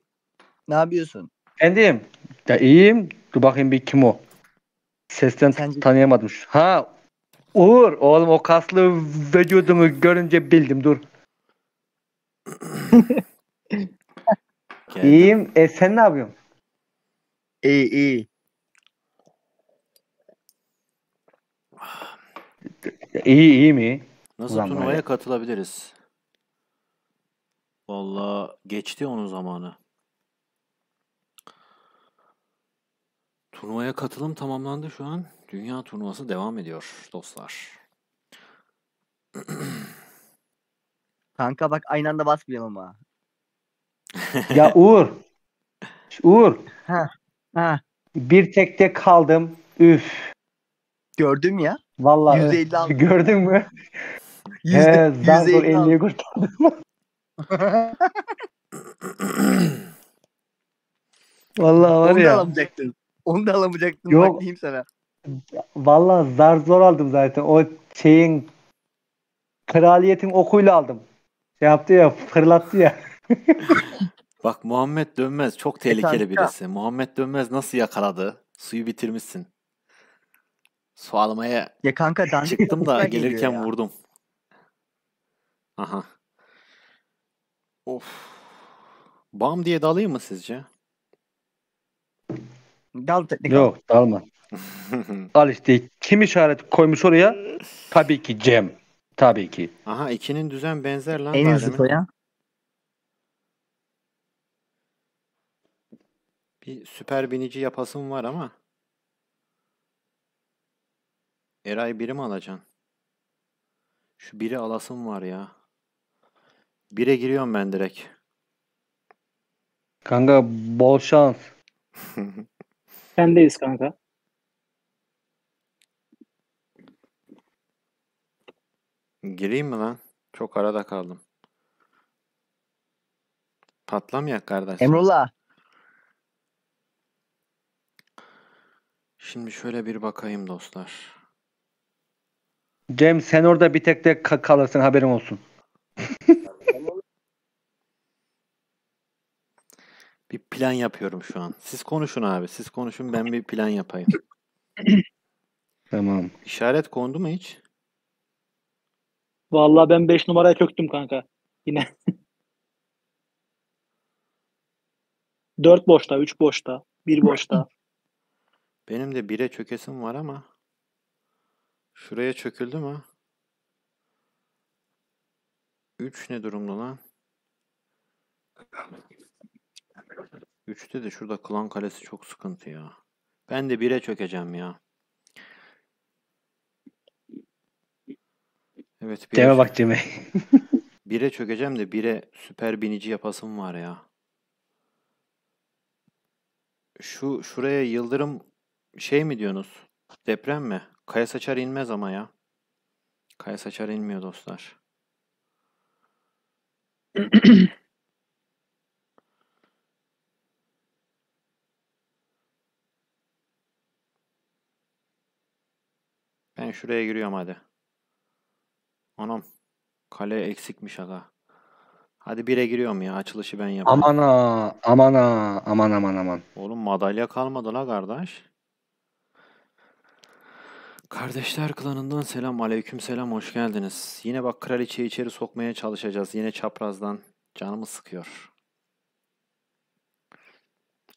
ne yapıyorsun? Efendim? Ya iyiyim. Dur bakayım bir kim o? Sesten tanıyamadım. Ha, Uğur. Oğlum o kaslı vücudumu görünce bildim. Dur. İyiyim. Sen ne yapıyorsun? İyi. İyi mi? Nasıl turnuvaya katılabiliriz? Vallahi geçti onun zamanı. Turnuvaya katılım tamamlandı şu an. Dünya turnuvası devam ediyor dostlar. Kanka bak, aynı anda basmayalım ha. Ya Uğur. Ha. Bir tekte kaldım. Üf. Gördüm ya. Vallahi. 150 aldım. Gördün mü? 150'yi kurtardım. Vallahi var onu ya. Onu da alamayacaktın. Yok. Bak diyeyim sana. Vallahi zar zor aldım zaten. O kraliyetin okuyla aldım. Yaptı ya, fırlattı ya. Bak Muhammed Dönmez çok tehlikeli birisi. Muhammed Dönmez nasıl yakaladı? Suyu bitirmişsin. Su almaya kanka, çıktım da gelirken vurdum. Aha. Of. Bam diye dalayım mı sizce? Dal teknik. Yok, dalma. Al işte, kim işaret koymuş oraya? Tabii ki Cem. Tabii ki. Aha, ikinin düzen benzer lan. En hızlı ya. Bir süper binici yapasım var ama. Eray biri mi alacaksın? Şu biri alasım var ya. 1'e giriyorum ben direkt. Kanka bol şans. Sendeyiz kanka. Gireyim mi lan? Çok arada kaldım. Patlamayak kardeş. Emrullah. Şimdi şöyle bir bakayım dostlar. Cem sen orada bir tek de kalırsın, haberim olsun. Bir plan yapıyorum şu an. Siz konuşun abi. Siz konuşun, ben bir plan yapayım. Tamam. İşaret kondu mu hiç? Vallahi ben 5 numaraya köktüm kanka. Yine. 4 boşta, 3 boşta, 1 boşta. Benim de 1'e çökesim var ama şuraya çöküldü mü? 3 ne durumda lan? 3'te de şurada Klan Kalesi çok sıkıntı ya. Ben de 1'e çökeceğim ya. Evet. Cem'e bak Cem'e. 1'e çökeceğim de 1'e süper binici yapasım var ya. Şuraya yıldırım şey mi diyorsunuz? Deprem mi? Kaya saçar inmez ama ya. Kaya saçar inmiyor dostlar. Ben şuraya giriyorum hadi. Anam. Kale eksikmiş aga. Hadi 1'e giriyorum ya. Açılışı ben yapayım. Aman ha. Aman ha. Aman aman aman. Oğlum madalya kalmadı la kardeş. Kardeşler klanından selam. Aleyküm selam. Hoş geldiniz. Yine bak kraliçeyi içeri sokmaya çalışacağız. Yine çaprazdan. Canımı sıkıyor.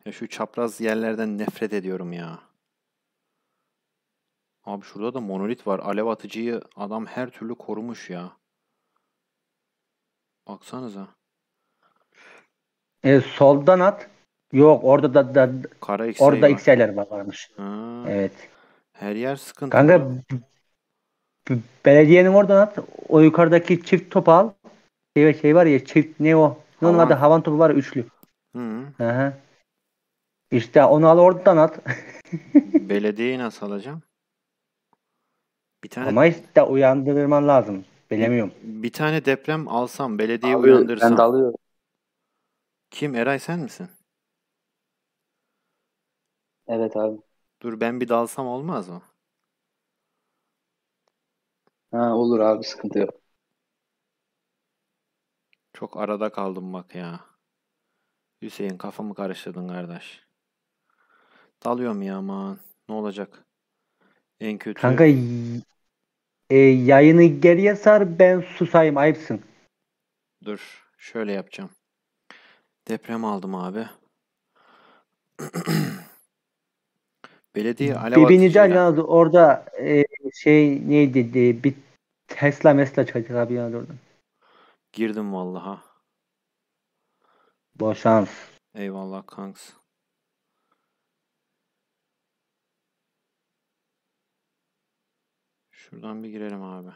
Ya şu çapraz yerlerden nefret ediyorum ya. Abi şurada da monolit var. Alev atıcıyı adam her türlü korumuş ya. Baksanıza. Soldan at. Yok orada da orada XL'ler varmış. Ha. Evet. Her yer sıkıntı. Kanka belediyenin oradan at. O yukarıdaki çift topu al. Şey var ya çift ne o? Ne onun adı? Havan topu var üçlü. Hı. Aha. İşte onu al oradan at. Belediyeyi nasıl alacağım? Bir tane... Ama işte uyandırman lazım. Bilemiyorum. Bir tane deprem alsam, belediye uyandırırsam. Ben de alıyorum. Kim? Eray sen misin? Evet abi. Dur ben bir dalsam olmaz mı? Ha, olur abi sıkıntı yok. Çok arada kaldım bak ya. Hüseyin kafamı karıştırdın kardeş. Dalıyorum ya aman. Ne olacak? En kötü. Kanka yayını geriye sar ben susayım ayıpsın. Dur şöyle yapacağım. Deprem aldım abi. Belediye alev binici lazım orada şey neydi bir Tesla mesla çocuk abi yani oradan. Girdim vallaha. Bol şans. Eyvallah kanks. Şuradan bir girelim abi.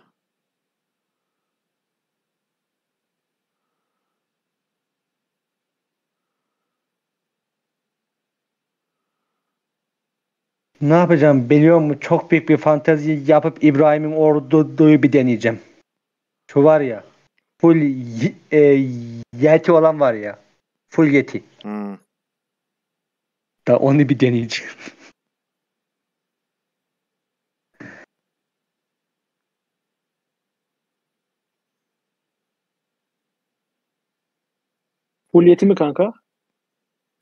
Ne yapacağım biliyor musun? Çok büyük bir fantezi yapıp İbrahim'in orduyu bir deneyeceğim. Şu var ya. Full yeti olan var ya. Full yeti. Hmm. Da onu bir deneyeceğim. Full yeti mi kanka?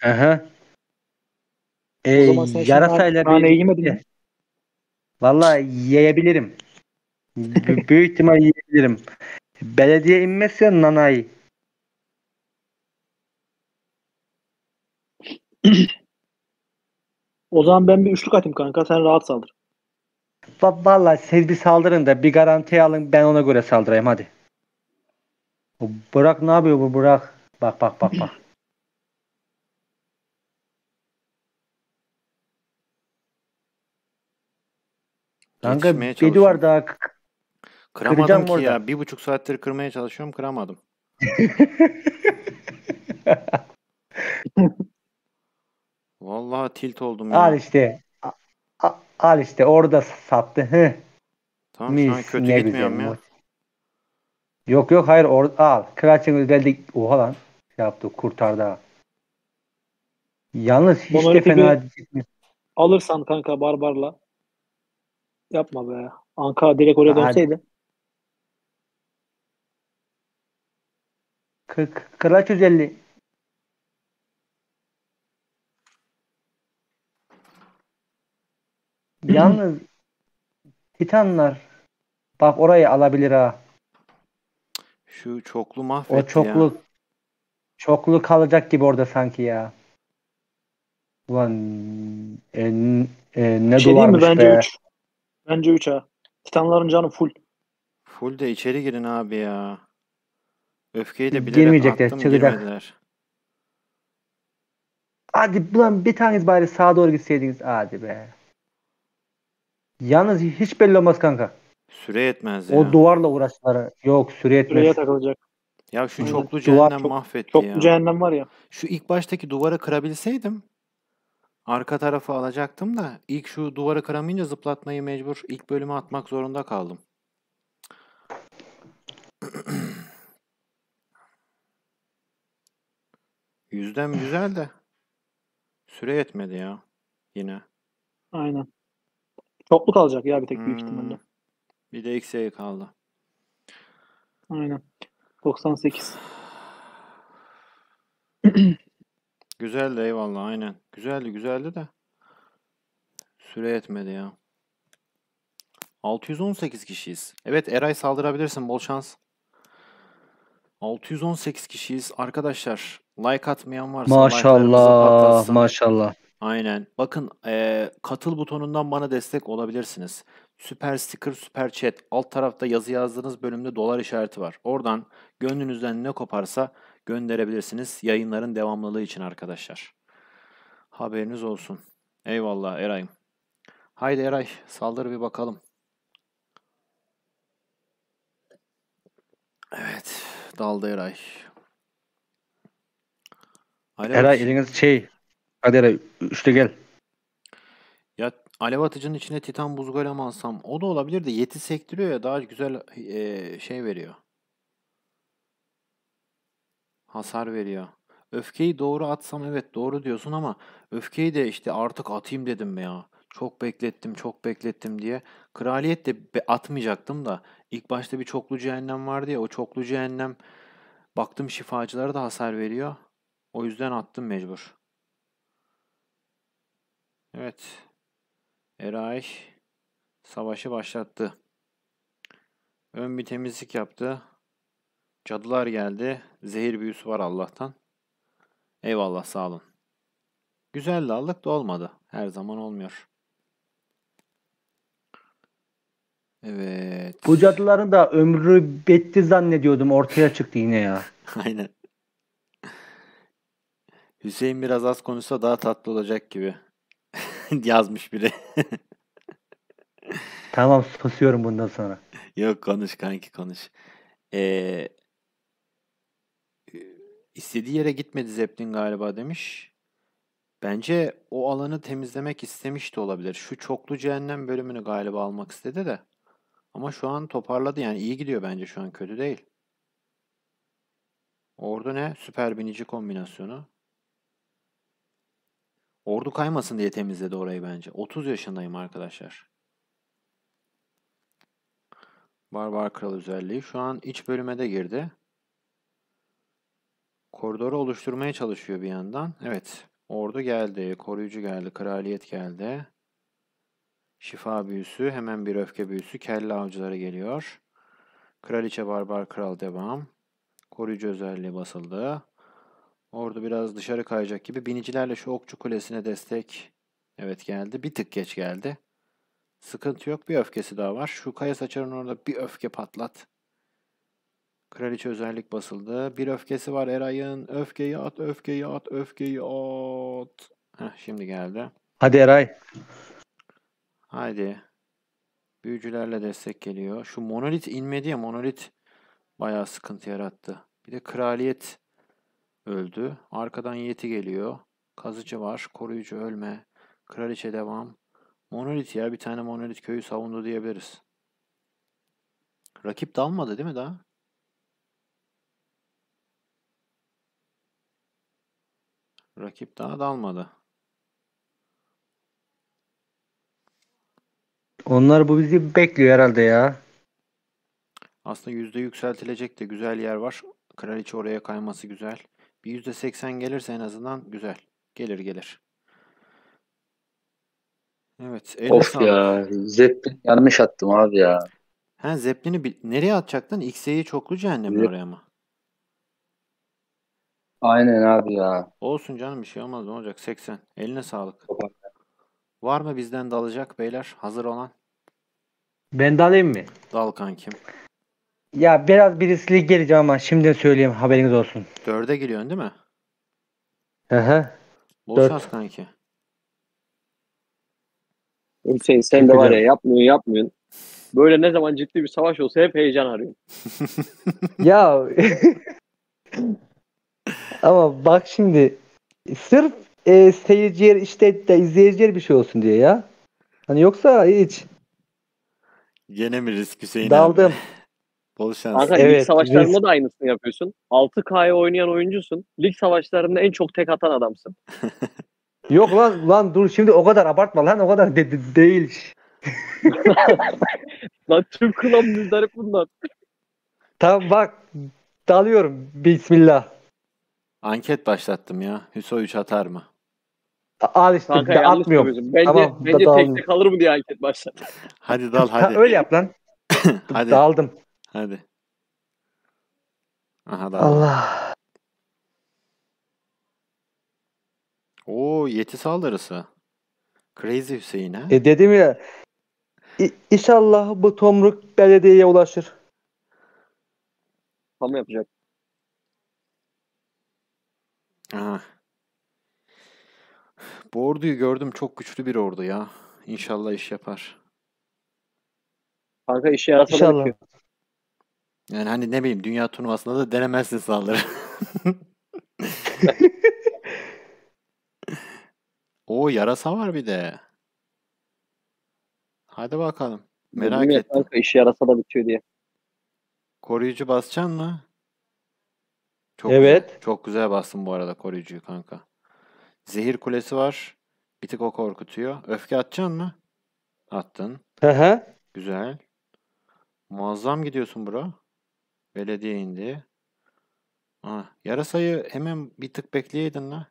Aha. Yarasayla bir... yemedin mi? Vallahi yiyebilirim. Büyük ihtimal yiyebilirim. Belediye inmezse nanay. O zaman ben bir üçlük atayım kanka. Sen rahat saldır. Vallahi siz bir saldırın da bir garanti alın. Ben ona göre saldırayım hadi. Burak ne yapıyor bu Burak? Bak bak bak bak. Kanka bir duvar daha kıramadım ki orada. Ya. 1,5 saattir kırmaya çalışıyorum. Kıramadım. Vallahi tilt oldum ya. Al işte. Al işte. Orada sattı. Heh. Tamam şu an kötü gitmiyorum ya. Yok yok hayır. Al. Kraliçe'nin özellik. Oha lan. Yaptı kurtardı ha. Yalnız hiç Monolit de fena değil. Alırsan kanka barbarla. Yapma be. Anka direkt oraya dönseydi. Kraliçe özelliği. Yalnız Titanlar bak orayı alabilir ha. Şu çoklu mahvetti ya. O çokluk kalacak gibi orada sanki ya. Ulan ne şey dolarmış mi? Bence 3. Bence 3 ha. Titanların canı full. Full de içeri girin abi ya. Öfkeyi de bilerek attım, girmediler. Hadi ulan bir taneniz bari sağa doğru gitseydiniz. Hadi be. Yalnız hiç belli olmaz kanka. Süre yetmez ya. O duvarla uğraştılar. Yok süre yetmez. Süreye takılacak. Ya şu çoklu cehennem çok, mahvetti çoklu ya. Çoklu cehennem var ya. Şu ilk baştaki duvarı kırabilseydim arka tarafı alacaktım da ilk şu duvarı kıramayınca zıplatmayı mecbur ilk bölüme atmak zorunda kaldım. Yüzdem güzel de süre yetmedi ya yine. Aynen. Çoklu kalacak ya bir tek büyük ihtimalle. Bir de eksiği kaldı. Aynen. 98. Güzeldi eyvallah aynen. Güzeldi de süre yetmedi ya. 618 kişiyiz. Evet Eray saldırabilirsin, bol şans. 618 kişiyiz arkadaşlar. Like atmayan varsa maşallah maşallah. Aynen. Bakın katıl butonundan bana destek olabilirsiniz. Süper sticker, süper chat. Alt tarafta yazı yazdığınız bölümde dolar işareti var. Oradan gönlünüzden ne koparsa gönderebilirsiniz. Yayınların devamlılığı için arkadaşlar. Haberiniz olsun. Eyvallah Eray'ım. Haydi Eray saldır bir bakalım. Evet. Daldı Eray. Alev Eray eliniz şey. Hadi Eray üstte gel. Ya Alev Atıcı'nın içine Titan Buz Golem alsam o da olabilir de Yeti sektiriyor ya daha güzel şey veriyor. Hasar veriyor. Öfkeyi doğru atsam evet doğru diyorsun ama öfkeyi de işte artık atayım dedim ya. Çok beklettim diye. Kraliyet de atmayacaktım da ilk başta bir çoklu cehennem vardı ya o çoklu cehennem baktım şifacılara da hasar veriyor. O yüzden attım mecbur. Evet. Eray savaşı başlattı. Ön bir temizlik yaptı. Cadılar geldi. Zehir büyüsü var Allah'tan. Eyvallah sağ olun. Güzel de aldık da olmadı. Her zaman olmuyor. Evet. Bu cadıların da ömrü bitti zannediyordum. Ortaya çıktı yine ya. Aynen. Hüseyin biraz az konuşsa daha tatlı olacak gibi. Yazmış biri. Tamam susuyorum bundan sonra. Yok konuş kanki konuş. İstediği yere gitmedi Zeppelin galiba demiş. Bence o alanı temizlemek istemiş de olabilir. Şu çoklu cehennem bölümünü galiba almak istedi de. Ama şu an toparladı yani iyi gidiyor bence şu an kötü değil. Ordu ne? Süper binici kombinasyonu. Ordu kaymasın diye temizledi orayı bence. 30 yaşındayım arkadaşlar. Barbar Kral özelliği. Şu an iç bölüme de girdi. Koridoru oluşturmaya çalışıyor bir yandan. Evet. Ordu geldi. Koruyucu geldi. Kraliyet geldi. Şifa büyüsü. Hemen bir öfke büyüsü. Kelle avcıları geliyor. Kraliçe Barbar Kral devam. Koruyucu özelliği basıldı. Ordu biraz dışarı kayacak gibi. Binicilerle şu okçu kulesine destek. Evet geldi. Bir tık geç geldi. Sıkıntı yok. Bir öfkesi daha var. Şu kaya saçarın orada bir öfke patlat. Kraliçe özellik basıldı. Bir öfkesi var Eray'ın. Öfkeyi at. Heh, şimdi geldi. Hadi Eray. Haydi. Büyücülerle destek geliyor. Şu monolit inmedi ya. Monolit bayağı sıkıntı yarattı. Bir de kraliyet öldü. Arkadan yeti geliyor. Kazıcı var. Koruyucu ölme. Kraliçe devam. Monolit ya. Bir tane monolit köyü savundu diyebiliriz. Rakip dalmadı değil mi daha? Rakip daha dalmadı. Onlar bu bizi bekliyor herhalde ya. Aslında yüzde yükseltilecek de güzel yer var. Kraliçe oraya kayması güzel. Bir %80 gelirse en azından güzel. Gelir. Evet. Of ya. Zeppelin yanlış attım abi ya. He Zeppelin'i nereye atacaktın? X'e'yi çoklu cehennemin oraya mı? Aynen abi ya. Olsun canım, bir şey olmaz, ne olacak, 80. Eline sağlık. Var mı bizden dalacak beyler, hazır olan? Ben dalayım mı? Dal kankim. Ya biraz birisiyle geleceğim ama şimdiden söyleyeyim, haberiniz olsun. 4'e giriyorsun değil mi? Hı. Bol şans kanki. Hüseyin sen de var ya, yapmıyorsun. Böyle ne zaman ciddi bir savaş olsa hep heyecan arıyorum. Ya ama bak şimdi sırf seyirciye işte de izleyiciye bir şey olsun diye ya. Hani yoksa hiç. Gene mi risk Hüseyin? Daldım. Bol şans. Kanka, evet, lig savaşlarında risk. Da aynısını yapıyorsun. 6K'ya oynayan oyuncusun. Lig savaşlarında en çok tek atan adamsın. Yok lan dur şimdi o kadar abartma lan, o kadar değil. Lan tüm klan müzdarip bundan. Tamam bak, dalıyorum. Bismillah. Anket başlattım ya. Hüso 3 atar mı? Al işte, atmıyorum. Bence tekte kalır mı diye anket başlattım. Hadi dal hadi. Öyle yap lan. Hadi. Daldım. Hadi. Aha daldım. Allah. Oo, yeti saldırısı. Crazy Hüseyin ha. Dedim ya. İnşallah bu tomruk belediyeye ulaşır. Tam yapacak. Aha. Bu orduyu gördüm, çok güçlü bir ordu ya. İnşallah iş yapar. Kanka işe yarasana. Yani hani ne bileyim, Dünya Turnuvası'nda da denemezsin saldırı. O yarasa var bir de. Hadi bakalım. Merak ettim. Kanka, işi yarasa da bitiyor diye. Koruyucu basacaksın mı? Çok evet. Güzel, çok güzel bastın bu arada koruyucuyu kanka. Zehir kulesi var. Bir tık o korkutuyor. Öfke atacaksın mı? Attın. Hı. Güzel. Muazzam gidiyorsun bro. Belediye indi. Ah, yarasayı hemen bir tık bekleyeydin lan.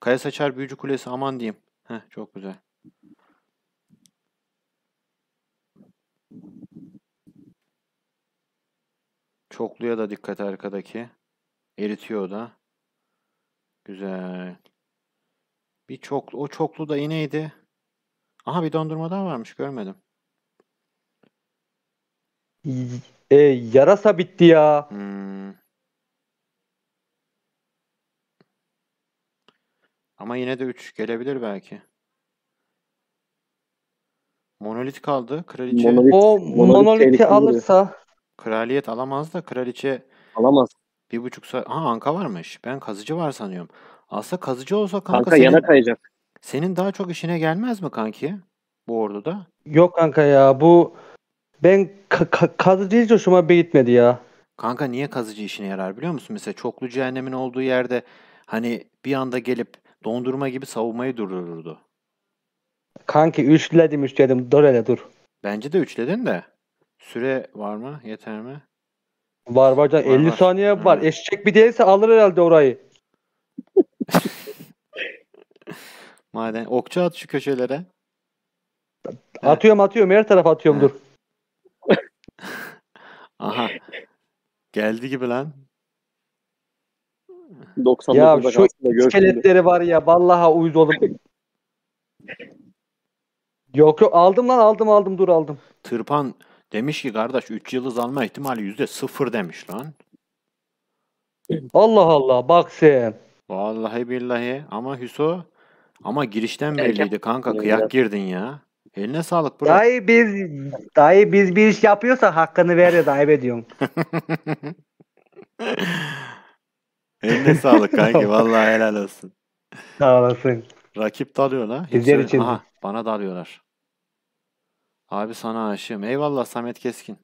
Kaya saçar büyücü kulesi, aman diyeyim. Heh, çok güzel. Çokluya da dikkat, arkadaki. Eritiyor da. Güzel. Bir çoklu, o çoklu da ineydi. Aha bir dondurma daha varmış, görmedim. Yarasa bitti ya. Ama yine de 3 gelebilir belki. Monolit kaldı. Kraliçe. Monolit'i alırsa. Kraliyet alamaz da kraliçe. Alamaz. 1,5 saat. Aha anka varmış. Ben kazıcı var sanıyorum. Aslında kazıcı olsa kanka yana kayacak. Senin daha çok işine gelmez mi kanki? Bu orduda. Yok kanka ya bu. Ben kazıcı hiç hoşuma gitmedi ya. Kanka niye kazıcı işine yarar biliyor musun? Mesela çoklu cehennemin olduğu yerde hani bir anda gelip dondurma gibi savunmayı durdururdu. Kanki üçledim. Dur hele dur. Bence de üçledin de. Süre var mı? Yeter mi? Var canım. 50 saniye var. Eşek bir değilse alır herhalde orayı. Madem okça at şu köşelere. Atıyorum her tarafa atıyorum dur. Aha. Geldi gibi lan. 99 ya şu iskeletleri var ya vallaha uyuz olup. Yok aldım dur aldım. Tırpan demiş ki kardeş 3 yıldız alma ihtimali %0 demiş lan. Allah Allah bak sen. Vallahi billahi ama Hüso ama girişten belliydi kanka, kıyak girdin ya. Eline sağlık bro. Dayı biz bir iş yapıyorsa hakkını ver ya, dayı ediyorum. Eline sağlık kanki. Vallahi helal olsun. Sağ olasın. Rakip dalıyor lan. Bizler için. Aha, bana dalıyorlar. Abi sana aşığım. Eyvallah Samet Keskin.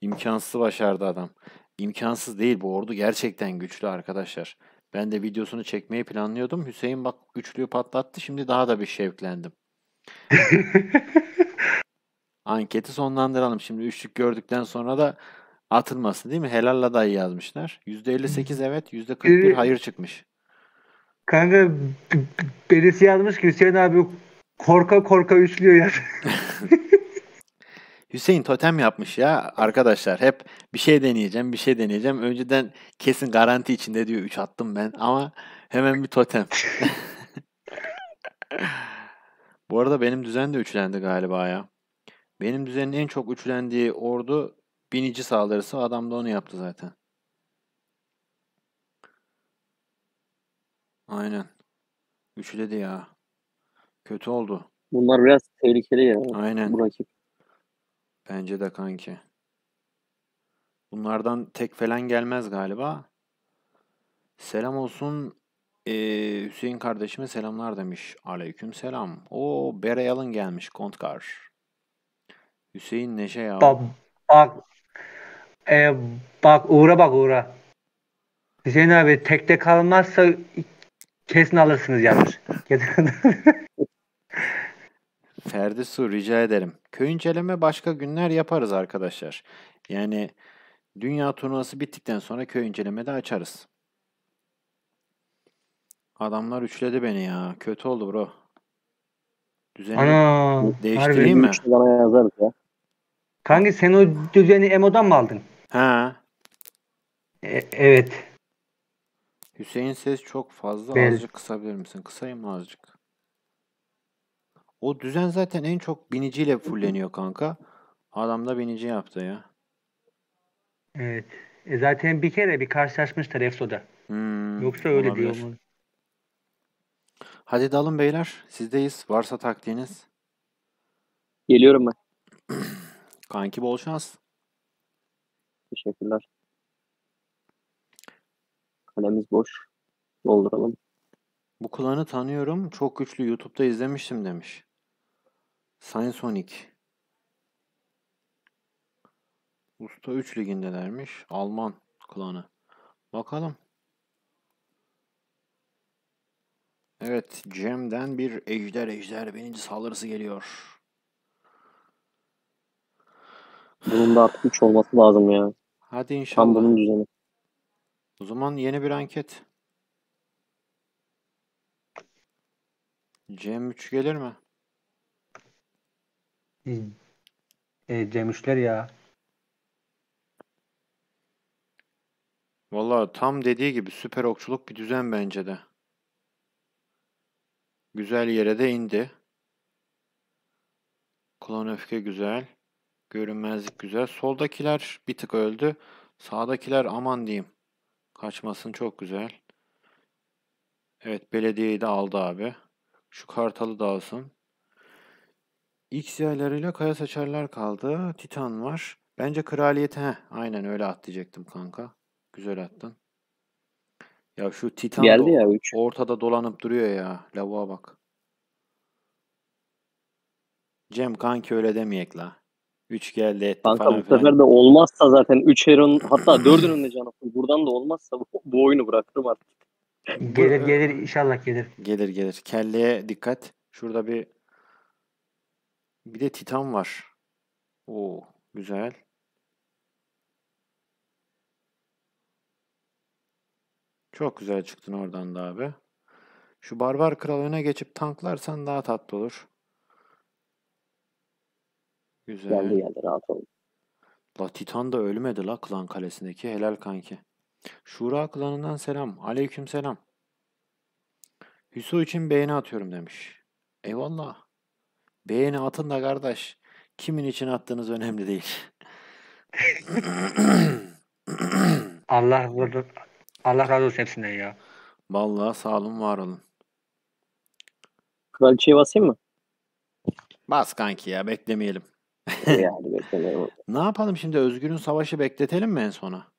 İmkansızı başardı adam. İmkansız değil bu ordu. Gerçekten güçlü arkadaşlar. Ben de videosunu çekmeyi planlıyordum. Hüseyin bak güçlüğü patlattı. Şimdi daha da bir şevklendim. Anketi sonlandıralım. Şimdi üçlük gördükten sonra da atılmasın değil mi? Helalla dayı yazmışlar. %58 evet, %41 hayır çıkmış. Kanka birisi yazmış ki Hüseyin abi korka üçlüyor ya. Hüseyin totem yapmış ya arkadaşlar. Hep bir şey deneyeceğim, bir şey deneyeceğim. Önceden kesin garanti içinde diyor 3 attım ben ama hemen bir totem. Bu arada benim düzen de üçlendi galiba ya. Benim düzenin en çok üçlendiği ordu binici saldırısı. Adam da onu yaptı zaten. Aynen. Üçledi ya. Kötü oldu. Bunlar biraz tehlikeli ya. Aynen. Bu rakip. Bence de kanki. Bunlardan tek falan gelmez galiba. Selam olsun. Hüseyin kardeşime selamlar demiş. Aleyküm selam. O Bereyal'ın gelmiş. Kontkar. Hüseyin Neşe ya. Bak Uğur'a bak Uğur'a. Hüseyin abi tekte kalmazsa kesin alırsınız yalnız. Ferdi Su rica ederim. Köy inceleme başka günler yaparız arkadaşlar. Yani Dünya Turnuvası bittikten sonra köy inceleme de açarız. Adamlar üçledi beni ya. Kötü oldu bro. Düzeni değiştireyim mi? Ya. Kanka sen o düzeni Emo'dan mı aldın? Ha. Evet. Hüseyin ses çok fazla. Evet. Azıcık kısabilir misin? Kısayım mı azıcık? O düzen zaten en çok biniciyle fulleniyor kanka. Adam da binici yaptı ya. Evet. Zaten bir kere bir karşılaşmışlar EFSO'da. Yoksa öyle olabilir. Diyor mu? Hadi dalın beyler. Sizdeyiz. Varsa taktiğiniz. Geliyorum ben. Kanki bol şans. Teşekkürler. Kalemiz boş. Dolduralım. Bu klanı tanıyorum. Çok güçlü. YouTube'da izlemiştim demiş. Science Usta 3 ligindelermiş. Alman klanı. Bakalım. Evet. Cem'den bir ejder. Birinci saldırısı geliyor. Bunun da artık 3 olması lazım ya. Hadi inşallah. Tam bunun düzeni. O zaman yeni bir anket. Cem 3 gelir mi? Cem 3'ler ya. Vallahi tam dediği gibi süper okçuluk bir düzen bence de. Güzel yere de indi. Klan öfke güzel. Görünmezlik güzel. Soldakiler bir tık öldü. Sağdakiler aman diyeyim. Kaçmasın çok güzel. Evet belediyeyi de aldı abi. Şu kartalı da alsın. X yaylarıyla kaya saçarlar kaldı. Titan var. Bence kraliyete. Aynen öyle at diyecektim kanka. Güzel attın. Ya şu Titan geldi ya, ortada dolanıp duruyor ya. Lavuğa bak. Cem kanki öyle demeyek la. 3 geldi etti kanka falan. Bu sefer de olmazsa zaten 3 heron hatta 4'ün önüne canım. Buradan da olmazsa bu oyunu bırakırım artık. Gelir inşallah gelir. Gelir. Kelleye dikkat. Şurada bir de Titan var. Oo güzel. Çok güzel çıktın oradan da abi. Şu Barbar Kral öne geçip tanklarsan daha tatlı olur. Güzel. Geldi rahat oldu. La Titan da ölmedi la Klan Kalesi'ndeki. Helal kanki. Şura klanından selam. Aleyküm selam. Hüsnü için beğeni atıyorum demiş. Eyvallah. Beğeni atın da kardeş. Kimin için attığınız önemli değil. Allah razı olsun hepsinden ya. Vallahi sağ olun var olun. Kraliçeyi basayım mı? Bas kanki ya beklemeyelim. Yani beklemeyelim. Ne yapalım şimdi? Özgür'ün savaşı bekletelim mi en sona?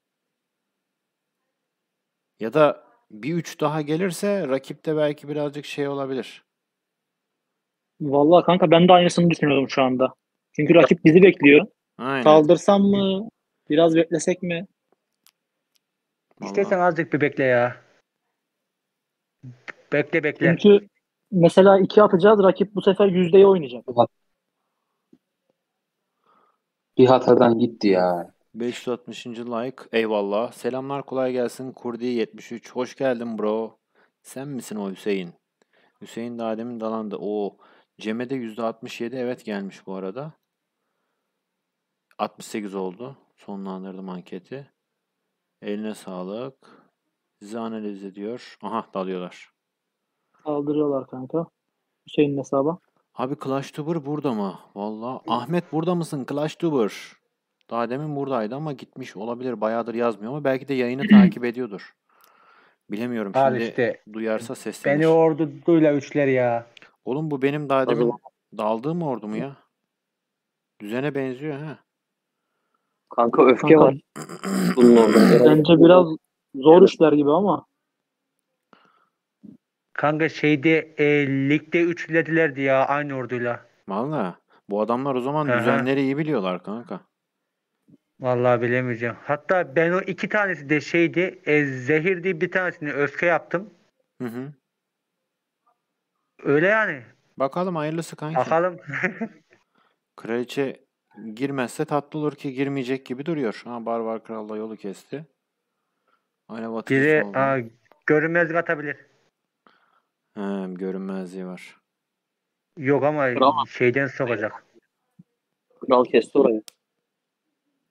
Ya da bir 3 daha gelirse rakipte belki birazcık şey olabilir. Vallahi kanka ben de aynısını düşünüyordum şu anda. Çünkü rakip bizi bekliyor. Aynen. Kaldırsam mı? Biraz beklesek mi? Vallahi. İstersen azıcık bir bekle ya. Bekle. Çünkü mesela 2 atacağız. Rakip bu sefer %'ye oynayacak. Bir hatadan gitti ya. 560. like. Eyvallah. Selamlar kolay gelsin. Kurdi 73. Hoş geldin bro. Sen misin o Hüseyin? Hüseyin daha demin dalandı. Oo. Cem'e de %67 evet gelmiş bu arada. 68 oldu. Sonlandırdım anketi. Eline sağlık. Sizi analiz ediyor. Aha, dalıyorlar. Saldırıyorlar kanka. Hüseyin'in hesabı. Abi ClashTuber burada mı? Vallahi Ahmet burada mısın ClashTuber? Daha demin buradaydı ama gitmiş olabilir. Bayağıdır yazmıyor ama belki de yayını takip ediyordur. Bilemiyorum abi şimdi işte, duyarsa seslenir. Beni orduyla üçler ya. Oğlum bu benim daha demin daldığım ordu mu ya? Düzene benziyor ha. Kanka öfke kanka var. Bence biraz zor işler gibi ama. Kanka şeyde ligde üçledilerdi ya aynı orduyla. Vallahi bu adamlar o zaman düzenleri iyi biliyorlar kanka. Vallahi bilemeyeceğim. Hatta ben o iki tanesi de şeydi, zehir diye bir tanesini öfke yaptım. Hı hı. Öyle yani. Bakalım hayırlısı kanka. Bakalım. Kraliçe girmezse tatlı olur ki girmeyecek gibi duruyor. Ha, Barbar Kral'la yolu kesti. Biri görünmezlik atabilir. He, görünmezliği var. Yok ama kral şeyden sokacak. Kral kesti orayı.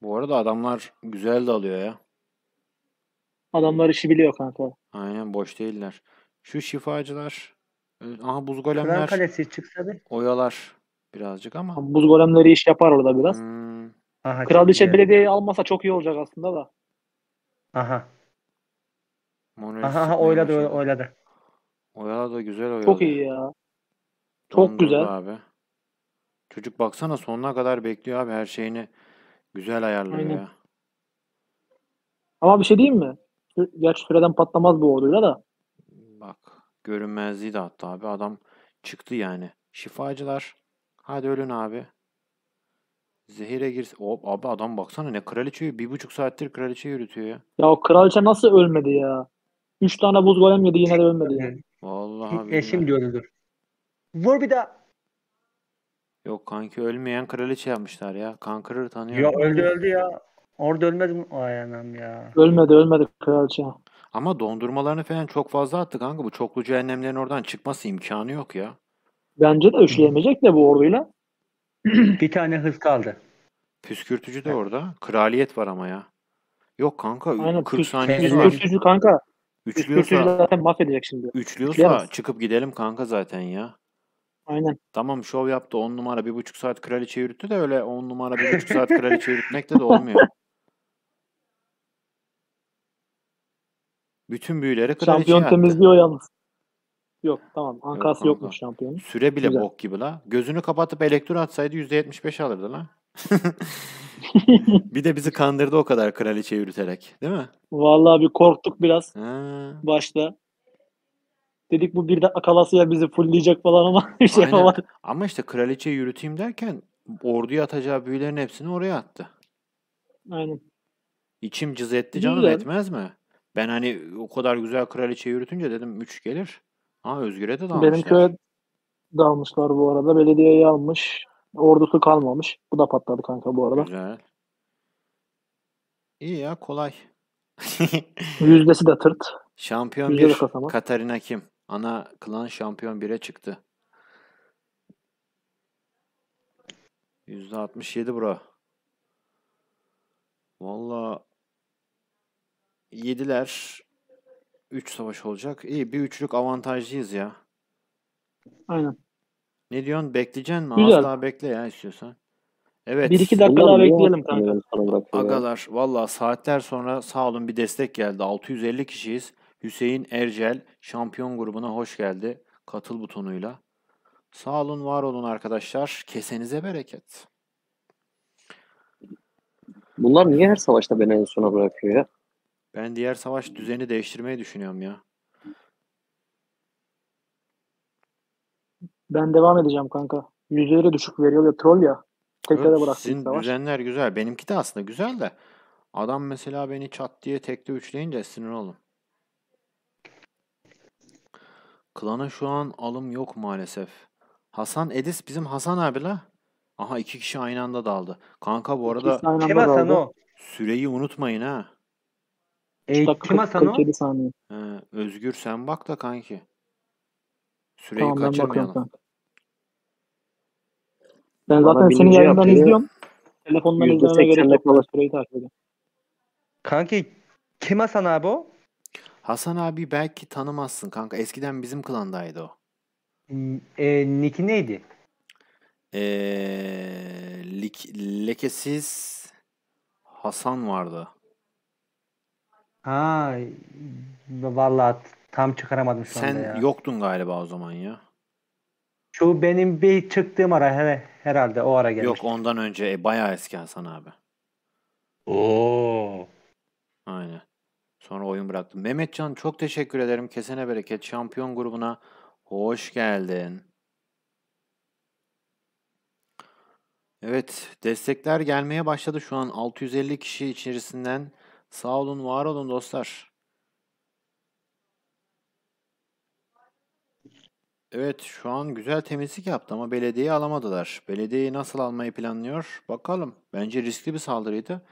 Bu arada adamlar güzel de alıyor ya. Adamlar işi biliyor kanka. Aynen, boş değiller. Şu şifacılar, aha buz golemler. Klan Kalesi çıksa bir. Oyalar birazcık ama. Buz golemleri iş yapar orada biraz. Hmm. Aha, Kraliçe belediyeyi almasa çok iyi olacak aslında da. Aha. Monolit aha oyladı. Oyaladı, güzel oyaladı. Çok iyi ya. Çok Dondurma güzel. Abi. Çocuk baksana sonuna kadar bekliyor abi, her şeyini güzel ayarlıyor. Aynen ya. Ama bir şey diyeyim mi? Gerçi süreden patlamaz bu orduyla da. Bak görünmezliği de attı abi. Adam çıktı yani. Şifacılar. Hadi ölün abi. Zehire girsin. Hop abi adam baksana ne kraliçeyi 1,5 saattir kraliçe yürütüyor ya. Ya o kraliçe nasıl ölmedi ya? 3 tane buz golem yedi yine de ölmedi yani. Vallahi eşim diyordur. Vur bir daha. Yok kanki ölmeyen kraliçe yapmışlar ya. Kankırır tanıyor. Yok öldü ya. Orada ölmedi mi? Ay anam ya. Ölmedi kraliçe. Ama dondurmalarını falan çok fazla attı kanka. Bu çoklu cehennemlerin oradan çıkması imkanı yok ya. Bence de üşleyemeyecek de bu orduyla. Bir tane hız kaldı. Püskürtücü de orada. Kraliyet var ama ya. Yok kanka. Aynen, 40 saniyesi var. Püskürtücü kanka. Üçlüyorsa zaten mahvedecek şimdi. Üçlüyorsa çıkıp gidelim kanka zaten ya. Aynen. Tamam şov yaptı 10 numara 1,5 saat kraliçe yürüttü de öyle 10 numara 1,5 saat kraliçe yürütmekte de olmuyor. Bütün büyüleri kraliçe şampiyon yaptı. Temizliyor yalnız. Yok tamam ankası yok, yokmuş şampiyonun. Süre bile güzel. Bok gibi la. Gözünü kapatıp elektron atsaydı %75 alırdı la. Bir de bizi kandırdı o kadar kraliçe yürüterek. Değil mi? Vallahi bir korktuk biraz. Ha. Başta. Dedik bu bir de akalasıya bizi fullleyecek falan ama bir şey var. Ama işte kraliçe yürüteyim derken orduya atacağı büyülerin hepsini oraya attı. Aynen. İçim cız etti canım, etmez mi? Ben hani o kadar güzel kraliçe yürütünce dedim 3 gelir. Ha, Özgür'e de dalmışlar. Benim köye dalmışlar bu arada. Belediyeyi almış. Ordusu kalmamış. Bu da patladı kanka bu arada. Güzel. İyi ya, kolay. Yüzdesi de tırt. Şampiyon 1 Katarina kim? Ana klan şampiyon 1'e çıktı. %67 bro. Valla yediler. 3 savaş olacak. İyi, bir üçlük avantajlıyız ya. Aynen. Ne diyorsun? Bekleyeceksin mi? Güzel. Az daha bekle ya istiyorsan. Evet. 1-2 dakika daha bekleyelim kanka. Agalar valla saatler sonra sağ olun bir destek geldi. 650 kişiyiz. Hüseyin Ercel şampiyon grubuna hoş geldi. Katıl butonuyla. Sağ olun, var olun arkadaşlar. Kesenize bereket. Bunlar niye her savaşta beni en sona bırakıyor ya? Ben diğer savaş düzeni değiştirmeyi düşünüyorum ya. Ben devam edeceğim kanka. Yüzleri düşük veriyor ya, troll ya. Tekrar bıraktım. Sizin düzenler güzel. Benimki de aslında güzel de. Adam mesela beni çat diye tekte üçleyince sinir oldum. Klana şu an alım yok maalesef. Hasan Edis bizim Hasan abi la. Aha 2 kişi aynı anda daldı. Kanka bu arada kim Hasan o? Süreyi unutmayın ha. Kim Hasan o? Özgür sen bak da kanki. Süreyi tamam, kaçırmayalım. Ben zaten senin yayından izliyorum. Telefondan izlememe gerek yok. Süreyi takip edin. Kanki kim Hasan abi o? Hasan abi belki tanımazsın kanka. Eskiden bizim klandaydı o. Nick'i neydi? Lekesiz Hasan vardı. Ha, vallahi tam çıkaramadım şu anda ya. Sen yoktun galiba o zaman ya. Şu benim bir çıktığım ara herhalde o ara gelmişti. Yok ondan önce bayağı eski Hasan abi. Oo. Aynen. Sonra oyun bıraktım. Mehmetcan çok teşekkür ederim. Kesene bereket. Şampiyon grubuna hoş geldin. Evet, destekler gelmeye başladı şu an 650 kişi içerisinden. Sağ olun, var olun dostlar. Evet, şu an güzel temizlik yaptı ama belediyeyi alamadılar. Belediyeyi nasıl almayı planlıyor? Bakalım. Bence riskli bir saldırıydı.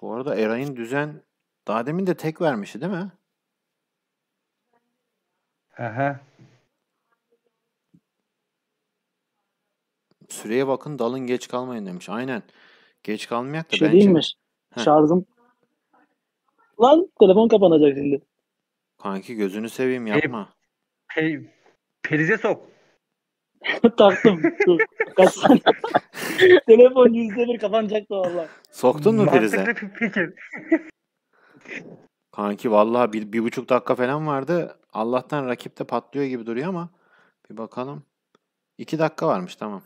Bu arada Eray'ın düzen daha demin de tek vermişti değil mi? Aha. Süreye bakın, dalın geç kalmayın demiş. Aynen. Geç kalmayak da şey bence. Değilmiş. Heh. Şarjım. Lan telefon kapanacak şimdi. Kanki gözünü seveyim yapma. Perize sok. Taktım. Kaç saniye. Telefon %1 kapanacaktı valla. Soktun mu perize? Mantıklı fikir. Kanki valla bir buçuk dakika falan vardı. Allah'tan rakipte patlıyor gibi duruyor ama bir bakalım. 2 dakika varmış, tamam.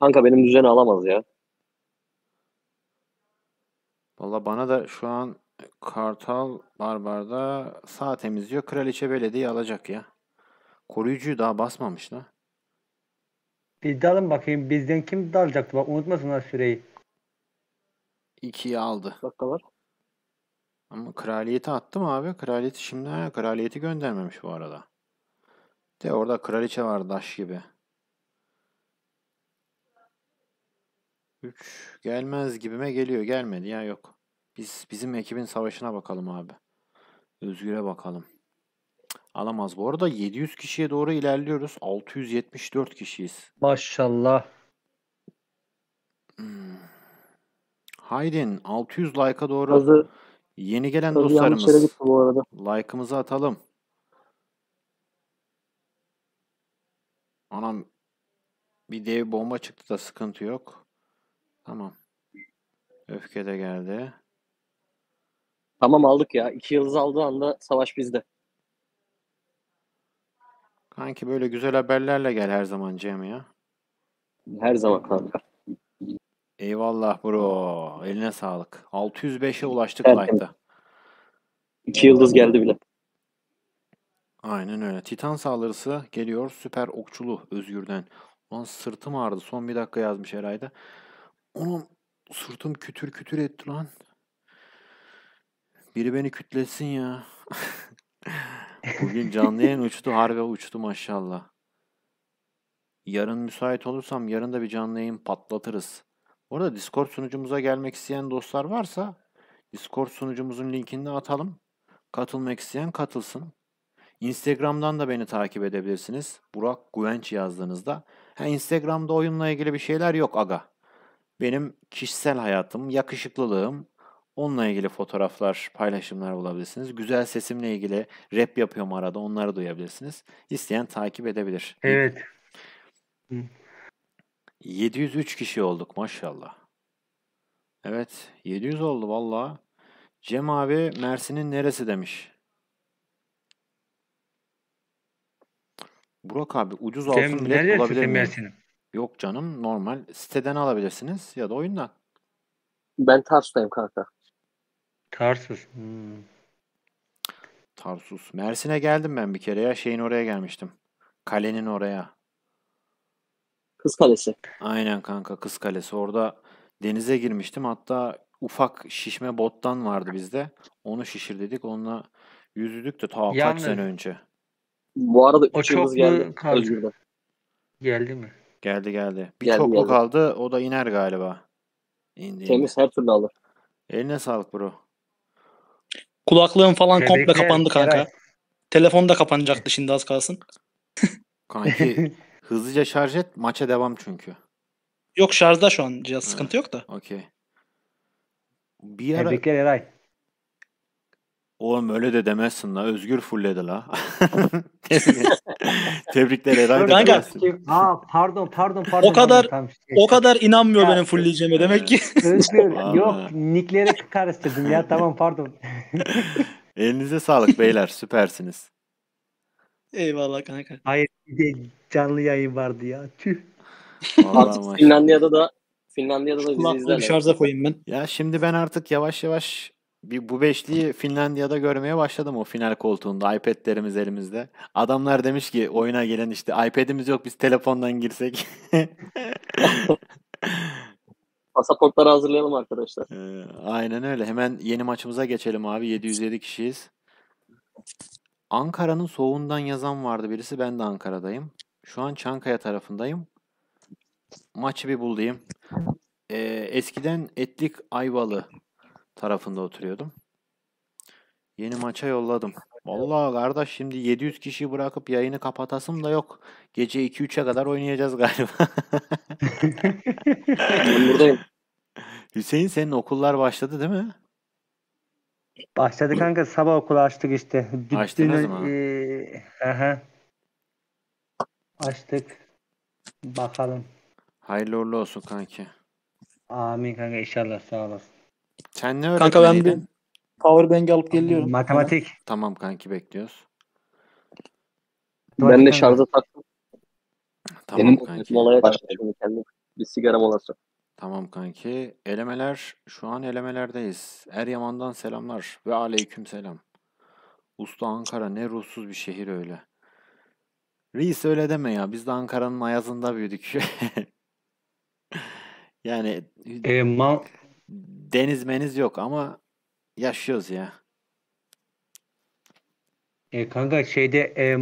Kanka benim düzeni alamaz ya. Valla bana da şu an Kartal Barbar'da sağ temizliyor. Kraliçe Belediye alacak ya. Koruyucuyu daha basmamış da. Bir dalın bakayım. Bizden kim dalacaktı? Bak unutmasınlar süreyi. 2'yi aldı. Dakika var. Ama kraliyeti attım abi. Kraliyeti şimdi kraliyeti göndermemiş bu arada. De orada kraliçe var daş gibi. 3 gelmez gibime geliyor. Gelmedi ya, yok. Bizim ekibin savaşına bakalım abi. Özgür'e bakalım. Alamaz. Bu arada 700 kişiye doğru ilerliyoruz. 674 kişiyiz. Maşallah. Haydin 600 like'a doğru. Yeni gelen dostlarımız. Like'ımızı atalım. Anam bir dev bomba çıktı da sıkıntı yok. Tamam. Öfke de geldi. Tamam aldık ya. 2 yıldız aldığı anda savaş bizde. Kanki böyle güzel haberlerle gel her zaman Cem ya. Her zaman kanka. Eyvallah bro. Eline sağlık. 605'e ulaştık like'da. 2 yıldız geldi bile. Aynen öyle. Titan saldırısı geliyor. Süper okçulu Özgür'den. Ulan sırtım ağrıdı. Son 1 dakika yazmış Eray'da. Onun sırtım kütür kütür etti lan. Biri beni kütlesin ya. Bugün canlı yayın uçtu. Harbi uçtu maşallah. Yarın müsait olursam yarın da bir canlı yayın patlatırız. Bu arada Discord sunucumuza gelmek isteyen dostlar varsa Discord sunucumuzun linkini de atalım. Katılmak isteyen katılsın. Instagram'dan da beni takip edebilirsiniz. Burak Güvenç yazdığınızda. Instagram'da oyunla ilgili bir şeyler yok aga. Benim kişisel hayatım, yakışıklılığım, onunla ilgili fotoğraflar, paylaşımlar bulabilirsiniz. Güzel sesimle ilgili rap yapıyorum arada, onları duyabilirsiniz. İsteyen takip edebilir. Evet. 703 kişi olduk maşallah. Evet, 700 oldu vallahi. Cem abi Mersin'in neresi demiş. Burak abi ucuz altın bilet bulabilir miyim? Yok canım, normal siteden alabilirsiniz ya da oyundan. Ben Tarsus'tayım kanka. Tarsus. Tarsus. Mersin'e geldim ben bir kere ya, şeyin oraya gelmiştim. Kalenin oraya. Kız Kalesi. Aynen kanka, Kız Kalesi. Orada denize girmiştim. Hatta ufak şişme bottan vardı bizde. Onu şişir dedik. Onunla yüzdük de ta kaç sene önce. Bu arada o çok geldi. Özgür'den. Geldi mi? Geldi. Bir çoklu kaldı. O da iner galiba. İndi. Temiz her türlü alır. Eline sağlık bro. Kulaklığım falan komple kapandı kanka. Eray. Telefon da kapanacaktı şimdi az kalsın. Kanki hızlıca şarj et. Maça devam çünkü. Yok, şarjda şu an cihaz, sıkıntı yok da. Okey. Bir ara... Tebrikler Eray. Oğlum öyle de demezsin la. Özgür fulledi la. Tebrikler Eray. Kanka. Aa, pardon. O kadar inanmıyor ya, benim fullleyeceğime demek ki. Özgür, yok nickleri karıştırdım ya, tamam pardon. Elinize sağlık beyler, süpersiniz. Eyvallah kanka. Hayır, canlı yayın vardı ya. Tüh. Artık Finlandiya'da da bizi izlerler. Bir şarja koyayım ben. Ya şimdi ben artık yavaş yavaş bu beşliği Finlandiya'da görmeye başladım, o final koltuğunda. iPad'lerimiz elimizde. Adamlar demiş ki oyuna gelen, işte iPad'imiz yok, biz telefondan girsek. Pasaportları hazırlayalım arkadaşlar. Aynen öyle. Hemen yeni maçımıza geçelim abi. 707 kişiyiz. Ankara'nın soğuğundan yazan vardı birisi. Ben de Ankara'dayım. Şu an Çankaya tarafındayım. Maçı bir bulayım. Eskiden Etlik Ayvalı tarafında oturuyordum. Yeni maça yolladım. Vallahi kardeş, şimdi 700 kişiyi bırakıp yayını kapatasım da yok. Gece 2-3'e kadar oynayacağız galiba. Ben buradayım. Hüseyin, senin okullar başladı değil mi? Başladı kanka. Sabah okulu açtık işte. Açtınız mı? Açtık. Bakalım. Hayırlı uğurlu olsun kanki. Amin kanka, inşallah, sağ olasın. Sen ne öğretmeniydin? Kanka ben bir powerbank alıp geliyorum. Matematik. Tamam kanki, bekliyoruz. Ben de şarja taktım. Tamam benim kanki. Kendim bir sigara molası. Tamam kanki. Elemeler, şu an elemelerdeyiz. Eryaman'dan selamlar ve aleyküm selam. Usta Ankara ne ruhsuz bir şehir öyle. Reis öyle deme ya. Biz de Ankara'nın ayazında büyüdük. Yani deniz meniz yok ama yaşıyoruz ya. Kanka şeyde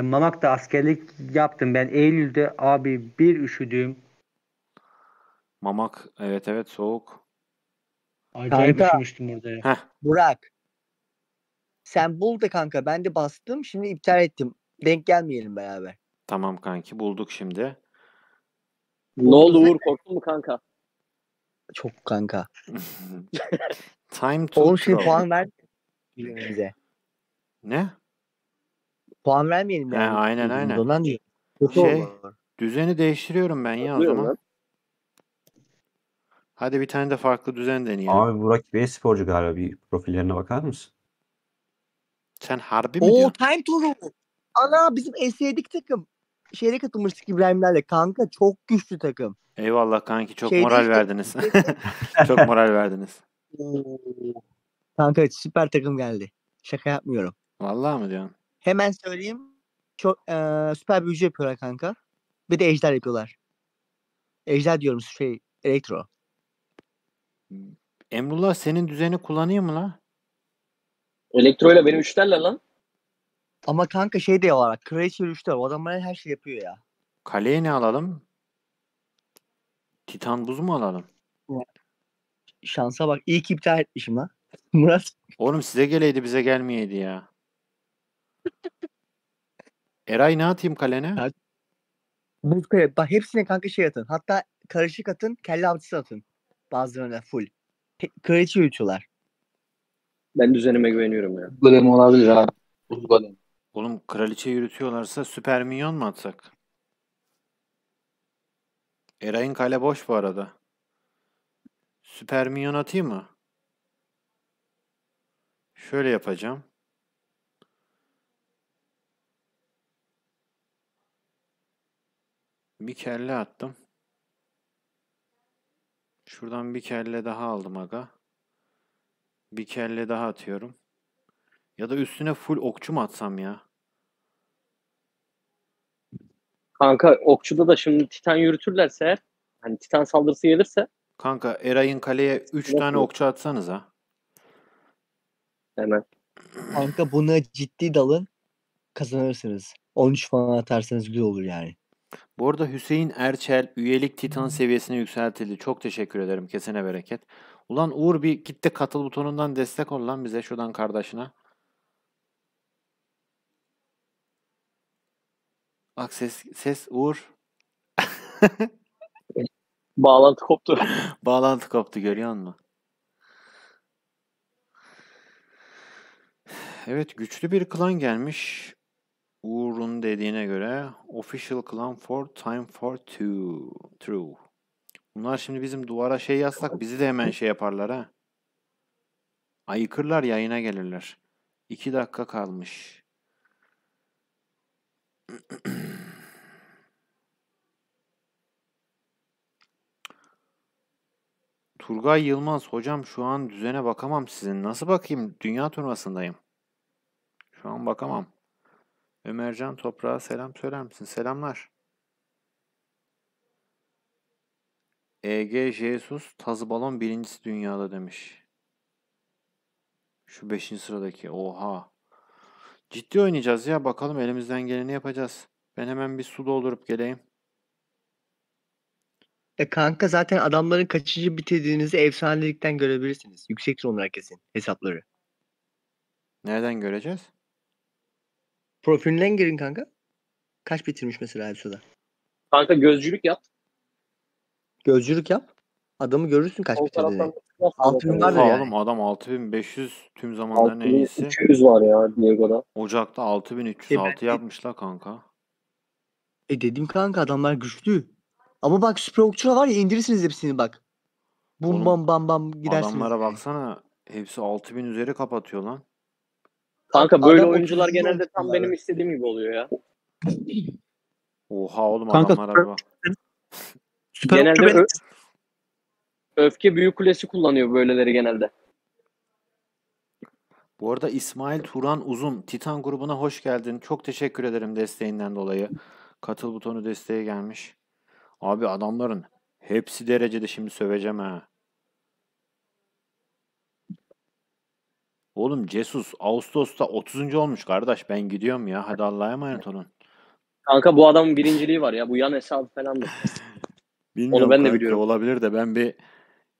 Mamak'ta askerlik yaptım ben. Eylül'de abi bir üşüdüm. Mamak evet soğuk. Acayip üşümüştüm orada ya. Heh. Burak. Sen bul da kanka, ben de bastım, şimdi iptal ettim. Denk gelmeyelim beraber. Tamam kanki, bulduk şimdi. Ne oldu Uğur, korktun mu kanka? Çok kanka. Time to oğlum şimdi puan ver bize. Ne? Puan vermeyelim yani. He, aynen. Ondan diyor. Şey, düzeni değiştiriyorum ben ya o zaman. Lan. Hadi bir tane de farklı düzen deneyelim. Abi Burak Bey sporcu galiba, bir profillerine bakar mısın? Sen harbi mi diyorsun? Time to. Ana bizim esedik takım. Şeyle katılmıştık İbrahimlerle. Kanka çok güçlü takım. Eyvallah kanki, çok moral verdiniz. Çok moral verdiniz. Kanka süper takım geldi. Şaka yapmıyorum. Vallahi mı diyorsun? Hemen söyleyeyim. Çok süper büyücü yapıyorlar kanka. Bir de ejder yapıyorlar. Ejder diyorum, elektro. Emrullah senin düzeni kullanıyor mu lan? Elektroyla benim üçlerle lan. Ama kanka var. Kraliçe 3'te var. O adamlar her şey yapıyor ya. Kaleye ne alalım? Titan buz mu alalım? Şansa bak. İyi ki iptal etmişim lan. Murat. Oğlum size geleydi, bize gelmeyeydi ya. Eray ne atayım kalene? Ya, buz kale. Bak hepsine kanka atın. Hatta karışık atın. Kelle avcısı atın. Bazılarına full. Kraliçe 3'üler. Ben düzenime güveniyorum ya. Golem olabilir abi. Buz golem. Oğlum kraliçe yürütüyorlarsa süper minyon mu atsak? Eray'ın kale boş bu arada. Süper minyon atayım mı? Şöyle yapacağım. Bir kelle attım. Şuradan bir kelle daha aldım aga. Bir kelle daha atıyorum. Ya da üstüne full okçu mu atsam ya? Kanka okçuda da şimdi Titan yürütürlerse eğer, hani Titan saldırısı gelirse. Kanka Eray'ın kaleye 3 tane okçu atsanız ha. Hemen. Kanka buna ciddi dalın, kazanırsınız. 13 falan atarsanız güzel olur yani. Bu arada Hüseyin Erçel üyelik Titan seviyesine yükseltildi. Çok teşekkür ederim. Kesene bereket. Ulan Uğur bir git de katıl butonundan destek ol lan bize, şuradan kardeşine. Bak ses Uğur. Bağlantı koptu. Bağlantı koptu, görüyor musun? Evet, güçlü bir klan gelmiş. Uğur'un dediğine göre Official Clan for Time for Two. True. Bunlar şimdi bizim duvara şey yazsak bizi de hemen şey yaparlar ha. Ayıkırlar, yayına gelirler. 2 dakika kalmış. Turgay Yılmaz, hocam şu an düzene bakamam sizin. Nasıl bakayım? Dünya turnuvasındayım. Şu an bakamam. Ömercan Toprak'a selam söyler misin? Selamlar. EG Jesus Tazı Balon birincisi dünyada demiş. Şu 5. sıradaki. Oha. Ciddi oynayacağız ya. Bakalım, elimizden geleni yapacağız. Ben hemen bir su doldurup geleyim. Kanka zaten adamların kaçıncı bitirdiğinizi efsanelikten görebilirsiniz. Yüksektir onlar kesin hesapları. Nereden göreceğiz? Profilinden girin kanka. Kaç bitirmiş mesela Elsu'da? Kanka gözcülük yap. Gözcülük yap. Adamı görürsün kaç bitirdiğini. 6000 var ya. Oğlum adam 6500 tüm zamanların en iyisi. 6300 var ya Diego'da. Ocak'ta 6306 yapmışlar kanka. Dedim kanka adamlar güçlü. Ama bak süper okçular var ya, indirirsiniz hepsini bak. Bum oğlum, bam bam bam gidersiniz. Adamlara baksana. Hepsi 6000 üzeri kapatıyor lan. Kanka böyle adam oyuncular genelde tam benim istediğim gibi oluyor ya. Oha oğlum kanka, adamlara bak. Süper genelde Öfke Büyük Kulesi kullanıyor böyleleri genelde. Bu arada İsmail Turan Uzun Titan grubuna hoş geldin. Çok teşekkür ederim desteğinden dolayı. Katıl butonu desteğe gelmiş. Abi adamların hepsi derecede, şimdi söveceğim ha. Oğlum Jesus Ağustos'ta 30. olmuş kardeş. Ben gidiyorum ya. Hadi Allah'a emanet olun. Kanka bu adamın birinciliği var ya. Bu yan hesabı falan da. Bilmiyorum, onu ben de biliyorum. Olabilir de ben bir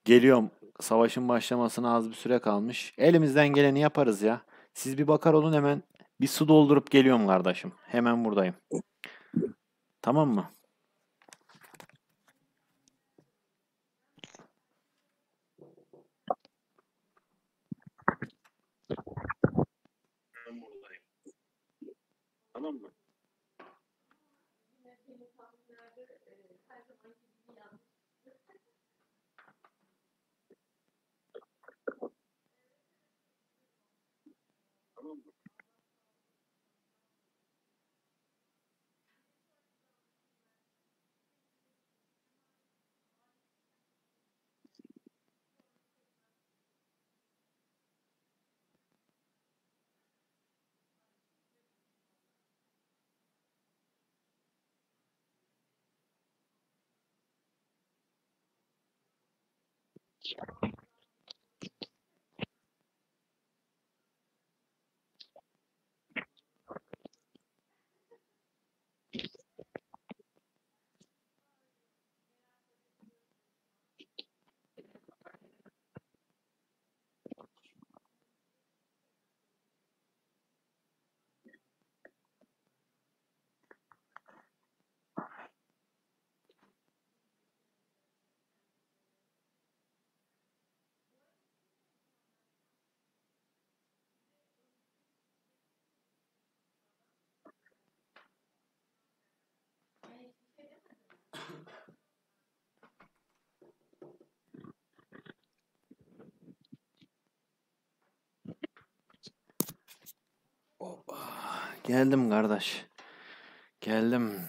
geliyorum. Savaşın başlamasına az bir süre kalmış. Elimizden geleni yaparız ya. Siz bir bakar olun, hemen bir su doldurup geliyorum kardeşim. Hemen buradayım. Tamam mı? Tamam mı? Geldim kardeş. Geldim.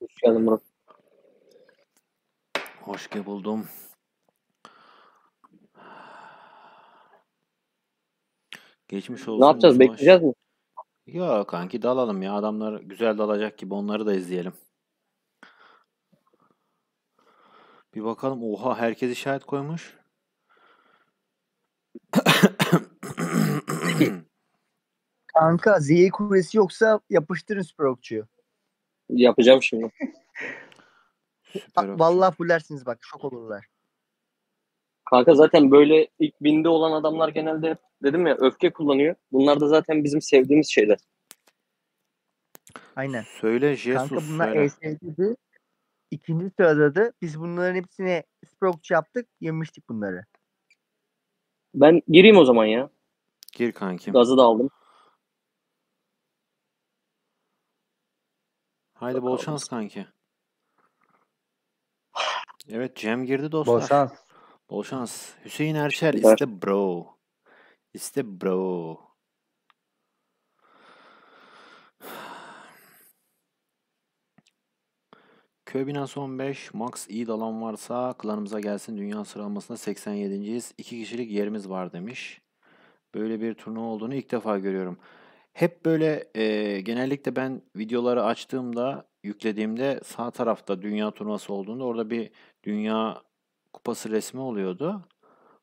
Hoş geldin Murat. Hoş buldum. Geçmiş olsun. Ne yapacağız? Bekleyeceğiz mi? Yok kanki, dalalım ya. Adamlar güzel dalacak gibi, onları da izleyelim. Bir bakalım. Oha, herkes işaret koymuş. Kanka Zehir Kulesi yoksa yapıştırın süper okçuyu. Yapacağım şimdi. Vallahi fullersiniz bak, şok olurlar. Kanka zaten böyle ilk binde olan adamlar genelde hep dedim ya öfke kullanıyor. Bunlar da zaten bizim sevdiğimiz şeyler. Aynen. Söyle Jesus. Kanka bunlar ESC'di. İkinci sırada da biz bunların hepsine sprokçu yaptık. Yemiştik bunları. Ben gireyim o zaman ya. Gir kankim. Gazı da aldım. Haydi bol şans kanki. Evet Cem girdi dostlar. Bol şans. Bol şans. Hüseyin Erçel iste bro. İste bro. Köy binası 15. Max iyi dalan varsa klanımıza gelsin. Dünya sıralamasında 87.yiz. 2 kişilik yerimiz var demiş. Böyle bir turnuva olduğunu ilk defa görüyorum. Hep böyle genellikle ben videoları açtığımda, yüklediğimde sağ tarafta dünya turnuvası olduğunda orada bir dünya kupası resmi oluyordu.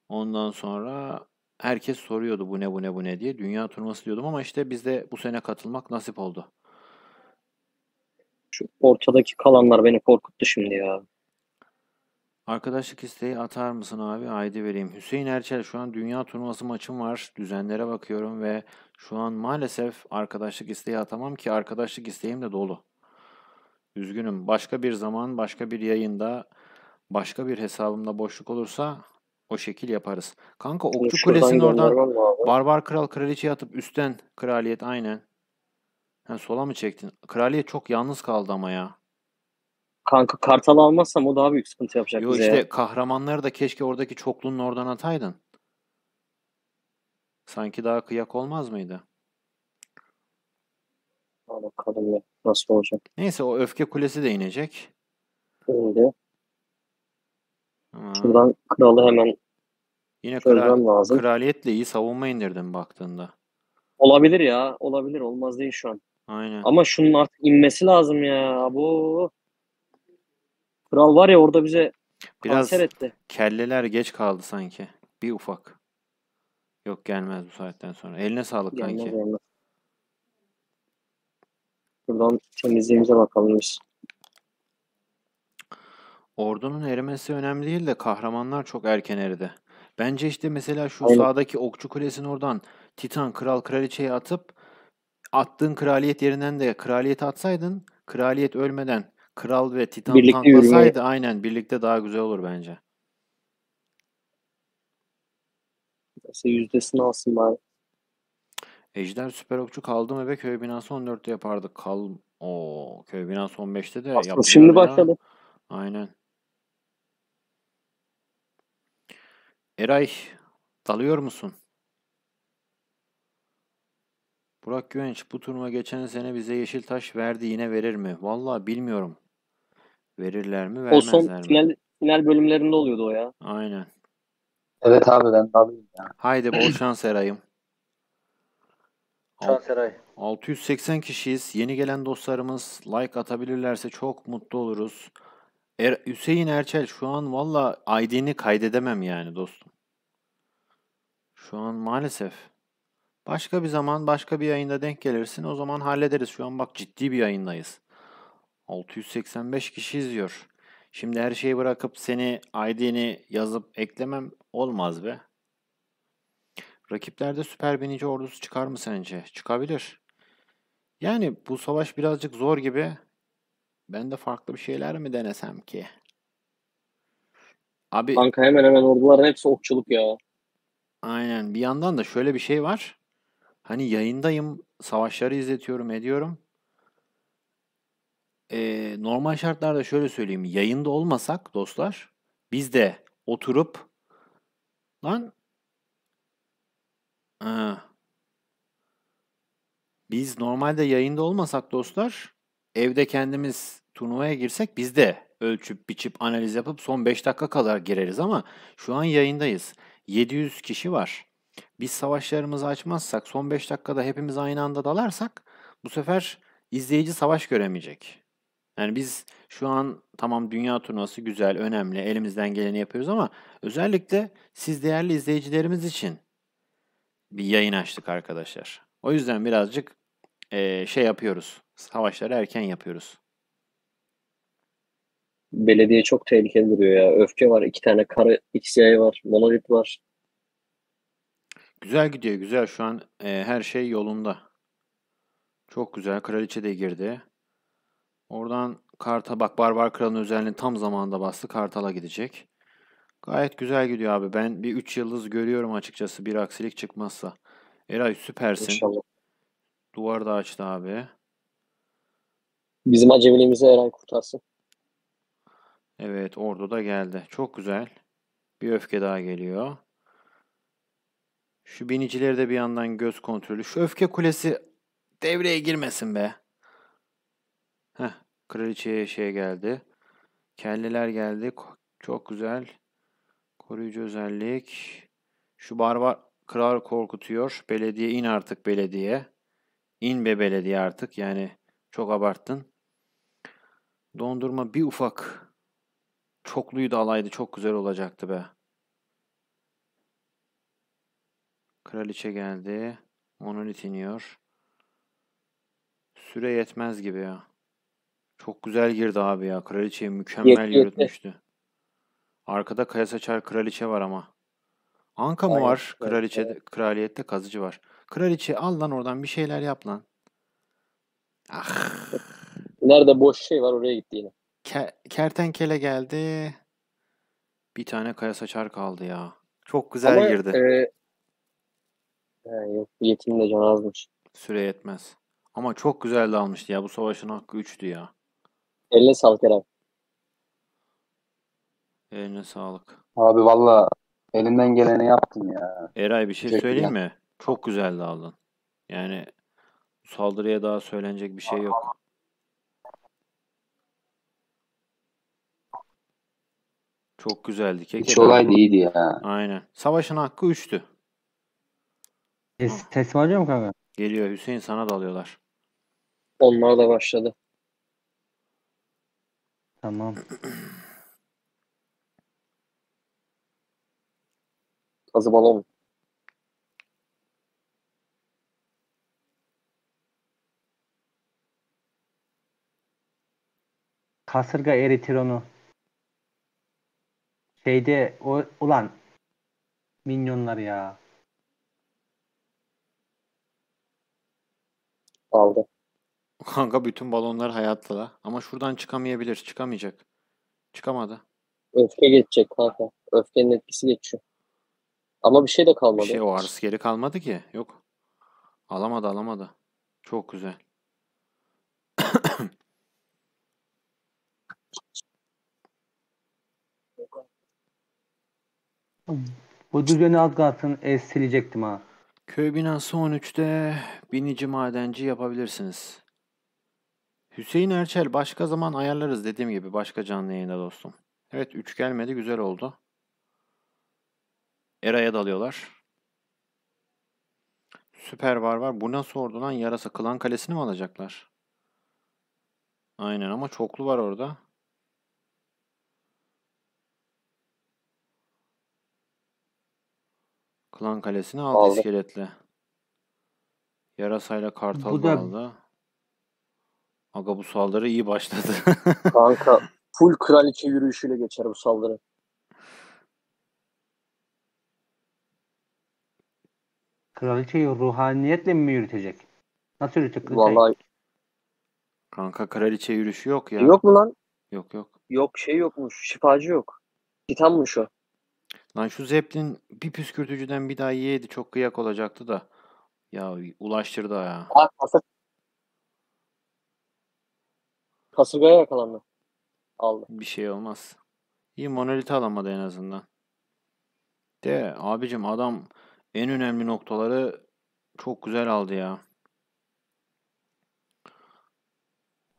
Ondan sonra herkes soruyordu bu ne bu ne bu ne diye. Dünya turnuvası diyordum ama işte bizde bu sene katılmak nasip oldu. Şu ortadaki kalanlar beni korkuttu şimdi ya. Arkadaşlık isteği atar mısın abi? Haydi vereyim. Hüseyin Erçel, şu an dünya turnuvası maçım var. Düzenlere bakıyorum ve şu an maalesef arkadaşlık isteği atamam ki arkadaşlık isteğim de dolu. Üzgünüm. Başka bir zaman, başka bir yayında, başka bir hesabımda boşluk olursa o şekil yaparız. Kanka Okçu Kulesi'nin oradan Barbar Kral Kraliçe'yi atıp üstten Kraliyet aynen. Ha, sola mı çektin? Kraliyet çok yalnız kaldı ama ya. Kanka Kartal almazsam o daha büyük sıkıntı yapacak yo bize. Yok işte ya. Kahramanları da keşke oradaki çokluğun oradan ataydın. Sanki daha kıyak olmaz mıydı? Bakalım ya nasıl olacak. Neyse o Öfke Kulesi de inecek. Şimdi. Şuradan kralı hemen yine lazım. Kraliyetle iyi savunma indirdim baktığında. Olabilir ya. Olabilir. Olmaz değil şu an. Aynen. Ama şunun artık inmesi lazım ya. Bu kral var ya orada bize biraz kanser etti. Kelleler geç kaldı sanki. Bir ufak. Yok gelmez bu saatten sonra. Eline sağlık gelmez, kanki. Gelmez. Buradan temizliğimize bakalım biz. Ordunun erimesi önemli değil de kahramanlar çok erken eridi. Bence işte mesela şu aynen sağdaki Okçu Kulesi'nin oradan Titan Kral Kraliçe'yi atıp attığın kraliyet yerinden de kraliyeti atsaydın, kraliyet ölmeden kral ve Titan birlikte tanklasaydı yürüye aynen birlikte daha güzel olur bence. Mesela yüzdesini alsın bari. Ejder süper okçu kaldı mı ve köy binası 14'te yapardık. O köy binası 15'te de yaptık. Şimdi başladı. Aynen. Eray dalıyor musun? Burak Güvenç bu turnuva geçen sene bize yeşil taş verdi, yine verir mi? Vallahi bilmiyorum. Verirler mi vermezler mi? O son final bölümlerinde oluyordu o ya. Aynen. Evet abi ben dalayım ya. Haydi bol şans Eray'ım. Şans Eray. 680 kişiyiz. Yeni gelen dostlarımız like atabilirlerse çok mutlu oluruz. Hüseyin Erçel şu an valla ID'ni kaydedemem yani dostum. Şu an maalesef. Başka bir zaman, başka bir yayında denk gelirsin. O zaman hallederiz. Şu an bak ciddi bir yayındayız. 685 kişi izliyor. Şimdi her şeyi bırakıp seni, ID'ni yazıp eklemem olmaz be. Rakiplerde süper binici ordusu çıkar mı sence? Çıkabilir. Yani bu savaş birazcık zor gibi. Ben de farklı bir şeyler mi denesem ki? Abi, kanka hemen orduların hepsi okçuluk ya. Aynen. Bir yandan da şöyle bir şey var. Hani yayındayım, savaşları izletiyorum, ediyorum. Normal şartlarda şöyle söyleyeyim. Yayında olmasak dostlar, biz de oturup lan biz normalde yayında olmasak dostlar, evde kendimiz turnuvaya girsek biz de ölçüp, biçip, analiz yapıp son 5 dakika kadar gireriz ama şu an yayındayız. 700 kişi var. Biz savaşlarımızı açmazsak, son 5 dakikada hepimiz aynı anda dalarsak bu sefer izleyici savaş göremeyecek. Yani biz şu an tamam dünya turnuvası güzel, önemli, elimizden geleni yapıyoruz ama özellikle siz değerli izleyicilerimiz için bir yayın açtık arkadaşlar. O yüzden birazcık şey yapıyoruz. Savaşları erken yapıyoruz. Belediye çok tehlikeli duruyor ya. Öfke var, 2 tane karı, XY var, Monolit var. Güzel gidiyor, güzel. Şu an her şey yolunda. Çok güzel. Kraliçe de girdi. Oradan Karta bak, Barbar Kral'ın özelliğini tam zamanında bastı. Kartal'a gidecek. Gayet güzel gidiyor abi. Ben bir 3 yıldız görüyorum açıkçası, bir aksilik çıkmazsa. Eray süpersin. İnşallah. Duvar da açtı abi. Bizim acemiliğimizi Eray kurtarsın. Evet, ordu da geldi. Çok güzel. Bir öfke daha geliyor. Şu binicileri de bir yandan göz kontrolü. Şu öfke kulesi devreye girmesin be. Heh, kraliçeye şey geldi. Kelleler geldi. Çok güzel. Koruyucu özellik. Şu barbar kral korkutuyor. Belediye in artık belediye. İn be belediye artık. Yani çok abarttın. Dondurma bir ufak çokluyu da alaydı. Çok güzel olacaktı be. Kraliçe geldi. Monolit iniyor. Süre yetmez gibi ya. Çok güzel girdi abi ya. Kraliçeyi mükemmel yürütmüştü. Arkada kaya saçar kraliçe var ama. Anka mı var? Kraliçede, evet. Kraliyette kazıcı var. Kraliçe al lan oradan, bir şeyler yap lan. Ah. Nerede boş şey var oraya gitti yine. Kertenkele geldi. Bir tane kaya saçar kaldı ya. Çok güzel ama girdi. Yok, yetim de can azmış. Süre yetmez. Ama çok güzel de almıştı ya. Bu savaşın hakkı 3'tü ya. Eline sağlık herhalde. Eline sağlık. Abi valla elinden geleni yaptım ya. Eray bir şey söyleyeyim mi? Çok güzel de aldın. Yani saldırıya daha söylenecek bir şey yok. Çok güzeldi. Hiç olay değildi ya. Aynen. Savaşın hakkı 3'tü. Teslim alıyor mu kanka? Geliyor. Hüseyin sana dalıyorlar. Onlar da başladı. Tamam. Kazı balon. Kasırga eritir onu. Şeyde o ulan minyonlar ya. Aldı. Kanka bütün balonlar hayatta da. Ama şuradan çıkamayabilir. Çıkamayacak. Çıkamadı. Öfke geçecek kanka. Öfkenin etkisi geçiyor. Ama bir şey de kalmadı. Bir şey o arası geri kalmadı ki. Yok. Alamadı alamadı. Çok güzel. Bu düzeni az kalsın silecektim ha. Köy binası 13'te binici madenci yapabilirsiniz. Hüseyin Erçel başka zaman ayarlarız dediğim gibi. Başka canlı yayında dostum. Evet 3 gelmedi, güzel oldu. Eray'a dalıyorlar. Süper var. Bu nasıl ordu lan yarasa? Klan Kalesi'ni mi alacaklar? Aynen ama çoklu var orada. Klan Kalesi'ni aldı iskeletle. Yarasayla kartal aldı. Aga bu saldırı iyi başladı. Kanka full kraliçe yürüyüşüyle geçer bu saldırı. Kraliçeyi ruhaniyetle mi yürütecek? Nasıl yürütecek? Vallahi. Kanka kraliçe yürüyüşü yok ya. Yok mu lan? Yok yok. Yok şey yokmuş. Şifacı yok. Titanmış o. Lan şu zeplin bir püskürtücüden bir daha yiyeydi. Çok kıyak olacaktı da. Ya ulaştırdı ya. Kasırgaya yakalandı. Aldı. Bir şey olmaz. İyi monoliti alamadı en azından. De abicim adam en önemli noktaları çok güzel aldı ya.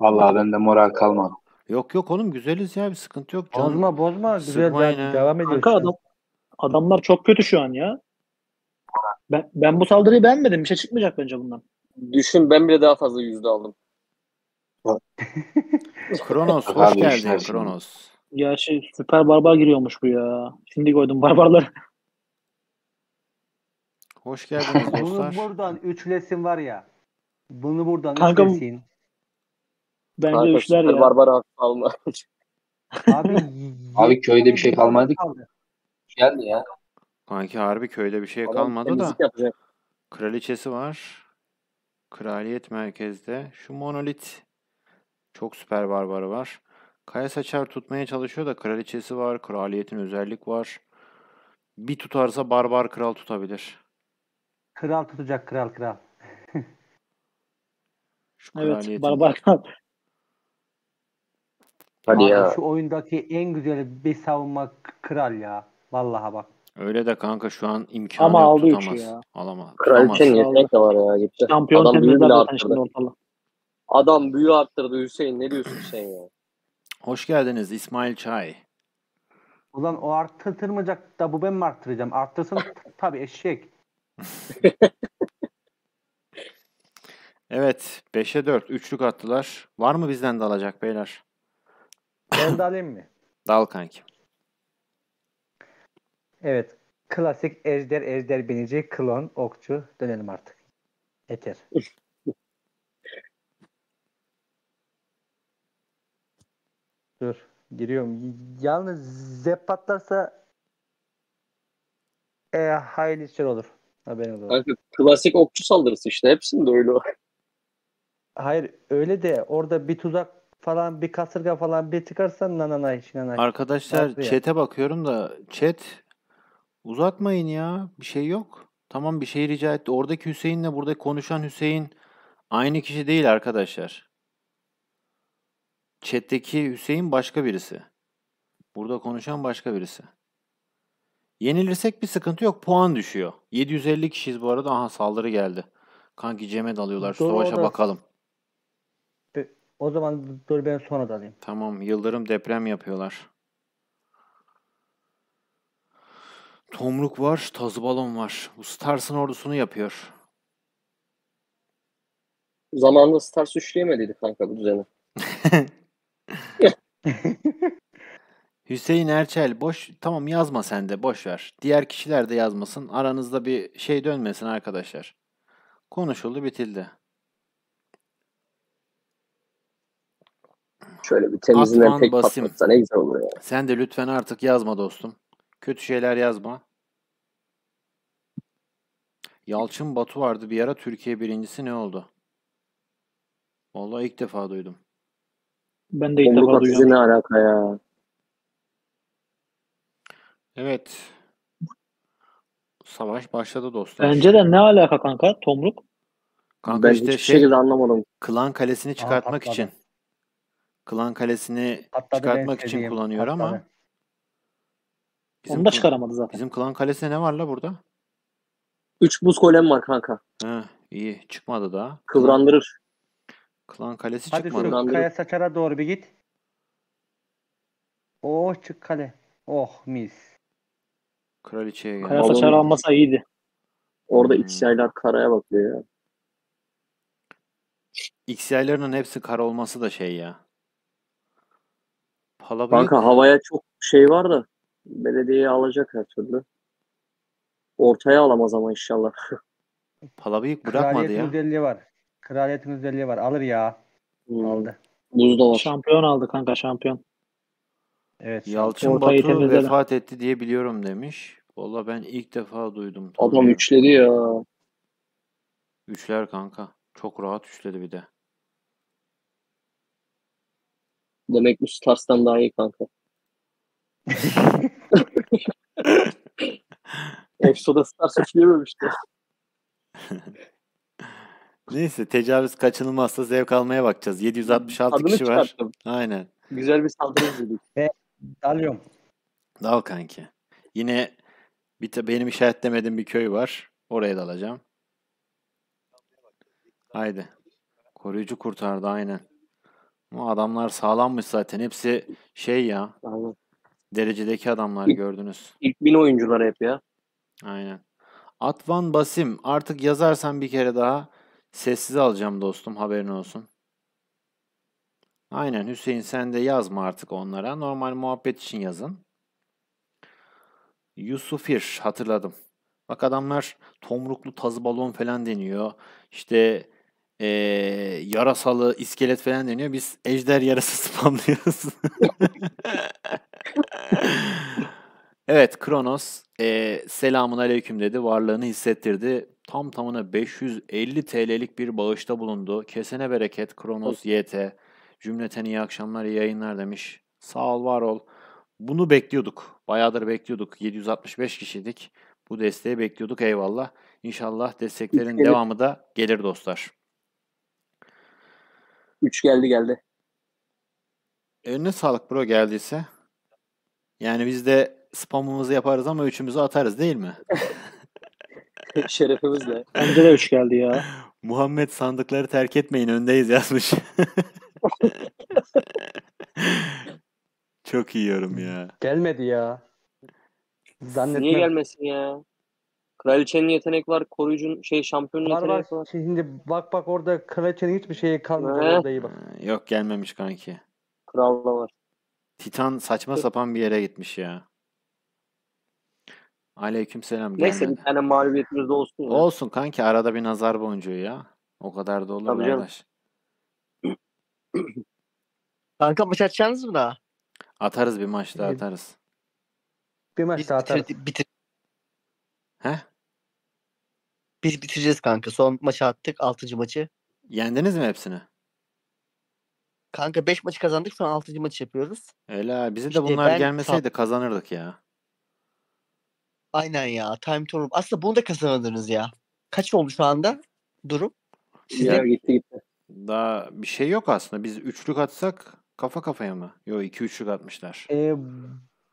Vallahi ben de moral kalmadı. Yok yok oğlum güzeliz ya, bir sıkıntı yok. Canım. Bozma güzel devam ediyor. Kanka adamlar çok kötü şu an ya. Ben bu saldırıyı beğenmedim. Bir şey çıkmayacak bence bundan. Düşün ben bile daha fazla yüzde aldım. Kronos hoş geldin Kronos. Ya şey süper barbar giriyormuş bu ya. Şimdi koydum barbarları. Hoş geldiniz dostlar. Bunu buradan üçlesin var ya. Bunu buradan kanka, üçlesin. Bence kanka, üçler ya. Barbar alma. Abi köyde bir şey kalmadı ki. Geldi ya. Kanki harbi köyde bir şey kalmadı da. Yapacak. Kraliçesi var. Kraliyet merkezde. Şu monolit Çok süper barbarı var. Kaya saçar tutmaya çalışıyor da kraliçesi var. Kraliyetin özellik var. Bir tutarsa barbar kral tutabilir. Kral tutacak kral. Şu evet barbar kral. Hadi abi ya. Şu oyundaki en güzeli bir savunma kral ya. Vallahi bak. Öyle de kanka şu an imkanı ama yok, tutamaz. Ya. Alamaz. Kraliçenin yetenek de var ya. Gitti. Şampiyon adam büyü bile arttırdı. Adam büyü arttırdı Hüseyin. Ne diyorsun sen ya? Hoş geldiniz İsmail Çay. Ulan o arttırmayacak da bu ben mi arttıracağım? Arttırsın tabii eşek. Evet. 5'e 4. Üçlük attılar. Var mı bizden de alacak beyler? Ben de alayım mı? Dal kanki. Evet. Klasik ejder binici, klon, okçu. Dönelim artık. Yeter. Dur. Giriyorum. Yalnız zep patlarsa hayli işler olur. Haberiniz olur. Kanka, klasik okçu saldırısı işte. Hepsinde öyle var. Hayır öyle de orada bir tuzak falan bir kasırga falan bir çıkarsan nanay. Arkadaşlar chat'e bakıyorum da chat uzatmayın ya. Bir şey yok. Tamam bir şey rica etti. Oradaki Hüseyin'le burada konuşan Hüseyin aynı kişi değil arkadaşlar. Chat'teki Hüseyin başka birisi. Burada konuşan başka birisi. Yenilirsek bir sıkıntı yok. Puan düşüyor. 750 kişiyiz bu arada. Aha saldırı geldi. Kanki Cem'e dalıyorlar. Şu savaşa bakalım. O zaman dur ben sonra dalayım. Tamam. Yıldırım deprem yapıyorlar. Tomruk var. Tazı balon var. Bu Stars'ın ordusunu yapıyor. Zamanında Stars üçleyemediydi kanka bu düzeni. Hüseyin Erçel boş tamam yazma sen de boş ver. Diğer kişiler de yazmasın. Aranızda bir şey dönmesin arkadaşlar. Konuşuldu bitildi. Şöyle bir temizliğinden tek patlatsa ne güzel olur ya. Sen de lütfen artık yazma dostum. Kötü şeyler yazma. Yalçın Batu vardı bir ara Türkiye birincisi ne oldu? Vallahi ilk defa duydum. Ben de ilk defa duyuyorum. Ne alaka ya? Evet. Savaş başladı dostlar. Bence de ne alaka kanka Tomruk? Kanka ben işte hiçbir şekilde anlamadım. Klan Kalesi'ni çıkartmak için. Klan Kalesi'ni çıkartmak için kullanıyor ama. Onu da çıkaramadı zaten. Bizim Klan Kalesi'ne ne var la burada? 3 buz golem var kanka. He, iyi çıkmadı daha. Kıvrandırır. Klan Kalesi hadi çıkmadı. Hadi Kaya Saçar'a doğru bir git. Oh çık kale. Oh mis. Kraliçeye geldi. Kaya Saçar almasa iyiydi. Orada X yaylar karaya bakıyor ya. X yaylarının hepsi kara olması da şey ya. Palabıyık. Kanka havaya çok şey var da belediyeyi alacak her türlü. Ortaya alamaz ama inşallah. Palabıyık bırakmadı kraliyetin ya. Kraliyetin var. Kraliyetin özelliği var. Alır ya. Aldı. Buzda var. Şampiyon aldı kanka şampiyon. Evet. Yalçın Batu vefat etti diye biliyorum demiş. Vallahi ben ilk defa duydum. Adam tabii. Üçledi ya. Üçler kanka. Çok rahat üçledi bir de. Demek bu Stars'tan daha iyi kanka. Efso'da Stars üçleyememişti. Neyse tecavüz kaçınılmazsa zevk almaya bakacağız. 766 adını kişi çıkarttım. Var. Aynen. Güzel bir saldırı izledik. Dalıyorum. Dal kanki. Yine benim işaretlemediğim bir köy var. Oraya dalacağım. Haydi. Koruyucu kurtardı aynen. Ama adamlar sağlammış zaten. Hepsi şey ya. Aynen. Derecedeki adamlar gördünüz. İlk 1000 oyuncular hep ya. Aynen. Atvan Basim. Artık yazarsan bir kere daha sessiz alacağım dostum haberin olsun. Aynen Hüseyin sen de yazma artık onlara. Normal muhabbet için yazın. Yusufir hatırladım. Bak adamlar tomruklu tazı balon falan deniyor. İşte yarasalı iskelet falan deniyor. Biz ejder yarası spamlıyoruz. Evet Kronos selamun aleyküm dedi. Varlığını hissettirdi. Tam tamına 550 TL'lik bir bağışta bulundu. Kesene bereket Kronos YT. Cümleten iyi akşamlar, iyi yayınlar demiş. Sağ ol, var ol. Bunu bekliyorduk. Bayağıdır bekliyorduk. 765 kişiydik. Bu desteği bekliyorduk. Eyvallah. İnşallah desteklerin devamı da gelir dostlar. 3 geldi. Eline sağlık bro, geldiyse. Yani biz de spamımızı yaparız ama 3'ümüzü atarız değil mi? Şerefimizle. Bence de 3 geldi ya. Muhammed, sandıkları terk etmeyin öndeyiz yazmış. Çok iyi yorum ya. Gelmedi ya. Zannetmem. Niye gelmesin ya? Kraliçenin yetenek var, koruyucunun şampiyonun yetenek var. Şimdi bak orada kraliçenin hiçbir şeyi kalmıyor orada, iyi bak. Yok, gelmemiş kanki. Kral da var. Titan saçma sapan bir yere gitmiş ya. Aleykümselam. Neyse, bir tane mağlubiyetimiz de olsun ya. Olsun kanki, arada bir nazar boncuğu ya. O kadar da olur arkadaş. Kanka maç açacaksınız mı daha? Atarız, bir maç daha atarız. Bir maç daha atarız. Biz bitireceğiz kanka. Son maçı attık. 6. maçı. Yendiniz mi hepsini? Kanka 5 maçı kazandık. Sonra 6. maçı yapıyoruz. Öyle. Bize de bunlar gelmeseydi kazanırdık ya. Aynen ya. Time turn. Aslında bunu da kazanırdınız ya. Kaç oldu şu anda durum? Ya gitti. Daha bir şey yok aslında. Biz üçlük atsak kafa kafaya mı? Yok, 2-3'lük atmışlar.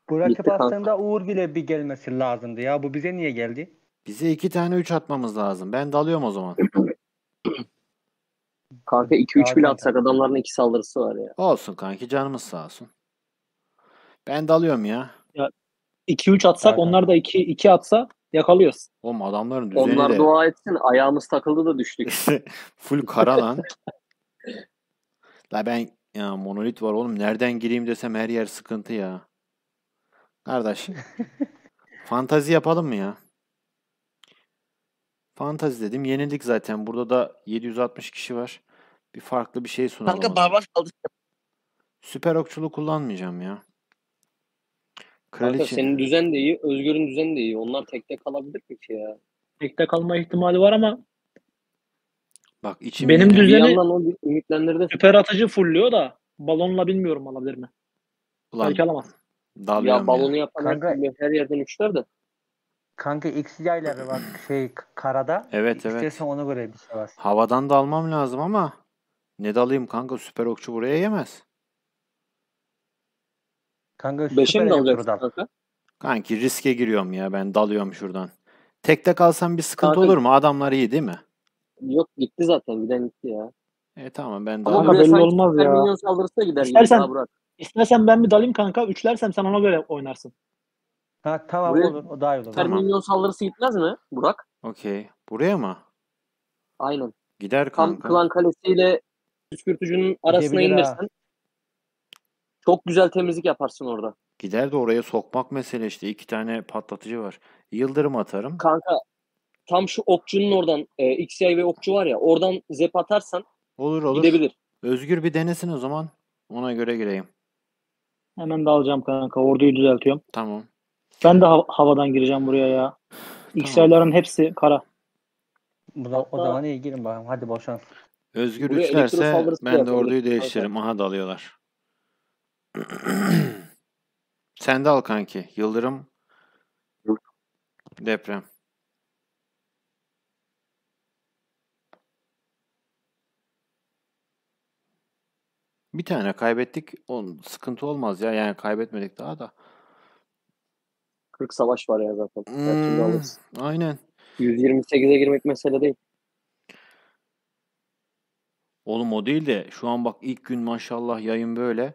Burak kapattığında Uğur bile bir gelmesi lazımdı ya. Bu bize niye geldi? Bize 2 tane 3 atmamız lazım. Ben dalıyorum o zaman. Kanka 2-3 bile atsak adamların 2 saldırısı var ya. Olsun kanki, canımız sağ olsun. Ben dalıyorum ya. 2-3 atsak aynen. Onlar da 2 atsa yakalıyoruz. Oğlum adamların düzeni. Onlar de... dua etsin, ayağımız takıldı da düştük. Full kara lan. La ben ya, monolit var oğlum. Nereden gireyim desem her yer sıkıntı ya. Kardeş. Fantazi yapalım mı ya? Fantazi dedim. Yenildik zaten. Burada da 760 kişi var. Bir farklı bir şey sunalım. Kanka barbar kaldı. Süper okçulu kullanmayacağım ya. Kraliçe... Kanka senin düzen de iyi. Özgür'ün düzen de iyi. Onlar tekte kalabilir mi ki ya? Tekte kalma ihtimali var ama bak benim düzeni süper atıcı fulluyor da balonla bilmiyorum alabilir mi? Belki alamaz. Ya balonu yapan kanka, her yerden uçlar da. Kanka X yayları var karada. Evet evet. İstersen ona göre bir şey var. Havadan da almam lazım ama ne dalayım kanka, süper okçu buraya yemez. Kanka süper okçu. Kanki riske giriyorum ya, ben dalıyorum şuradan. Tekte kalsam bir sıkıntı kanka, olur mu? Adamlar iyi değil mi? Yok, gitti zaten, giden gitti ya. Tamam, ben dalayım. Ama belli olmaz ya. Milyon saldırısı gider. İstersen ben bir dalayım kanka. Üçlersem sen ona göre oynarsın. Ha tamam, buraya, olur. O daha iyi olur. Tamam. Milyon saldırısı gitmez mi Burak? Okey. Buraya mı? Aynen. Gider kanka. Tam Klan Kalesi ile püskürtücünün arasına indirsen çok güzel temizlik yaparsın orada. Gider de oraya sokmak mesele işte. 2 tane patlatıcı var. Yıldırım atarım. Kanka tam şu okçunun oradan XY ve okçu var ya, oradan zep atarsan olur. Gidebilir. Özgür bir denesin o zaman. Ona göre gireyim. Hemen dalacağım kanka. Orduyu düzeltiyorum. Tamam. Ben de havadan gireceğim buraya ya. XY'ların hepsi kara. O zaman iyi, girin bakalım. Hadi boşan. Özgür buraya üçlerse ben de orduyu değiştiririm. Kanka. Aha, dalıyorlar. Sen de al kanki. Yıldırım. Deprem. Bir tane kaybettik. Sıkıntı olmaz ya. Yani kaybetmedik daha da. 40 savaş var ya zaten. Aynen. 128'e girmek mesele değil. Oğlum o değil de şu an bak, ilk gün maşallah yayın böyle.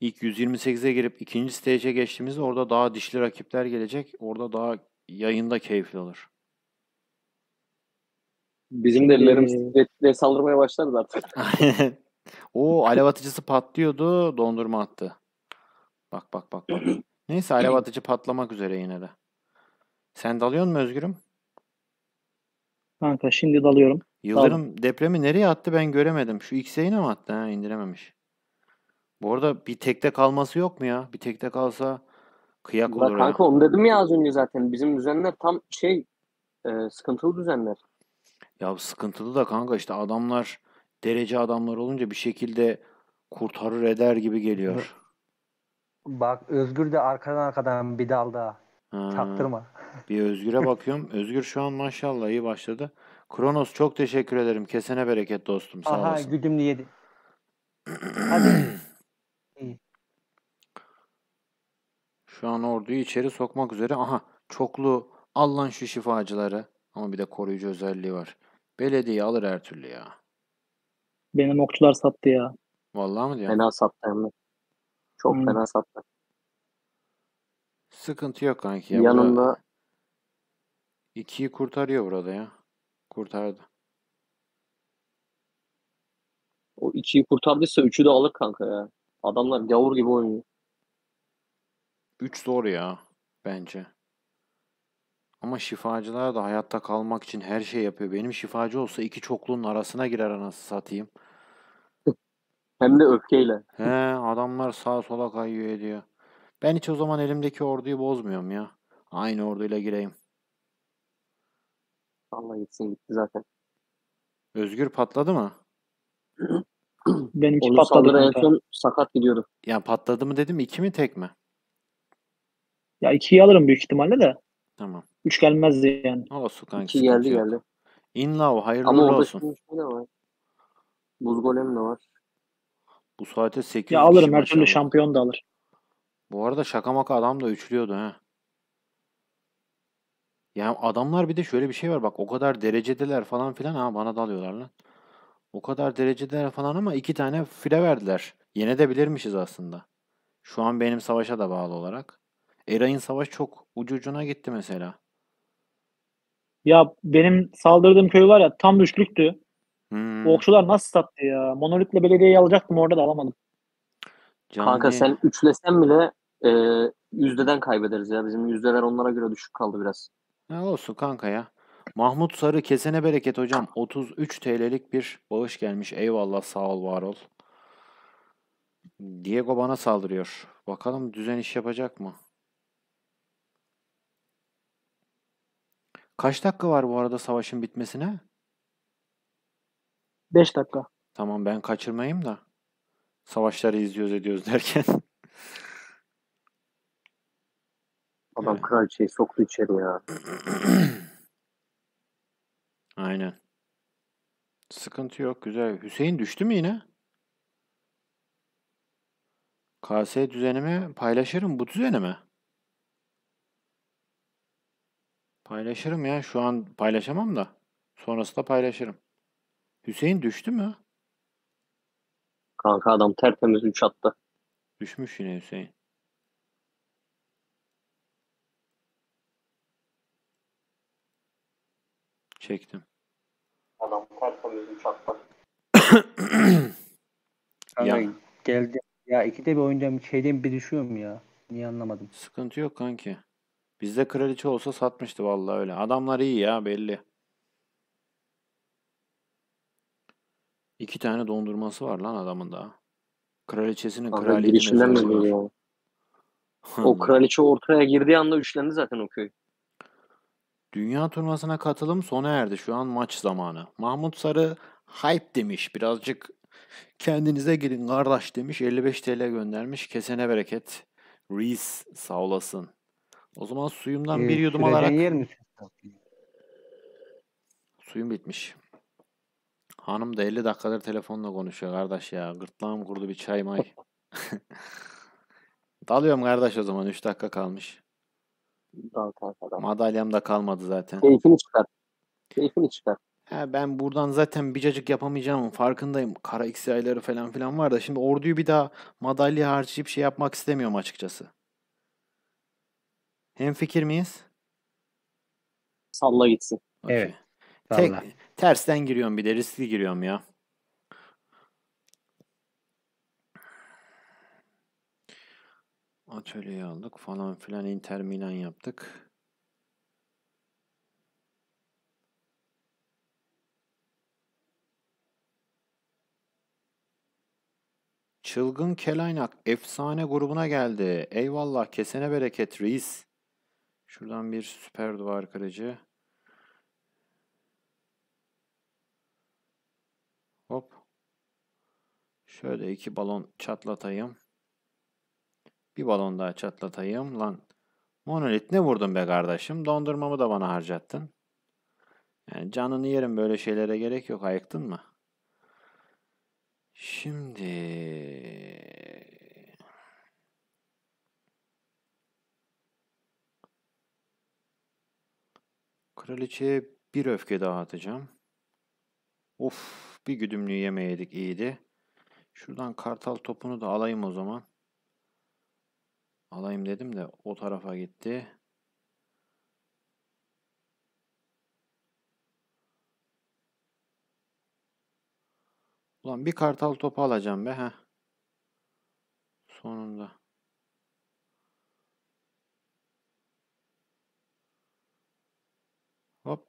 İlk 128'e girip ikinci stage'e geçtiğimizde orada daha dişli rakipler gelecek. Orada daha yayında keyifli olur. Bizim de ellerimiz saldırmaya başlardı artık. Aynen. O alev atıcısı patlıyordu, dondurma attı. Bak. Neyse, alev atıcı patlamak üzere yine de. Sen dalıyorsun mu Özgür'üm? Kanka şimdi dalıyorum. Yıldırım depremi nereye attı ben göremedim. Şu X'e'ine mi attı? Ha, indirememiş. Bu arada bir tekte kalması yok mu ya? Bir tekte kalsa kıyak olur. Bak kanka onu dedim ya az önce zaten. Bizim düzenler tam sıkıntılı düzenler. Ya sıkıntılı da kanka işte adamlar derece adamlar olunca bir şekilde kurtarır eder gibi geliyor. Bak Özgür de arkadan bir dal daha. Çaktırma. Bir Özgür'e bakıyorum. Özgür şu an maşallah iyi başladı. Kronos çok teşekkür ederim. Kesene bereket dostum. Sağ olasın. Aha güdümlü yedi. Hadi. Şu an orduyu içeri sokmak üzere. Aha çoklu al lan şu şifacıları. Ama bir de koruyucu özelliği var. Belediye alır her türlü ya. Benim okçular sattı ya. Vallahi mi diyorsun? Fena sattı hem de. Çok fena sattı. Sıkıntı yok kanki. Ya. Yanında. Burada... İkiyi kurtarıyor burada ya. Kurtardı. O ikiyi kurtardıysa üçü de alır kanka ya. Adamlar gavur gibi oynuyor. 3 zor ya. Bence. Ama şifacılar da hayatta kalmak için her şey yapıyor. Benim şifacı olsa iki çokluğun arasına girer anasını satayım. Hem de öfkeyle. He, adamlar sağa sola kayıyor ediyor. Ben hiç o zaman elimdeki orduyu bozmuyorum ya. Aynı orduyla gireyim. Allah gitsin gitti zaten. Özgür patladı mı? Benimki patladı. En son sakat gidiyordu. Yani patladı mı dedim, iki mi tek mi? Ya ikiyi alırım büyük ihtimalle de. Tamam. Üç gelmez yani. Olsun kanka. İki geldi. In love, hayırlı olsun. Ama orada ne var? Buz Golem ne var? Bu saate 8. Ya alırım her türlü, şampiyon da alır. Bu arada şaka maka adam da üçlüyordu ha. Yani adamlar bir de şöyle bir şey var bak, o kadar derecedeler falan filan, ha bana dalıyorlar lan. O kadar derecedeler falan ama iki tane file verdiler. Yine de bilirmişiz aslında. Şu an benim savaşa da bağlı olarak. Eray'ın savaş çok ucucuna gitti mesela. Ya benim saldırdığım köy var ya, tam üçlüktü. O okçular nasıl sattı ya? Monolit'le belediyeyi alacaktım, orada da alamadım. Canlı... Kanka sen üçlesen bile yüzdeden kaybederiz ya. Bizim yüzdeler onlara göre düşük kaldı biraz. Ne olsun kanka ya. Mahmut Sarı kesene bereket hocam. 33 TL'lik bir bağış gelmiş. Eyvallah, sağ ol, var ol. Diego bana saldırıyor. Bakalım düzen iş yapacak mı? Kaç dakika var bu arada savaşın bitmesine? 5 dakika. Tamam, ben kaçırmayayım da. Savaşları izliyoruz ediyoruz derken. Adam kraliçeyi soktu içeri ya. Aynen. Sıkıntı yok, güzel. Hüseyin düştü mü yine? KS düzenimi paylaşırım, bu düzenimi. Paylaşırım ya, şu an paylaşamam da. Sonrasında paylaşırım. Hüseyin düştü mü? Kanka adam tertemiz 3 attı. Düşmüş yine Hüseyin. Çektim. Adam tertemiz 3 attı. Ya geldi. Ya ikide bir oyuncağım şeyden bir düşüyorum ya. Niye anlamadım. Sıkıntı yok kanki. Bizde kraliçe olsa satmıştı vallahi öyle. Adamlar iyi ya, belli. 2 tane dondurması var lan adamın daha. Kraliçesinin kraliçesinin var. O kraliçe ortaya girdiği anda üçlendi zaten o köy. Dünya turnuvasına katılım sona erdi. Şu an maç zamanı. Mahmut Sarı hype demiş. Birazcık kendinize gelin kardeş demiş. 55 TL göndermiş. Kesene bereket. Reis sağ olasın. O zaman suyumdan bir yudum alarak. Suyum bitmiş. Hanım da 50 dakikadır telefonla konuşuyor kardeş ya. Gırtlağım kurdu bir çay may. Dalıyorum kardeş o zaman. 3 dakika kalmış. Dal. Madalyam da kalmadı zaten. Keyfini çıkar. He, ben buradan zaten bir cacık yapamayacağımın farkındayım. Kara XI'ları falan filan var da. Şimdi orduyu bir daha madalya harcayıp şey yapmak istemiyorum açıkçası. Hemfikir miyiz? Salla gitsin. Okay. Evet. Tersten giriyorum, bir de riskli giriyorum ya. Atölyeyi aldık falan filan, Inter Milan yaptık. Çılgın Kelaynak efsane grubuna geldi. Eyvallah, kesene bereket reis. Şuradan bir süper duvar kırıcı. Şöyle iki balon çatlatayım. Bir balon daha çatlatayım. Lan Monolit ne vurdun be kardeşim? Dondurmamı da bana harcattın. Yani canını yerim, böyle şeylere gerek yok. Ayıktın mı? Şimdi... Kraliçe'ye bir öfke daha atacağım. Of, bir güdümlü yemeyedik, iyiydi. Şuradan kartal topunu da alayım o zaman. Alayım dedim de o tarafa gitti. Ulan bir kartal topu alacağım be. Heh. Sonunda. Hop.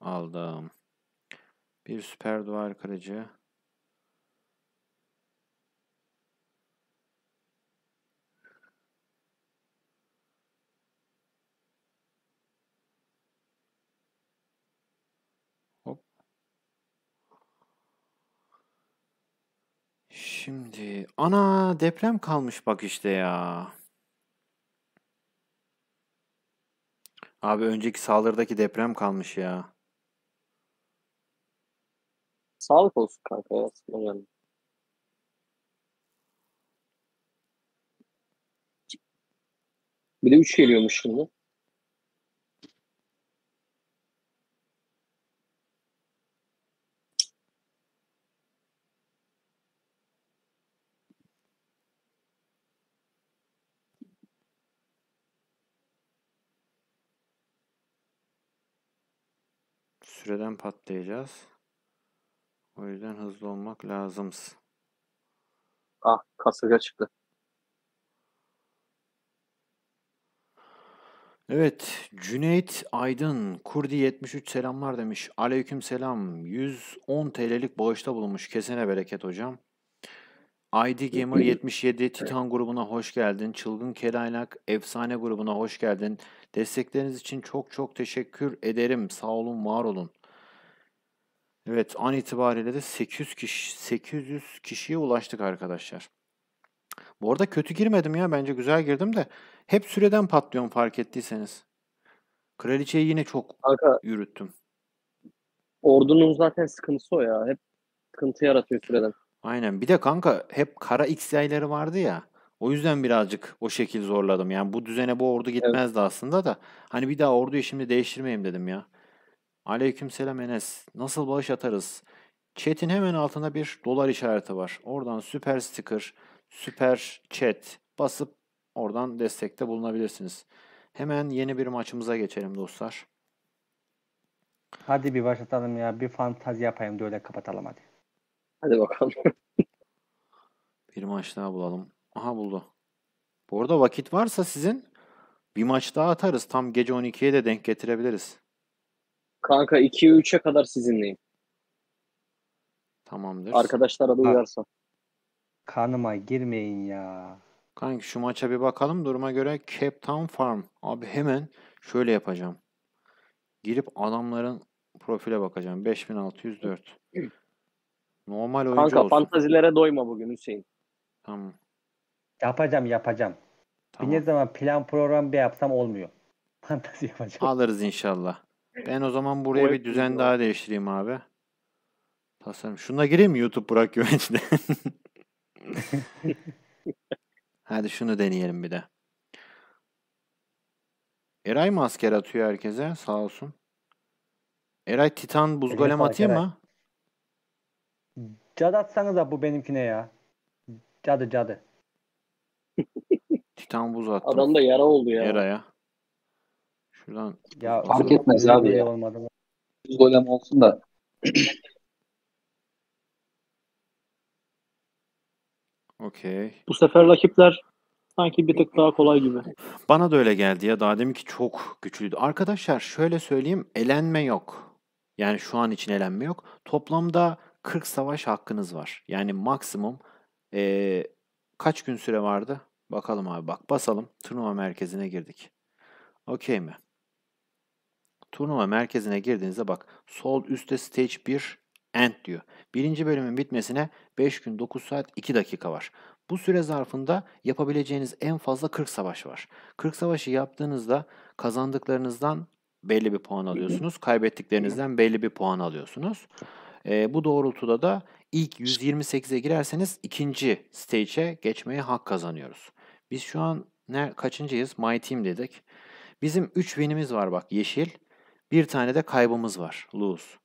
Aldım. Bir süper duvar kırıcı. Hop. Şimdi ana deprem kalmış bak işte ya. Abi önceki saldırdaki deprem kalmış ya. Sağlık olsun kanka. Yani. Bir de 3 geliyormuş şimdi. Süreden patlayacağız. O yüzden hızlı olmak lazım. Ah, kasırga çıktı. Evet, Cüneyt Aydın Kurdi 73 selamlar demiş. Aleyküm selam. 110 TL'lik bağışta bulunmuş. Kesene bereket hocam. ID Gamer 77 Titan grubuna hoş geldin. Çılgın Kelaynak Efsane grubuna hoş geldin. Destekleriniz için çok çok teşekkür ederim. Sağ olun, var olun. Evet, an itibariyle de 800 kişiye ulaştık arkadaşlar. Bu arada kötü girmedim ya. Bence güzel girdim de hep süreden patlıyorum fark ettiyseniz. Kraliçeyi yine çok arka yürüttüm. Ordunun zaten sıkıntısı o ya. Hep sıkıntı yaratıyor süreden. Aynen. Bir de kanka hep kara X yayları vardı ya. O yüzden birazcık o şekil zorladım. Yani bu düzene bu ordu gitmezdi evet, aslında da. Hani bir daha orduyu şimdi değiştirmeyeyim dedim ya. Aleykümselam Enes. Nasıl bağış atarız? Chat'in hemen altında bir dolar işareti var. Oradan süper sticker, süper chat basıp oradan destekte bulunabilirsiniz. Hemen yeni bir maçımıza geçelim dostlar. Hadi bir başlatalım ya. Bir fantazi yapayım da öyle kapatalım hadi. Hadi bakalım. Bir maç daha bulalım. Aha, buldu. Bu arada vakit varsa sizin bir maç daha atarız. Tam gece 12'ye de denk getirebiliriz. Kanka 2'ye 3'e kadar sizinleyim. Tamamdır. Arkadaşlara da uyarsa. Kanıma girmeyin ya. Kanka şu maça bir bakalım. Duruma göre Cape Town Farm. Abi hemen şöyle yapacağım. Girip adamların profile bakacağım. 5604. Normal oyuncu kanka, olsun. Kanka fantazilere doyma bugün Hüseyin. Tamam. Yapacağım. Tamam. Bir ne zaman plan program bir yapsam olmuyor. Fantazi yapacağım. Alırız inşallah. Ben o zaman buraya bir düzen daha değiştireyim abi. Tasarım. Şuna gireyim mi YouTube Burak Güvenç'le? Hadi şunu deneyelim bir de. Eray mı asker atıyor herkese? Sağ olsun. Eray Titan Buz Golem atayım mı? Cadı atsanıza bu benimkine ya. Cadı. Titan buz attım. Adam da yara oldu ya. Eray'a. Şuradan ya, fark etmez abi ya. Olmadı. Buz golem olsun da. Okey. Bu sefer rakipler sanki bir tık daha kolay gibi. Bana da öyle geldi ya. Daha deminki çok güçlüydü. Arkadaşlar şöyle söyleyeyim. Elenme yok. Yani şu an için elenme yok. Toplamda 40 savaş hakkınız var. Yani maksimum kaç gün süre vardı? Bakalım abi, bak basalım. Turnuva merkezine girdik. Okey mi? Turnuva merkezine girdiğinizde bak sol üstte stage 1 end diyor. Birinci bölümün bitmesine 5 gün 9 saat 2 dakika var. Bu süre zarfında yapabileceğiniz en fazla 40 savaş var. 40 savaşı yaptığınızda kazandıklarınızdan belli bir puan alıyorsunuz. Kaybettiklerinizden belli bir puan alıyorsunuz. Bu doğrultuda da ilk 128'e girerseniz ikinci stage'e geçmeye hak kazanıyoruz. Biz şu an kaçıncıyız? My Team dedik. Bizim 3 win'imiz var bak, yeşil. Bir tane de kaybımız var. Lose.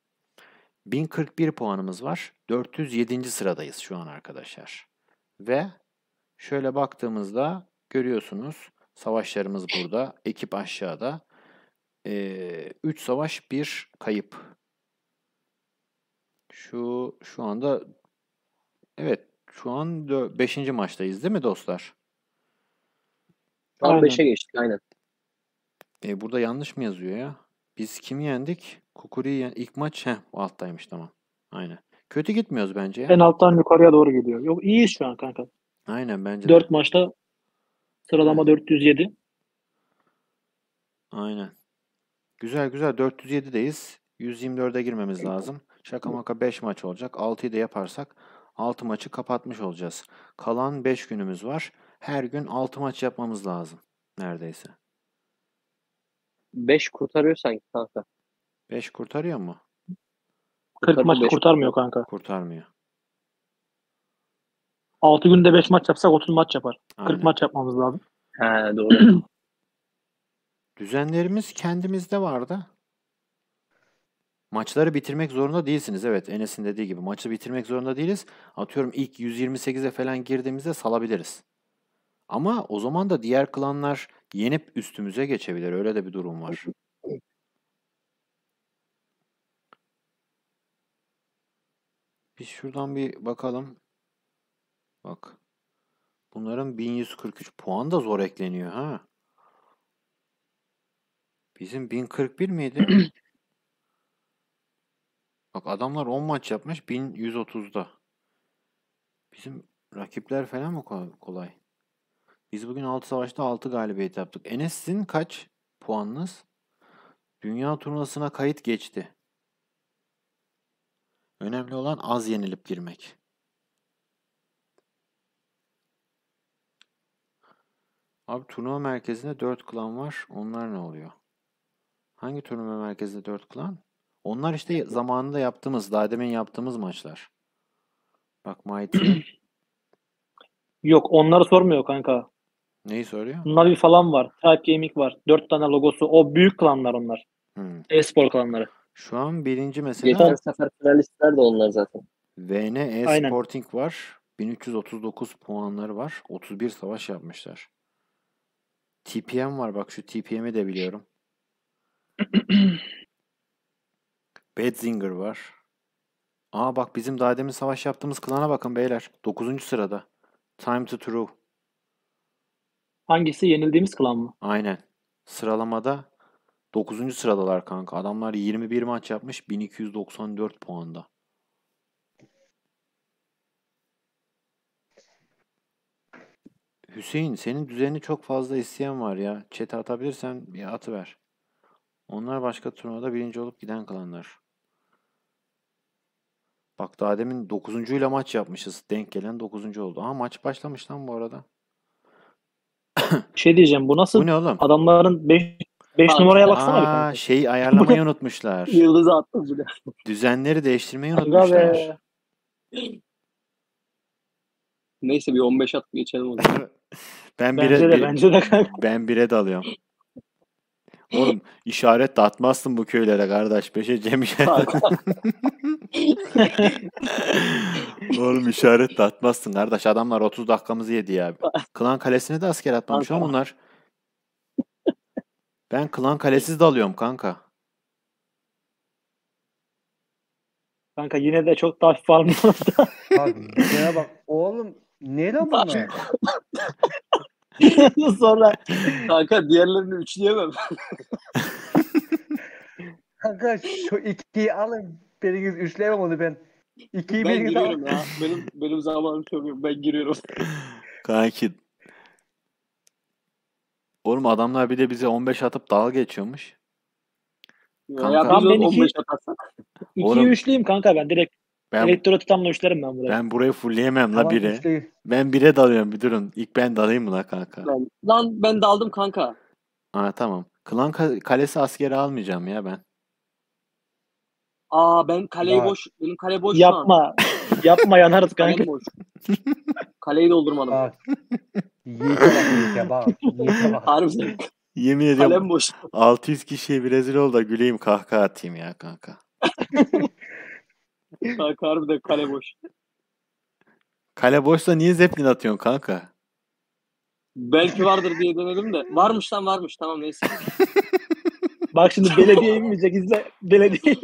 1041 puanımız var. 407. sıradayız şu an arkadaşlar. Ve şöyle baktığımızda görüyorsunuz savaşlarımız burada. Ekip aşağıda. 3 savaş 1 kayıp. Şu anda evet, şu an 5. maçtayız değil mi dostlar? 5'e geçtik aynen. Burada yanlış mı yazıyor ya? Biz kimi yendik? Kukuri'yi yendik. İlk maç alttaymış, tamam. Aynen. Kötü gitmiyoruz bence. En alttan yukarıya doğru gidiyor. Yok, iyiyiz şu an kanka. Aynen bence. 4 maçta sıralama 407. Aynen. Güzel güzel 407'deyiz. 124'e girmemiz lazım. Şaka maka 5 maç olacak. 6'yı da yaparsak 6 maçı kapatmış olacağız. Kalan 5 günümüz var. Her gün 6 maç yapmamız lazım. Neredeyse. 5 kurtarıyor sanki kanka. 5 kurtarıyor mu? 40 maç kurtarmıyor kanka. Kurtarmıyor. 6 günde 5 maç yapsak 30 maç yapar. Aynen. 40 maç yapmamız lazım. He doğru. Düzenlerimiz kendimizde vardı. Maçları bitirmek zorunda değilsiniz. Evet, Enes'in dediği gibi maçı bitirmek zorunda değiliz. Atıyorum ilk 128'e falan girdiğimizde salabiliriz. Ama o zaman da diğer klanlar yenip üstümüze geçebilir. Öyle de bir durum var. Biz şuradan bir bakalım. Bak. Bunların 1143 puan da zor ekleniyor ha. Bizim 1041 miydi? Bak adamlar 10 maç yapmış 1130'da. Bizim rakipler falan mı kolay? Biz bugün 6 savaşta 6 galibiyet yaptık. Enes, sizin kaç puanınız? Dünya turnuvasına kayıt geçti. Önemli olan az yenilip girmek. Abi turnuva merkezinde 4 klan var. Onlar ne oluyor? Hangi turnuva merkezinde 4 klan? Onlar işte zamanında yaptığımız, daha demin yaptığımız maçlar. Bak Mighty. Yok, onları sormuyor kanka. Neyi soruyor? Navi falan var. Type Gaming var. 4 tane logosu. O büyük klanlar onlar. E-spor klanları. Şu an birinci mesela. Geçen sefer finalistler de onlar zaten. VN E-Sporting var. 1339 puanları var. 31 savaş yapmışlar. TPM var. Bak şu TPM'i de biliyorum. Bedzinger var. Aa bak bizim daha demin savaş yaptığımız klana bakın beyler. 9. sırada. Time to True. Hangisi? Yenildiğimiz klan mı? Aynen. Sıralamada 9. sıradalar kanka. Adamlar 21 maç yapmış. 1294 puanda. Hüseyin, senin düzenini çok fazla isteyen var ya. Chat'e atabilirsen bir atıver. Onlar başka turnuvada birinci olup giden klanlar. Bak daha demin 9. ile maç yapmışız. Denk gelen 9. oldu. Aha maç başlamış lan bu arada. Şey diyeceğim, bu nasıl? Bu ne oğlum? Adamların 5 numaraya baksana. Aa, şeyi ayarlamayı unutmuşlar. Yıldızı attım bile. Düzenleri değiştirmeyi unutmuşlar. Neyse bir 15 at geçelim o zaman. Ben 1'e dalıyorum. Oğlum işaret de atmazsın bu köylere kardeş. 5'e Cem işaret. Oğlum işaret de atmazsın kardeş. Adamlar 30 dakikamızı yedi ya. Klan kalesine de asker atmamış ama bunlar. Ben klan kalesiz de alıyorum kanka. Kanka yine de çok daha farmlı. Abi şuna bak. Oğlum neyle bunlar? Sonra kanka diğerlerini üçleyemem. Kanka şu 2'yi alın. Biriniz üçleyemem onu ben. 2'yi ben giriyorum ya. Benim zamanım çok yok. Ben giriyorum. Kanki. Oğlum adamlar bir de bize 15 atıp dalga geçiyormuş. Kanka, ya ben 2'yi üçleyeyim kanka ben direkt. Elektro tutamlamışlarım ben buraya. Ben burayı fulleyemem la bire. Ben bire dalıyorum bir durun. İlk ben dalayım mı la kanka? Lan ben daldım kanka. Aa tamam. Klan kalesi askeri almayacağım ya ben. Aa ben kaleyi boş. Benim kale boş. Yapma. Yapma yanarız kanka. Kaleyi doldurmadım. Yete bak. Harbiden. Yemin ediyorum. Kalem boş. 600 kişiye bir rezil ol da güleyim kahkaha atayım ya kanka. Kanka harbiden kale boş. Kale boşsa niye zeplin atıyorsun kanka? Belki vardır diye denedim de. Varmış lan varmış tamam neyse. Bak şimdi belediye inmeyecek izle. Belediye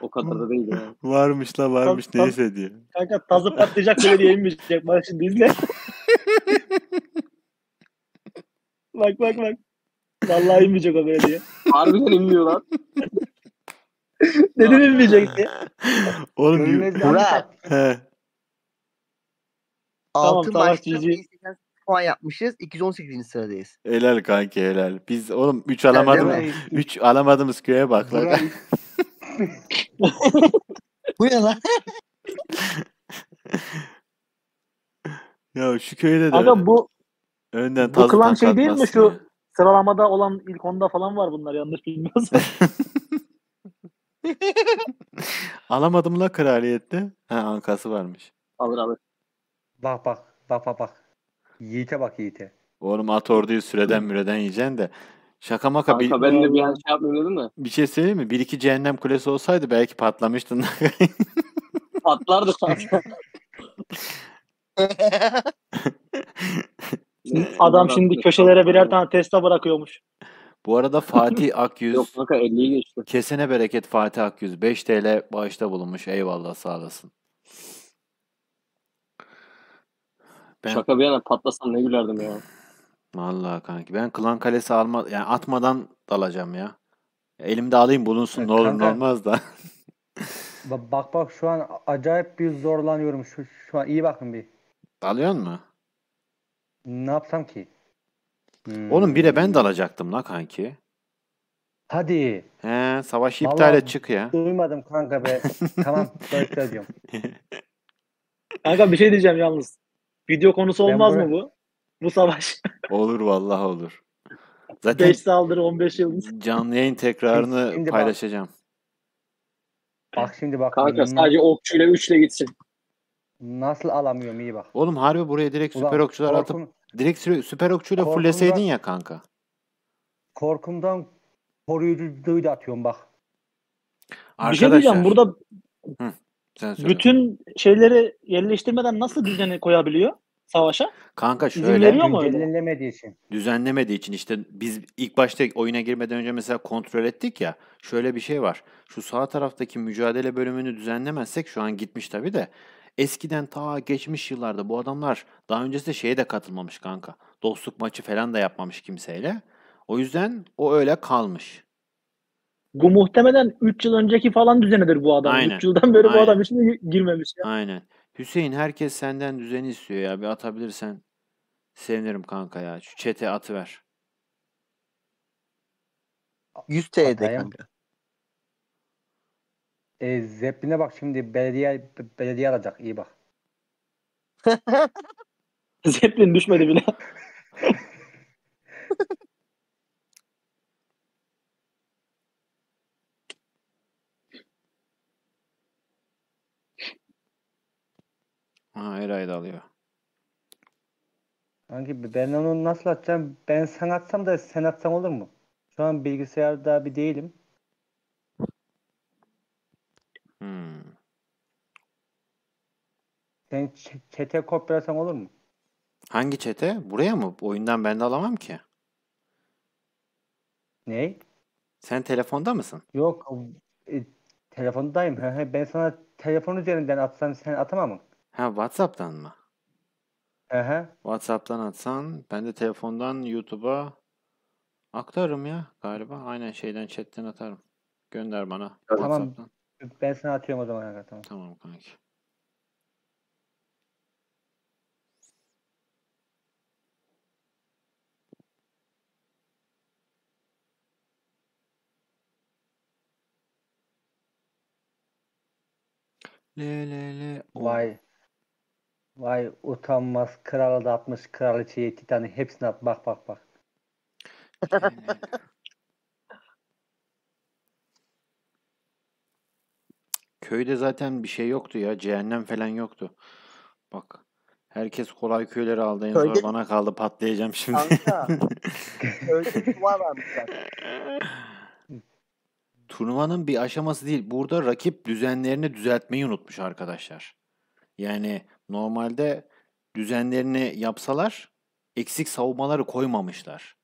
o kadar da değil yani. Varmış la varmış neyse diye. Kanka tazı patlayacak belediye inmeyecek. Bak şimdi izle. Bak. Vallahi inmeyecek o belediye. Harbiden inmiyor lan. Neden inmeyecek diye. Oğlum Murat. He. 6 maçta 218 puan yapmışız. 218. sıradayız. Helal kanki helal. Biz oğlum 3 alamadım. 3 alamadığımız köye bak lan. Bu ne lan? Ya şu köyde de adam bu önden bu klan şey değil mi şu ya. Sıralamada olan ilk 10'da falan var bunlar yanlış bilmiyorsam. Alamadım la kraliyette. Ha ankası varmış. Alır. Bak. Yiğit'e. Oğlum at orduyu süreden müreden yiyeceksin de. Şaka maka. Kanka ben de bir an şey yapmıyordum da. Bir şey söyleyeyim mi? 1-2 cehennem kulesi olsaydı belki patlamıştın. Patlardı kanka. Adam şimdi köşelere birer tane testa bırakıyormuş. Bu arada Fatih Akyüz. Yok kanka 50'yi geçti. Kesene bereket Fatih Akyüz. 5 TL bağışta bulunmuş. Eyvallah sağ olasın. Ben... Şaka bir yana patlasam ne gülerdim ya. Vallahi kanki ben Klan Kalesi yani atmadan dalacağım ya. Elimde alayım bulunsun ne olur ne olmaz da. bak şu an acayip bir zorlanıyorum. Şu an iyi bakın bir. Dalıyor mu? Ne yapsam ki? Oğlum bire ben dalacaktım la kanki. Hadi. He savaşı vallahi iptal et çık ya. Duymadım kanka be. Tamam bekle diyorum. Kanka bir şey diyeceğim yalnız. Video konusu olmaz mı bu? Bu savaş. Olur vallahi olur. Zaten 5 saldırı 15 yıldız. Canlı yayın tekrarını şimdi paylaşacağım. Bak şimdi bak. Kanka sadece okçuyla 3'le gitsin. Nasıl alamıyorum iyi bak. Oğlum harbi buraya direkt süper okçular atıp direkt süper okçuyla fulleseydin ya kanka. Korkumdan koruyucuyu da atıyorum bak. Arkadaşlar. Bir şey diyeceğim burada... Hı. Bütün şeyleri yerleştirmeden nasıl düzeni koyabiliyor savaşa? Kanka şöyle düzenlemediği için. Düzenlemediği için işte biz ilk başta oyuna girmeden önce mesela kontrol ettik ya. Şöyle bir şey var. Şu sağ taraftaki mücadele bölümünü düzenlemezsek şu an gitmiş tabii de. Eskiden ta geçmiş yıllarda bu adamlar daha öncesinde şeye de katılmamış kanka. Dostluk maçı falan da yapmamış kimseyle. O yüzden o öyle kalmış. Bu muhtemelen 3 yıl önceki falan düzenidir bu adam. Aynen. 3 yıldan beri bu adam içine girmemiş. Ya. Aynen. Hüseyin herkes senden düzeni istiyor ya. Bir atabilirsen sevinirim kanka ya. Şu chat'e atıver. 100 TL'de kanka. Zeppelin'e bak şimdi belediye alacak. İyi bak. Zeppelin düşmedi bile. Ha Eray da alıyor. Kanki ben onu nasıl atacağım? Ben sen atsam da sen atsan olur mu? Şu an bilgisayarda bir değilim. Sen çete kopyalasan olur mu? Hangi çete? Buraya mı? Oyundan ben de alamam ki. Ne? Sen telefonda mısın? Yok. Telefondayım. Ben sana telefon üzerinden atsam sen atamam mı? Ha WhatsApp'tan mı? WhatsApp'tan atsan ben de telefondan YouTube'a aktarım ya galiba. Aynen şeyden chatten atarım. Gönder bana. Tamam. Ben sana atıyorum o zaman. Tamam kanki. Vay. Vay utanmaz. Kralı da atmış. Kraliçeyi, Titan'ı hepsini at. Bak bak bak. Köyde zaten bir şey yoktu ya. Cehennem falan yoktu. Bak. Herkes kolay köyleri aldı. En zor bana kaldı. Patlayacağım şimdi. Kanka. Köyde tuva varmış zaten. Turnuvanın bir aşaması değil. Burada rakip düzenlerini düzeltmeyi unutmuş arkadaşlar. Yani normalde düzenlerini yapsalar eksik savunmaları koymamışlar.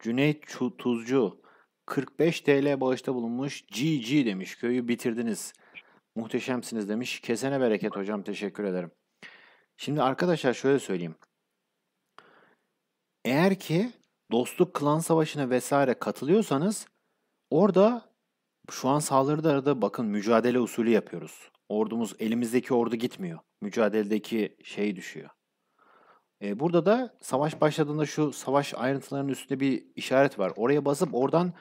Cüneyt Tuzcu 45 TL bağışta bulunmuş. GG demiş. Köyü bitirdiniz. Muhteşemsiniz demiş. Kesene bereket hocam. Teşekkür ederim. Şimdi arkadaşlar şöyle söyleyeyim. Eğer ki dostluk klan savaşına vesaire katılıyorsanız orada şu an saldırıda bakın mücadele usulü yapıyoruz. Ordumuz, elimizdeki ordu gitmiyor. Mücadeledeki şey düşüyor. Burada da savaş başladığında şu savaş ayrıntılarının üstünde bir işaret var. Oraya basıp oradan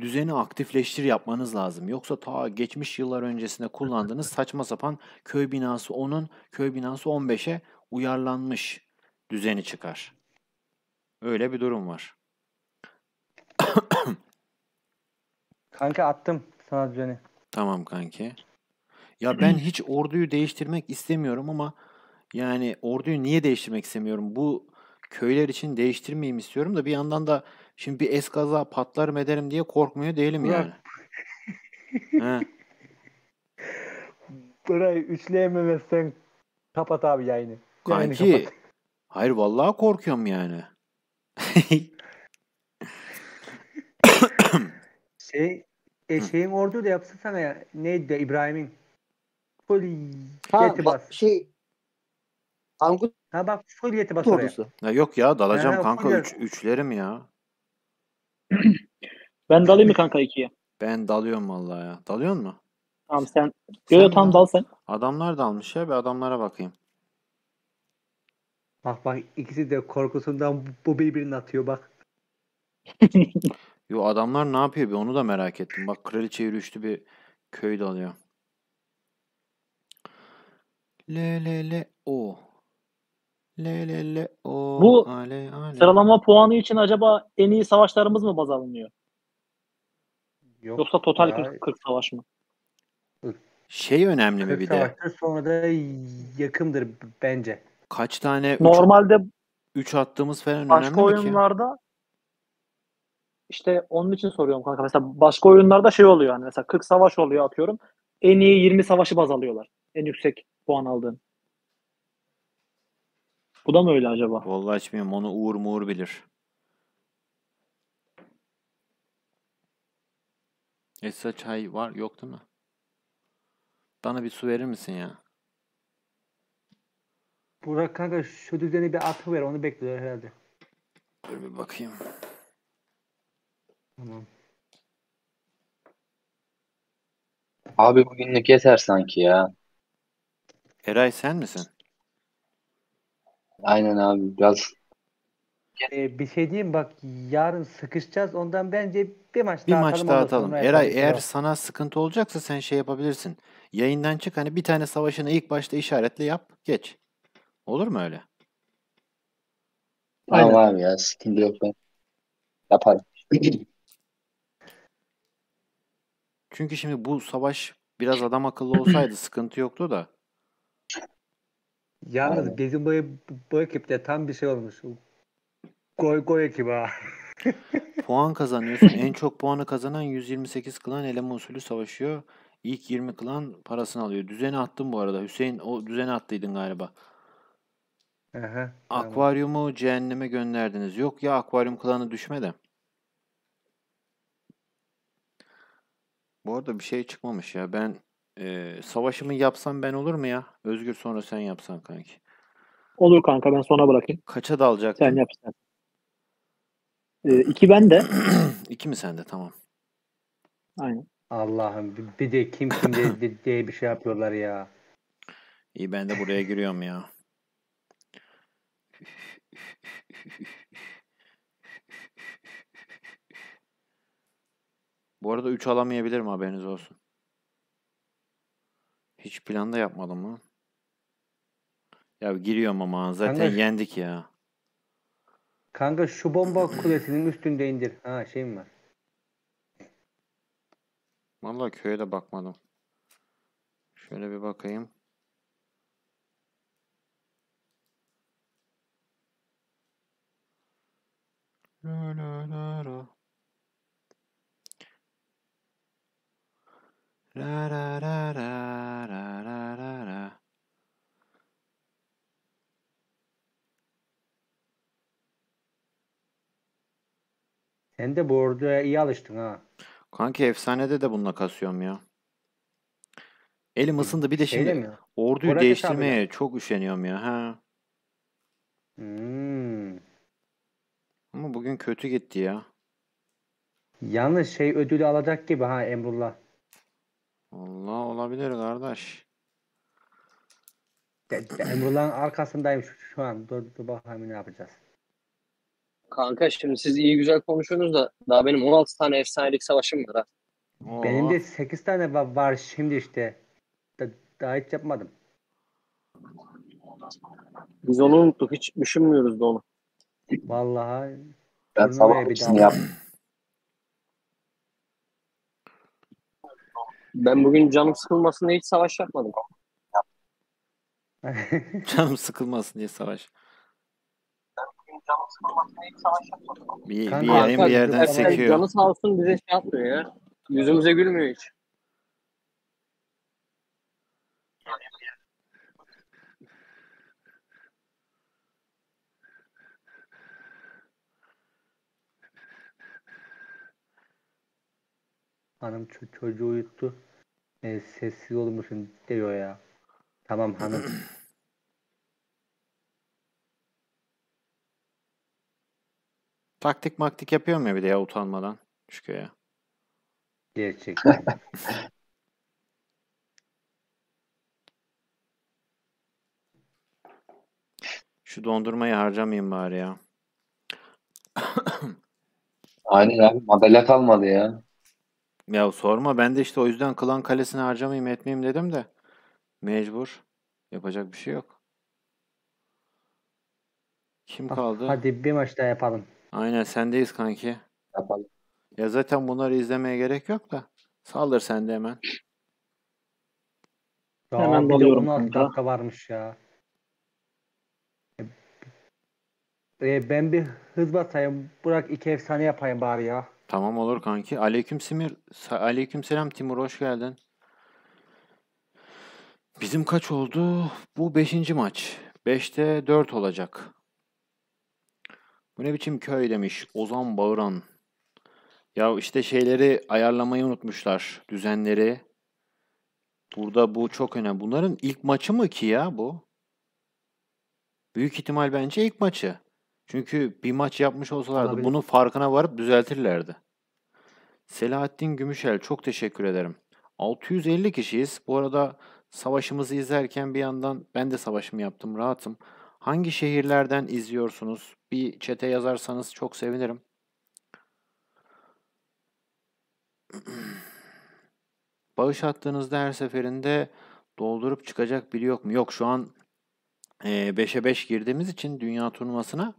düzeni aktifleştir yapmanız lazım. Yoksa ta geçmiş yıllar öncesinde kullandığınız saçma sapan köy binası 10'un köy binası 15'e uyarlanmış düzeni çıkar. Öyle bir durum var. Kanka attım sana düzeni. Tamam kanki. Ya ben hiç orduyu değiştirmek istemiyorum ama yani orduyu niye değiştirmek istemiyorum? Bu köyler için değiştirmeyeyim istiyorum da bir yandan da şimdi bir eskaza patlarım ederim diye korkmuyor değilim yani. Burayı üçleyememezsen kapat abi yayını. Kanki yani kapat. Hayır vallahi korkuyorum yani. Şeyin orduyu da yapsın sana ya. Neydi İbrahim'in? Yeti bas. Ha bak full yeti bas oraya. Ya yok ya dalacağım yani kanka. Üçlerim ya. Ben dalayım mı kanka ikiye? Ben dalıyorum vallahi ya. Dalıyor mu? Tamam sen. Yo tam dal sen. Adamlar dalmış ya. Bir adamlara bakayım. Bak bak ikisi de korkusundan bu birbirini atıyor bak. Yo adamlar ne yapıyor bir onu da merak ettim. Bak kraliçe yürüyüşlü bir köy dalıyor. L-L-L-O L-L-L-O Bu sıralama puanı için acaba en iyi savaşlarımız mı baz alınıyor? Yok. Yoksa total 40 savaş mı? Şey önemli mi bir de? Sonra da yakındır bence. Kaç tane? Normalde 3 attığımız falan önemli mi ki? Başka oyunlarda işte onun için soruyorum kanka. Mesela başka oyunlarda şey oluyor hani mesela 40 savaş oluyor atıyorum. En iyi 20 savaşı baz alıyorlar. En yüksek puan aldığın. Bu da mı öyle acaba? Vallahi hiç bilmiyorum. Onu Uğur bilir. Esra çay var. Yok değil mi? Bana bir su verir misin ya? Burak kanka şu düzeni bir atı ver. Onu bekliyor herhalde. Dur bir bakayım. Tamam. Abi bugünlük yeter sanki ya. Eray sen misin? Aynen abi biraz. Bir şey diyeyim bak yarın sıkışacağız ondan bence bir maç daha atalım. Eray eğer sana sıkıntı olacaksa sen şey yapabilirsin. Yayından çık hani bir tane savaşını ilk başta işaretle yap geç. Olur mu öyle? Tamam abi ya sıkıntı yok ben. Yaparım. Çünkü şimdi bu savaş biraz adam akıllı olsaydı sıkıntı yoktu da. Yalnız aynen. Bizim bu ekipte tam bir şey olmuş. Goy ekibi ha. Puan kazanıyorsun. En çok puanı kazanan 128 klan eleme usulü savaşıyor. İlk 20 klan parasını alıyor. Düzeni attım bu arada. Hüseyin o düzeni attıydın galiba. Aha, akvaryumu tamam. Cehenneme gönderdiniz. Yok ya akvaryum klanı düşmedi. Bu arada bir şey çıkmamış ya. Ben savaşımı yapsam ben olur mu ya? Özgür sonra sen yapsan kanki. Olur kanka ben sonra bırakayım. Kaça dalacaktın? Sen yapsan. 2 bende. 2 mi sende? Tamam. Aynen. Allah'ım bir de kim diye bir şey yapıyorlar ya. İyi ben de buraya giriyorum ya. Bu arada 3 alamayabilirim haberiniz olsun. Hiç planda yapmadım lan. Ya giriyorum ama zaten kanka, yendik ya. Kanka şu bomba kulesinin üstünde indir. Ha şeyim var. Vallahi köye de bakmadım. Şöyle bir bakayım. Sen de bu orduya iyi alıştın ha. Kanki efsanede de bununla kasıyorum ya. Elim ısındı bir de şimdi orduyu Koray değiştirmeye hesabı. Çok üşeniyorum ya. Ha. Ama bugün kötü gitti ya. Yalnız şey ödülü alacak gibi ha Emrullah. Vallahi olabilir kardeş. Emrullah'ın arkasındayım şu an. Dur bakalım ne yapacağız. Kanka şimdi siz iyi güzel konuşuyorsunuz da daha benim 16 tane efsanelik savaşım var ha. Benim de 8 tane var şimdi işte. Daha hiç yapmadım. Biz onu unuttuk. Hiç düşünmüyoruz da onu. Vallahi. Ben sabah hepsini yaptım. Ben bugün canım sıkılmasın diye hiç savaş yapmadım. Canım sıkılmasın diye savaş. Bir yerin bir yerden sekiyor. Canı sağ olsun bize şey yapmıyor ya. Yüzümüze gülmüyor hiç. Hanım çocuğu uyuttu. Sessiz olur musun diyor ya. Tamam hanım. Taktik maktik yapıyor mu bir de ya utanmadan? Şu köye. Gerçekten. Şu dondurmayı harcamayayım bari ya. Aynen abi. Madalya kalmadı ya. Ya sorma. Ben de işte o yüzden Klan Kalesi'ni harcamayayım etmeyeyim dedim de. Mecbur. Yapacak bir şey yok. Kim kaldı? Hadi bir maç daha yapalım. Aynen sendeyiz kanki. Yapalım. Ya zaten bunları izlemeye gerek yok da. Saldır sen de hemen. Ya hemen dalıyorum. 16 dakika varmış ya. Ben bir hız basayım. Burak iki efsane yapayım bari ya. Tamam olur kanki. Aleykümselam Timur, hoş geldin. Bizim kaç oldu? Bu 5. maç. 5'te 4 olacak. Bu ne biçim köy demiş Ozan Bağıran. Ya işte şeyleri ayarlamayı unutmuşlar. Düzenleri. Burada bu çok önemli. Bunların ilk maçı mı ki ya bu? Büyük ihtimal bence ilk maçı. Çünkü bir maç yapmış olsalardı olabilir. Bunun farkına varıp düzeltirlerdi. Selahattin Gümüşel, çok teşekkür ederim. 650 kişiyiz. Bu arada savaşımızı izlerken bir yandan ben de savaşımı yaptım. Rahatım. Hangi şehirlerden izliyorsunuz? Bir chat'e yazarsanız çok sevinirim. Bağış attığınızda her seferinde doldurup çıkacak biri yok mu? Yok, şu an 5'e 5 girdiğimiz için Dünya Turnuvası'na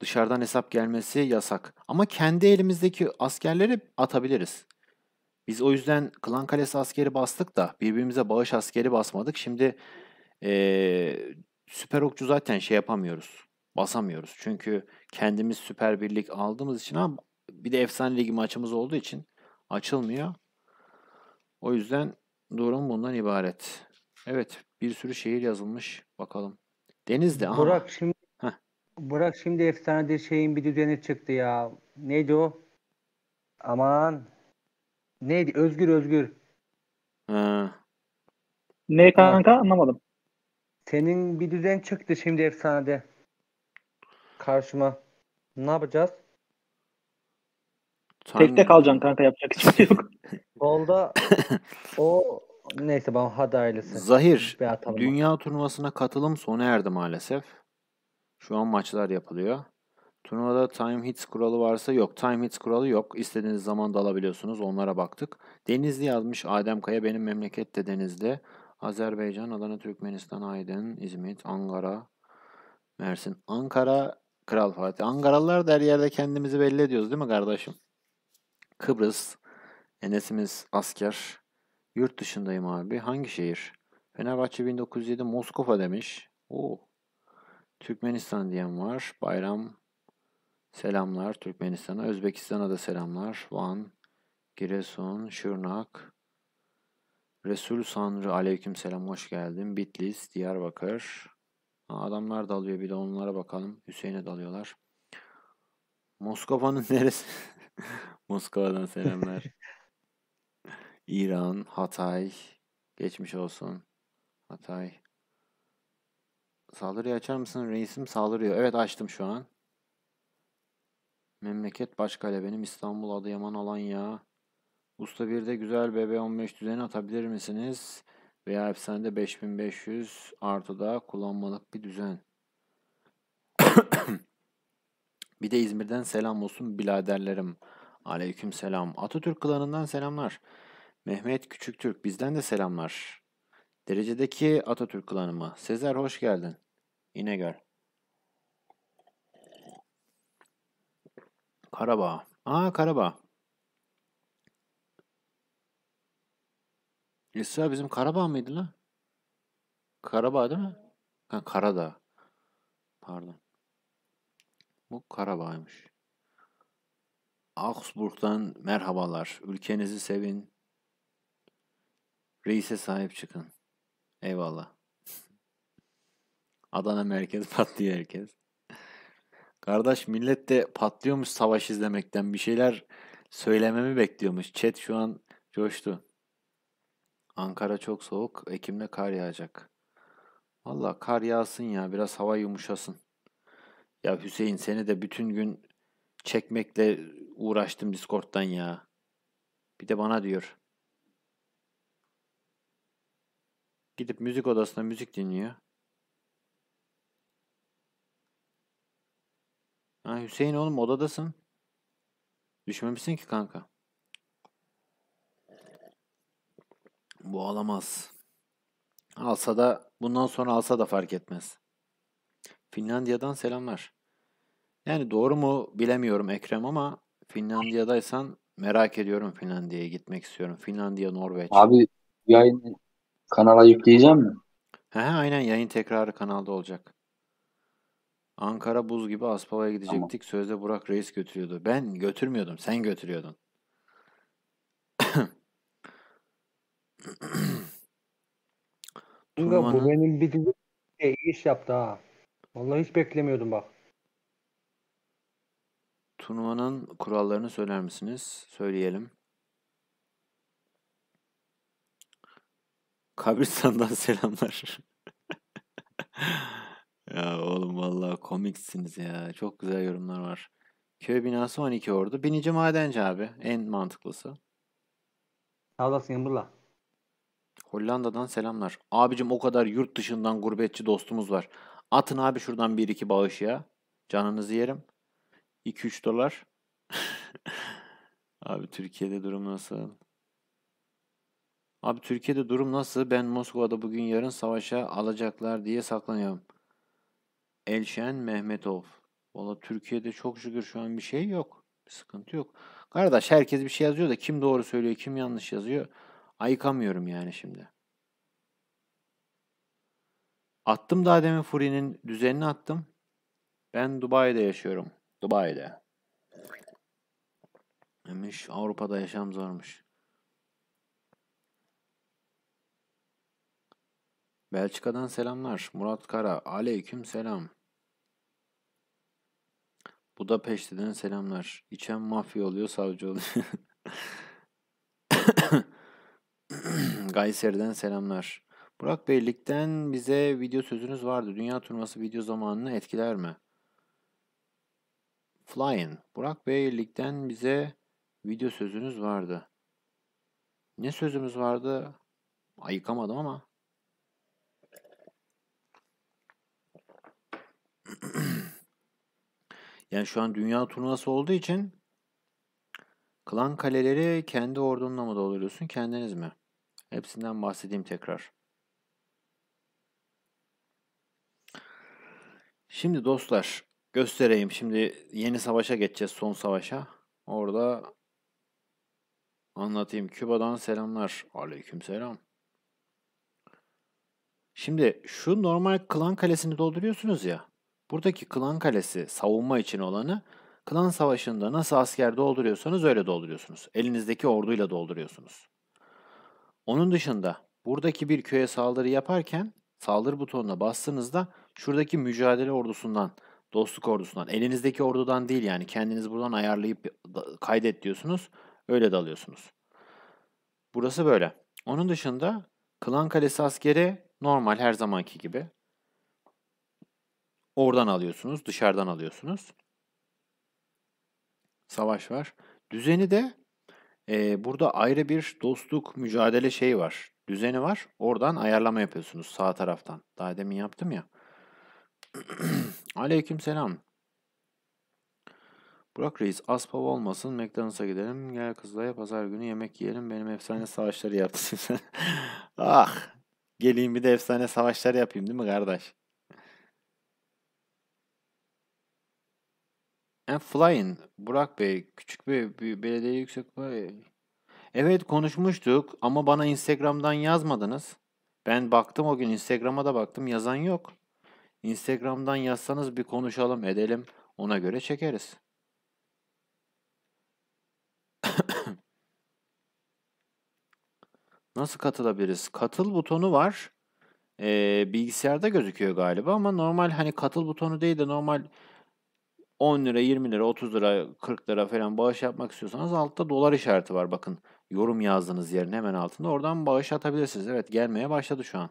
dışarıdan hesap gelmesi yasak. Ama kendi elimizdeki askerleri atabiliriz. Biz o yüzden Klan Kalesi askeri bastık da birbirimize bağış askeri basmadık. Şimdi süper okçu zaten şey yapamıyoruz. Basamıyoruz. Çünkü kendimiz süper birlik aldığımız için ama bir de efsane ligi maçımız olduğu için açılmıyor. O yüzden durum bundan ibaret. Evet. Bir sürü şehir yazılmış. Bakalım. Denizli. Aha. Burak şimdi efsanede şeyin bir düzeni çıktı ya. Neydi o? Aman. Neydi? Özgür. Ha. Ne kanka? Anlamadım. Senin bir düzen çıktı şimdi efsanede. Karşıma. Ne yapacağız? Tekte kalacaksın kanka, yapacak hiçbir şey yok. Solda o neyse bana hadi ailesi. Zahir, dünya turnuvasına katılım sona erdi maalesef. Şu an maçlar yapılıyor. Turnuvada time hits kuralı varsa yok. Time hits kuralı yok. İstediğiniz zaman dalabiliyorsunuz. Onlara baktık. Denizli yazmış Adem Kaya. Benim memleket de Denizli. Azerbaycan, Adana, Türkmenistan, Aydın, İzmit, Ankara, Mersin, Ankara, Kral Fatih. Ankaralılar da her yerde kendimizi belli ediyoruz değil mi kardeşim? Kıbrıs, Enes'imiz asker. Yurt dışındayım abi. Hangi şehir? Fenerbahçe 1907 Moskova demiş. Oo. Türkmenistan diyen var. Bayram, selamlar Türkmenistan'a. Özbekistan'a da selamlar. Van, Giresun, Şırnak, Resul Sanrı, aleyküm selam, hoş geldin. Bitlis, Diyarbakır. Adamlar dalıyor, bir de onlara bakalım. Hüseyin'e dalıyorlar. Moskova'nın neresi? Moskova'dan selamlar. İran, Hatay, geçmiş olsun. Hatay. Saldırıyı açar mısın? Reisim saldırıyor. Evet, açtım şu an. Memleket başkale benim. İstanbul, Adıyaman, Alanya. Usta 1'de güzel BB15 düzeni atabilir misiniz? Veya efsanede 5500 artıda kullanmalık bir düzen. Bir de İzmir'den selam olsun biraderlerim. Aleyküm selam. Atatürk klanından selamlar. Mehmet Küçüktürk bizden de selamlar. Derecedeki Atatürk klanıma. Sezer hoş geldin. İnegöl. Karabağ. Aa Karabağ. İsra bizim Karabağ mıydı lan? Karabağ değil mi? Ha, Karadağ. Pardon. Bu Karabağ'ymış. Augsburg'dan merhabalar. Ülkenizi sevin. Reis'e sahip çıkın. Eyvallah. Adana merkez patlıyor herkes. Kardeş millet de patlıyormuş savaş izlemekten. Bir şeyler söylememi bekliyormuş. Chat şu an coştu. Ankara çok soğuk. Ekim'de kar yağacak. Vallahi kar yağsın ya. Biraz hava yumuşasın. Ya Hüseyin seni de bütün gün çekmekle uğraştım Discord'dan ya. Bir de bana diyor. Gidip müzik odasına müzik dinliyor. Ha Hüseyin oğlum odadasın. Düşmemişsin ki kanka. Bu alamaz. Alsa da bundan sonra alsa da fark etmez. Finlandiya'dan selamlar. Yani doğru mu bilemiyorum Ekrem ama Finlandiya'daysan merak ediyorum, Finlandiya'ya gitmek istiyorum. Finlandiya, Norveç. Abi yayını kanala yükleyeceğim mi? He aynen, yayın tekrarı kanalda olacak. Ankara buz gibi Aspava'ya gidecektik. Tamam. Sözde Burak Reis götürüyordu. Ben götürmüyordum. Sen götürüyordun. Bu benim bir dizi iş yaptı ha. Vallahi hiç beklemiyordum bak. Turnuvanın kurallarını söyler misiniz? Söyleyelim. Kabristan'dan selamlar. Ya oğlum vallahi komiksiniz ya. Çok güzel yorumlar var. Köy binası 12 ordu. Binici madenci abi. En mantıklısı. Sağ olasın Emrullah. Hollanda'dan selamlar. Abicim o kadar yurt dışından gurbetçi dostumuz var. Atın abi şuradan 1-2 bağış ya. Canınızı yerim. 2-3 dolar. Abi Türkiye'de durum nasıl? Abi Türkiye'de durum nasıl? Ben Moskova'da bugün yarın savaşa alacaklar diye saklanıyorum. Elşen Mehmetov. Valla Türkiye'de çok şükür şu an bir şey yok. Bir sıkıntı yok. Kardeş herkes bir şey yazıyor da kim doğru söylüyor kim yanlış yazıyor. Ayıkamıyorum yani şimdi. Attım daha demin Furi'nin düzenini attım. Ben Dubai'de yaşıyorum. Dubai'de. Demiş Avrupa'da yaşam zormuş. Belçika'dan selamlar. Murat Kara. Aleyküm selam. Budapeşte'den selamlar. İçen mafya oluyor, savcı oluyor. Kayseri'den selamlar. Burak Beylik'ten bize video sözünüz vardı. Dünya Turnuvası video zamanını etkiler mi? Flying. Burak Beylik'ten bize video sözünüz vardı. Ne sözümüz vardı? Ayıkamadım ama. Yani şu an Dünya Turnuvası olduğu için klan kaleleri kendi ordunla mı dolduruyorsun? Kendiniz mi? Hepsinden bahsedeyim tekrar. Şimdi dostlar göstereyim. Şimdi yeni savaşa geçeceğiz. Son savaşa. Orada anlatayım. Küba'dan selamlar. Aleyküm selam. Şimdi şu normal Klan Kalesi'ni dolduruyorsunuz ya. Buradaki Klan Kalesi savunma için olanı Klan Savaşı'nda nasıl asker dolduruyorsanız öyle dolduruyorsunuz. Elinizdeki orduyla dolduruyorsunuz. Onun dışında buradaki bir köye saldırı yaparken saldırı butonuna bastığınızda şuradaki mücadele ordusundan, dostluk ordusundan, elinizdeki ordudan değil yani kendiniz buradan ayarlayıp kaydet diyorsunuz. Öyle dalıyorsunuz. Burası böyle. Onun dışında Klan Kalesi askeri normal her zamanki gibi. Oradan alıyorsunuz, dışarıdan alıyorsunuz. Savaş var. Düzeni de burada ayrı bir dostluk, mücadele şeyi var. Düzeni var. Oradan ayarlama yapıyorsunuz sağ taraftan. Daha demin yaptım ya. Aleykümselam. Burak Reis, aspava olmasın. McDonald's'a gidelim. Gel kızlaya pazar günü yemek yiyelim. Benim efsane savaşları yaptın sen. Ah! Geleyim bir de efsane savaşları yapayım değil mi kardeş? And flying. Burak Bey, küçük bir belediye yüksek pay. Evet konuşmuştuk ama bana Instagram'dan yazmadınız. Ben baktım o gün Instagram'a da baktım yazan yok. Instagram'dan yazsanız bir konuşalım edelim ona göre çekeriz. Nasıl katılabiliriz? Katıl butonu var. Bilgisayarda gözüküyor galiba ama normal hani katıl butonu değil de normal 10 lira, 20 lira, 30 lira, 40 lira falan bağış yapmak istiyorsanız altta dolar işareti var bakın. Yorum yazdığınız yerin hemen altında. Oradan bağış atabilirsiniz. Evet gelmeye başladı şu an.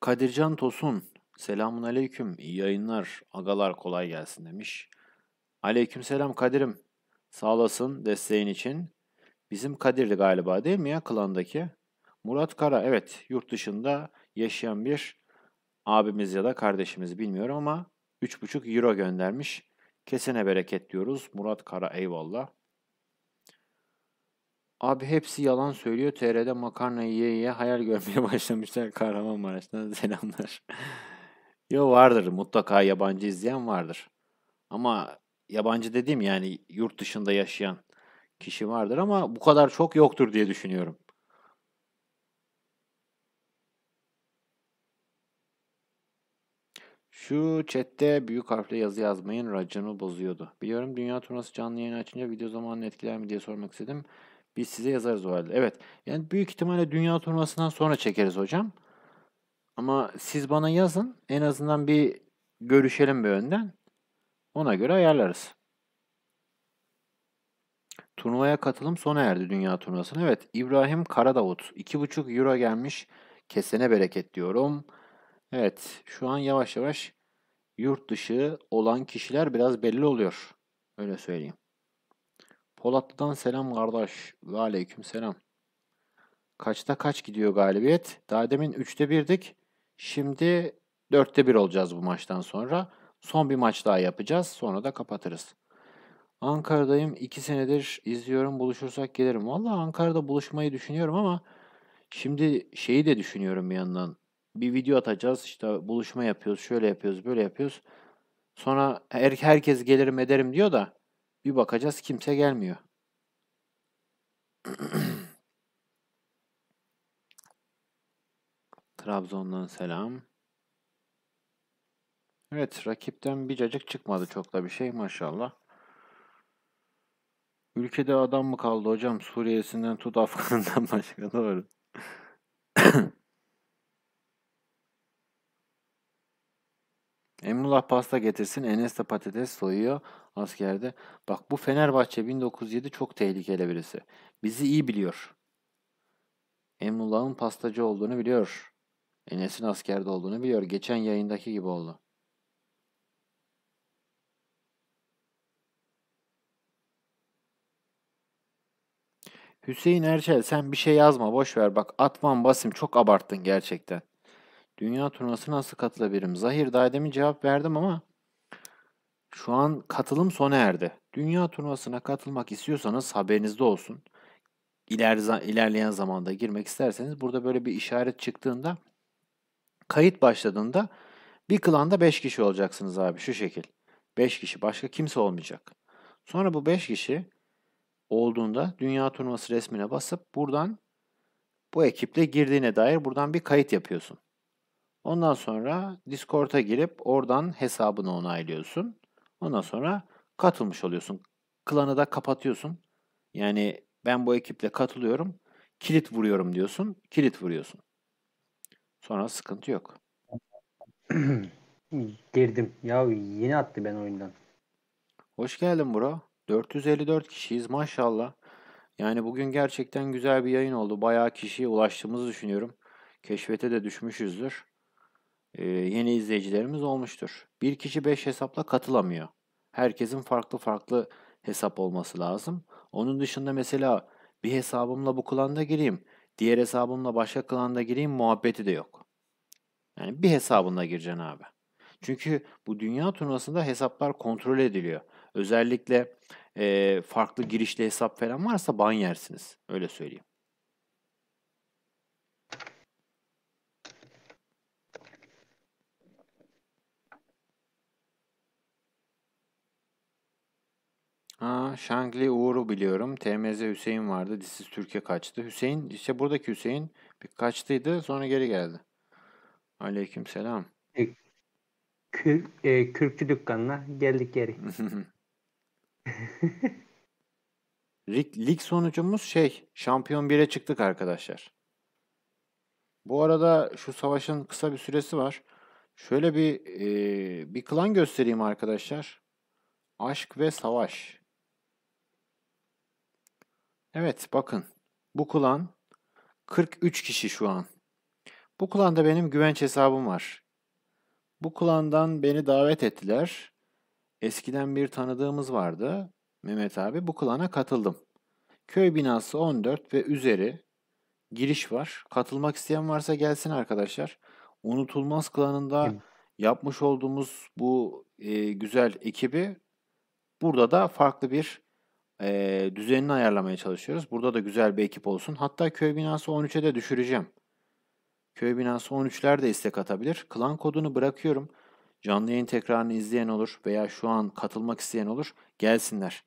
Kadircan Tosun. Selamun aleyküm. İyi yayınlar. Agalar kolay gelsin demiş. Aleyküm selam Kadir'im. Sağ olasın desteğin için. Bizim Kadir'di galiba değil mi ya klandaki? Murat Kara. Evet yurt dışında yaşayan bir abimiz ya da kardeşimiz bilmiyorum ama 3,5 euro göndermiş. Kesene bereket diyoruz. Murat Kara eyvallah. Abi hepsi yalan söylüyor. TR'de makarna yiye yiye hayal görmeye başlamışlar. Kahramanmaraş'tan selamlar. Yo vardır. Mutlaka yabancı izleyen vardır. Ama yabancı dediğim yani yurt dışında yaşayan kişi vardır ama bu kadar çok yoktur diye düşünüyorum. Şu chatte büyük harfle yazı yazmayın raconu bozuyordu. Biliyorum Dünya Turnuvası canlı yayını açınca video zamanını etkiler mi diye sormak istedim. Biz size yazarız o halde. Evet yani büyük ihtimalle Dünya Turnuvası'ndan sonra çekeriz hocam. Ama siz bana yazın en azından bir görüşelim bir önden. Ona göre ayarlarız. Turnuvaya katılım sona erdi Dünya Turnuvası'na. Evet İbrahim Karadavut 2,5 euro gelmiş. Kesene bereket diyorum. Evet şu an yavaş yavaş yurt dışı olan kişiler biraz belli oluyor. Öyle söyleyeyim. Polatlı'dan selam kardeş. Ve aleyküm selam. Kaçta kaç gidiyor galibiyet? Daha demin 3'te 1'dik. Şimdi 4'te 1 olacağız bu maçtan sonra. Son bir maç daha yapacağız. Sonra da kapatırız. Ankara'dayım. 2 senedir izliyorum. Buluşursak gelirim. Vallahi Ankara'da buluşmayı düşünüyorum ama şimdi şeyi de düşünüyorum bir yandan. Bir video atacağız. İşte buluşma yapıyoruz. Şöyle yapıyoruz. Böyle yapıyoruz. Sonra herkes gelirim ederim diyor da bir bakacağız kimse gelmiyor. Trabzon'dan selam. Evet rakipten bir cacık çıkmadı. Çok da bir şey maşallah. Ülkede adam mı kaldı hocam? Suriyesinden tut Afgan'dan başka doğru. Emrullah pasta getirsin. Enes de patates soyuyor askerde. Bak bu Fenerbahçe 1907 çok tehlikeli birisi. Bizi iyi biliyor. Emrullah'ın pastacı olduğunu biliyor. Enes'in askerde olduğunu biliyor. Geçen yayındaki gibi oldu. Hüseyin Erçel sen bir şey yazma boş ver. Bak atman basayım çok abarttın gerçekten. Dünya turnuvasına nasıl katılabilirim? Zahir daha demin cevap verdim ama şu an katılım sona erdi. Dünya turnuvasına katılmak istiyorsanız haberinizde olsun. İlerleyen zamanda girmek isterseniz burada böyle bir işaret çıktığında kayıt başladığında Bir klanda 5 kişi olacaksınız abi şu şekil. 5 kişi, başka kimse olmayacak. Sonra bu 5 kişi olduğunda Dünya Turnuvası resmine basıp buradan bu ekiple girdiğine dair buradan bir kayıt yapıyorsun. Ondan sonra Discord'a girip oradan hesabını onaylıyorsun. Ondan sonra katılmış oluyorsun. Klanı da kapatıyorsun. Yani ben bu ekiple katılıyorum, kilit vuruyorum diyorsun, kilit vuruyorsun. Sonra sıkıntı yok. Girdim. Ya yeni attı ben oyundan. Hoş geldin bro. 454 kişiyiz maşallah. Yani bugün gerçekten güzel bir yayın oldu. Bayağı kişiye ulaştığımızı düşünüyorum. Keşfete de düşmüşüzdür. Yeni izleyicilerimiz olmuştur. Bir kişi 5 hesapla katılamıyor. Herkesin farklı farklı hesap olması lazım. Onun dışında mesela bir hesabımla bu klanda gireyim, diğer hesabımla başka klanda gireyim muhabbeti de yok. Yani bir hesabınla gireceksin abi. Çünkü bu Dünya Turnuvası'nda hesaplar kontrol ediliyor. Özellikle farklı girişli hesap falan varsa ban yersiniz. Öyle söyleyeyim. Ha, Şangli Uğur'u biliyorum. TMZ Hüseyin vardı. Dizsiz Türkiye kaçtı. Hüseyin, işte buradaki Hüseyin bir kaçtıydı. Sonra geri geldi. Aleykümselam. Kürkçü dükkanına geldik geri. Lig sonucumuz Şampiyon 1'e çıktık arkadaşlar. Bu arada şu savaşın kısa bir süresi var. Şöyle bir klan göstereyim arkadaşlar. Aşk ve Savaş. Evet bakın. Bu klan 43 kişi şu an. Bu klanda benim güvenç hesabım var. Bu klandan beni davet ettiler. Eskiden bir tanıdığımız vardı. Mehmet abi, bu klana katıldım. Köy binası 14 ve üzeri giriş var. Katılmak isteyen varsa gelsin arkadaşlar. Unutulmaz klanında yapmış olduğumuz bu güzel ekibi burada da farklı bir düzenini ayarlamaya çalışıyoruz. Burada da güzel bir ekip olsun. Hatta köy binası 13'e de düşüreceğim. Köy binası 13'ler de istek atabilir. Klan kodunu bırakıyorum. Canlı yayın tekrarını izleyen olur veya şu an katılmak isteyen olur. Gelsinler.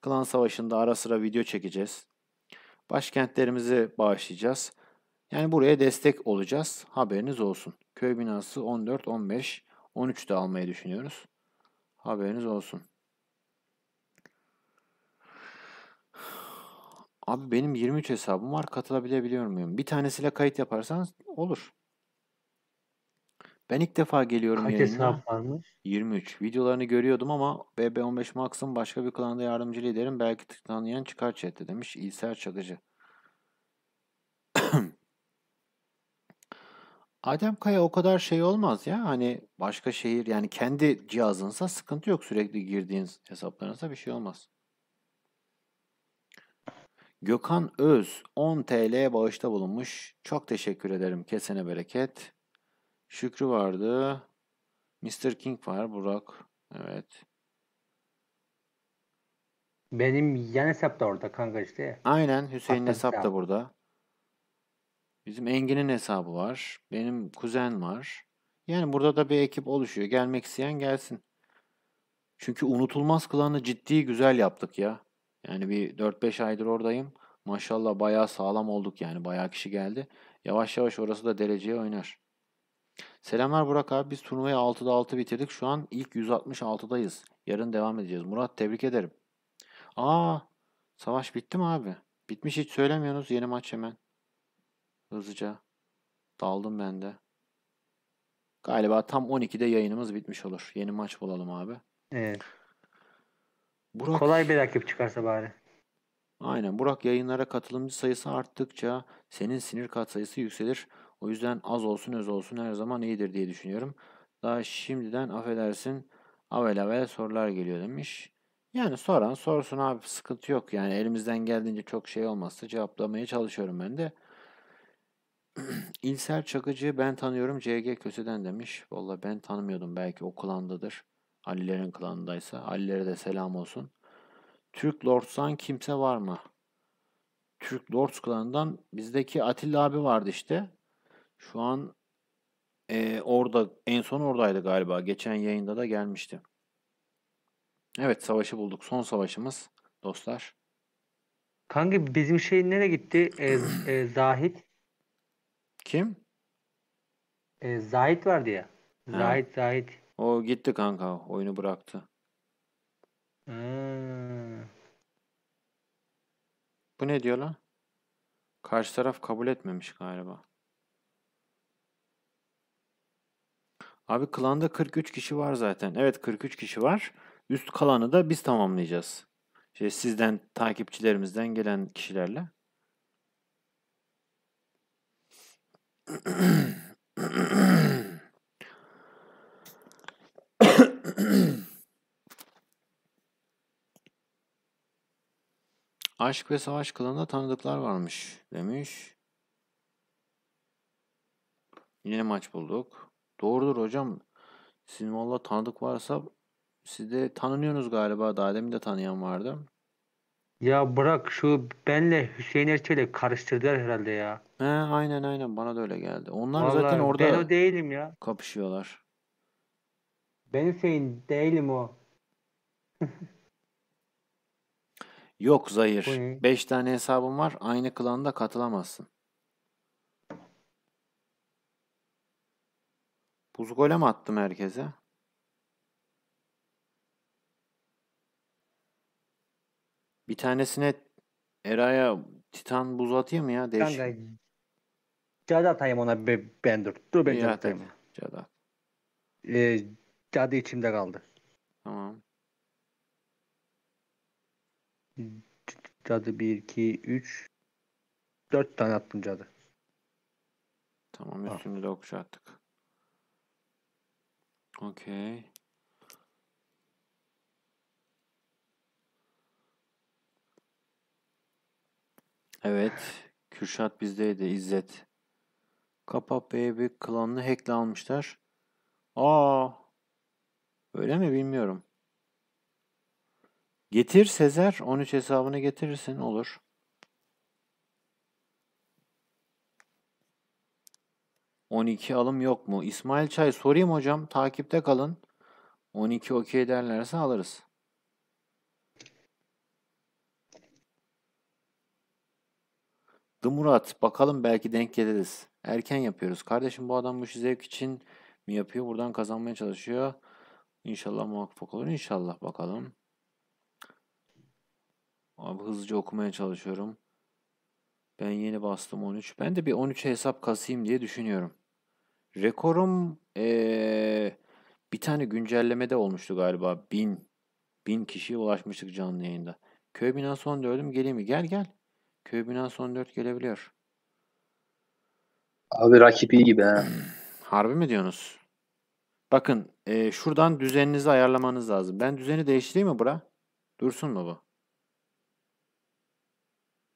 Klan savaşında ara sıra video çekeceğiz. Başkentlerimizi bağışlayacağız. Yani buraya destek olacağız. Haberiniz olsun. Köy binası 14, 15, 13 de almayı düşünüyoruz. Haberiniz olsun. Abi benim 23 hesabım var. Katılabilebiliyor muyum? Bir tanesiyle kayıt yaparsanız olur. Ben ilk defa geliyorum. Kaç hesap varmış? 23. Videolarını görüyordum ama BB15 Max'ın başka bir klanda yardımcı liderim. Belki tıklanlayan çıkar chat'te demiş. İlser Çakıcı. Adem Kaya, o kadar şey olmaz ya. Hani başka şehir, yani kendi cihazınsa sıkıntı yok. Sürekli girdiğiniz hesaplarınızda bir şey olmaz. Gökhan Öz 10 TL bağışta bulunmuş. Çok teşekkür ederim. Kesene bereket. Şükrü vardı. Mr. King var. Burak. Evet. Benim yan hesap da orada kanka işte. Aynen. Hüseyin'in hesap da burada. Bizim Engin'in hesabı var. Benim kuzen var. Yani burada da bir ekip oluşuyor. Gelmek isteyen gelsin. Çünkü unutulmaz klanı ciddi güzel yaptık ya. Yani bir 4-5 aydır oradayım. Maşallah bayağı sağlam olduk yani. Bayağı kişi geldi. Yavaş yavaş orası da dereceye oynar. Selamlar Burak abi. Biz turnuvayı 6'da 6 bitirdik. Şu an ilk 166'dayız. Yarın devam edeceğiz. Murat, tebrik ederim. Aa, savaş bitti mi abi? Bitmiş, hiç söylemiyorsunuz. Yeni maç hemen. Hızlıca. Daldım ben de. Galiba tam 12'de yayınımız bitmiş olur. Yeni maç bulalım abi. Evet. Burak, kolay bir rakip çıkarsa bari. Aynen. Burak, yayınlara katılımcı sayısı arttıkça senin sinir kat sayısı yükselir. O yüzden az olsun öz olsun her zaman iyidir diye düşünüyorum. Daha şimdiden affedersin avel avel sorular geliyor demiş. Yani soran sorsun abi, sıkıntı yok. Yani elimizden geldiğince çok şey olmazsa cevaplamaya çalışıyorum ben de. İlser Çakıcı, ben tanıyorum CG Köse'den demiş. Vallahi ben tanımıyordum, belki o klandadır. Alilerin klanındaysa. Alilere de selam olsun. Türk Lords'tan kimse var mı? Türk Lords klanından bizdeki Atilla abi vardı işte. Şu an orada en son oradaydı galiba. Geçen yayında da gelmişti. Evet, savaşı bulduk. Son savaşımız dostlar. Kanka bizim şey nereye gitti? Zahit. Kim? Zahit vardı ya. Zahit, Zahit. O gitti kanka. Oyunu bıraktı. Hmm. Bu ne diyor lan? Karşı taraf kabul etmemiş galiba. Abi klanda 43 kişi var zaten. Evet, 43 kişi var. Üst kalanı da biz tamamlayacağız. İşte sizden, takipçilerimizden gelen kişilerle. Aşk ve Savaş klanında tanıdıklar varmış demiş. Yine maç bulduk. Doğrudur hocam. Sizin valla tanıdık varsa siz de tanınıyorsunuz galiba. Daha demin de tanıyan vardı. Ya bırak, şu benle Hüseyin Erçel'i karıştırdılar herhalde ya. He, aynen aynen, bana da öyle geldi. Onlar vallahi zaten orada ben o değilim ya. Kapışıyorlar. Ben Hüseyin değilim o. Yok Zahir. 5 tane hesabım var. Aynı klanda katılamazsın. Buz Golem attım herkese. Bir tanesine Eray'a Titan buz atayım ya. Cadı atayım ona ben dur. Dur ben Cadı atayım. Cadı içimde kaldı. Tamam. Cadı 1, 2, 3 4 tane attım cadı. Tamam, üstünü de okşattık. Okey. Evet. Kürşat bizdeydi. İzzet. Kapap Bey'e bir klanlı hackle almışlar. Aa, öyle mi bilmiyorum. Getir Sezer. 13 hesabını getirirsin. Olur. ...12 alım yok mu? İsmail Çay sorayım hocam. Takipte kalın. 12 okey derlerse alırız. The Murat. Bakalım, belki denk geliriz. Erken yapıyoruz. Kardeşim, bu adam bu işi zevk için mi yapıyor? Buradan kazanmaya çalışıyor. İnşallah muvaffak olur. İnşallah, bakalım. Abi hızlıca okumaya çalışıyorum. Ben yeni bastım 13. Ben de bir 13'e hesap kasayım diye düşünüyorum. Rekorum bir tane güncellemede olmuştu galiba. 1000 kişiye ulaşmıştık canlı yayında. Köy binası 14'üm geleyim mi? Gel gel. Köy binası 14 gelebiliyor. Abi rakip iyi gibi ha. Harbi mi diyorsunuz? Bakın şuradan düzeninizi ayarlamanız lazım. Ben düzeni değiştireyim mi bura? Dursun mu bu?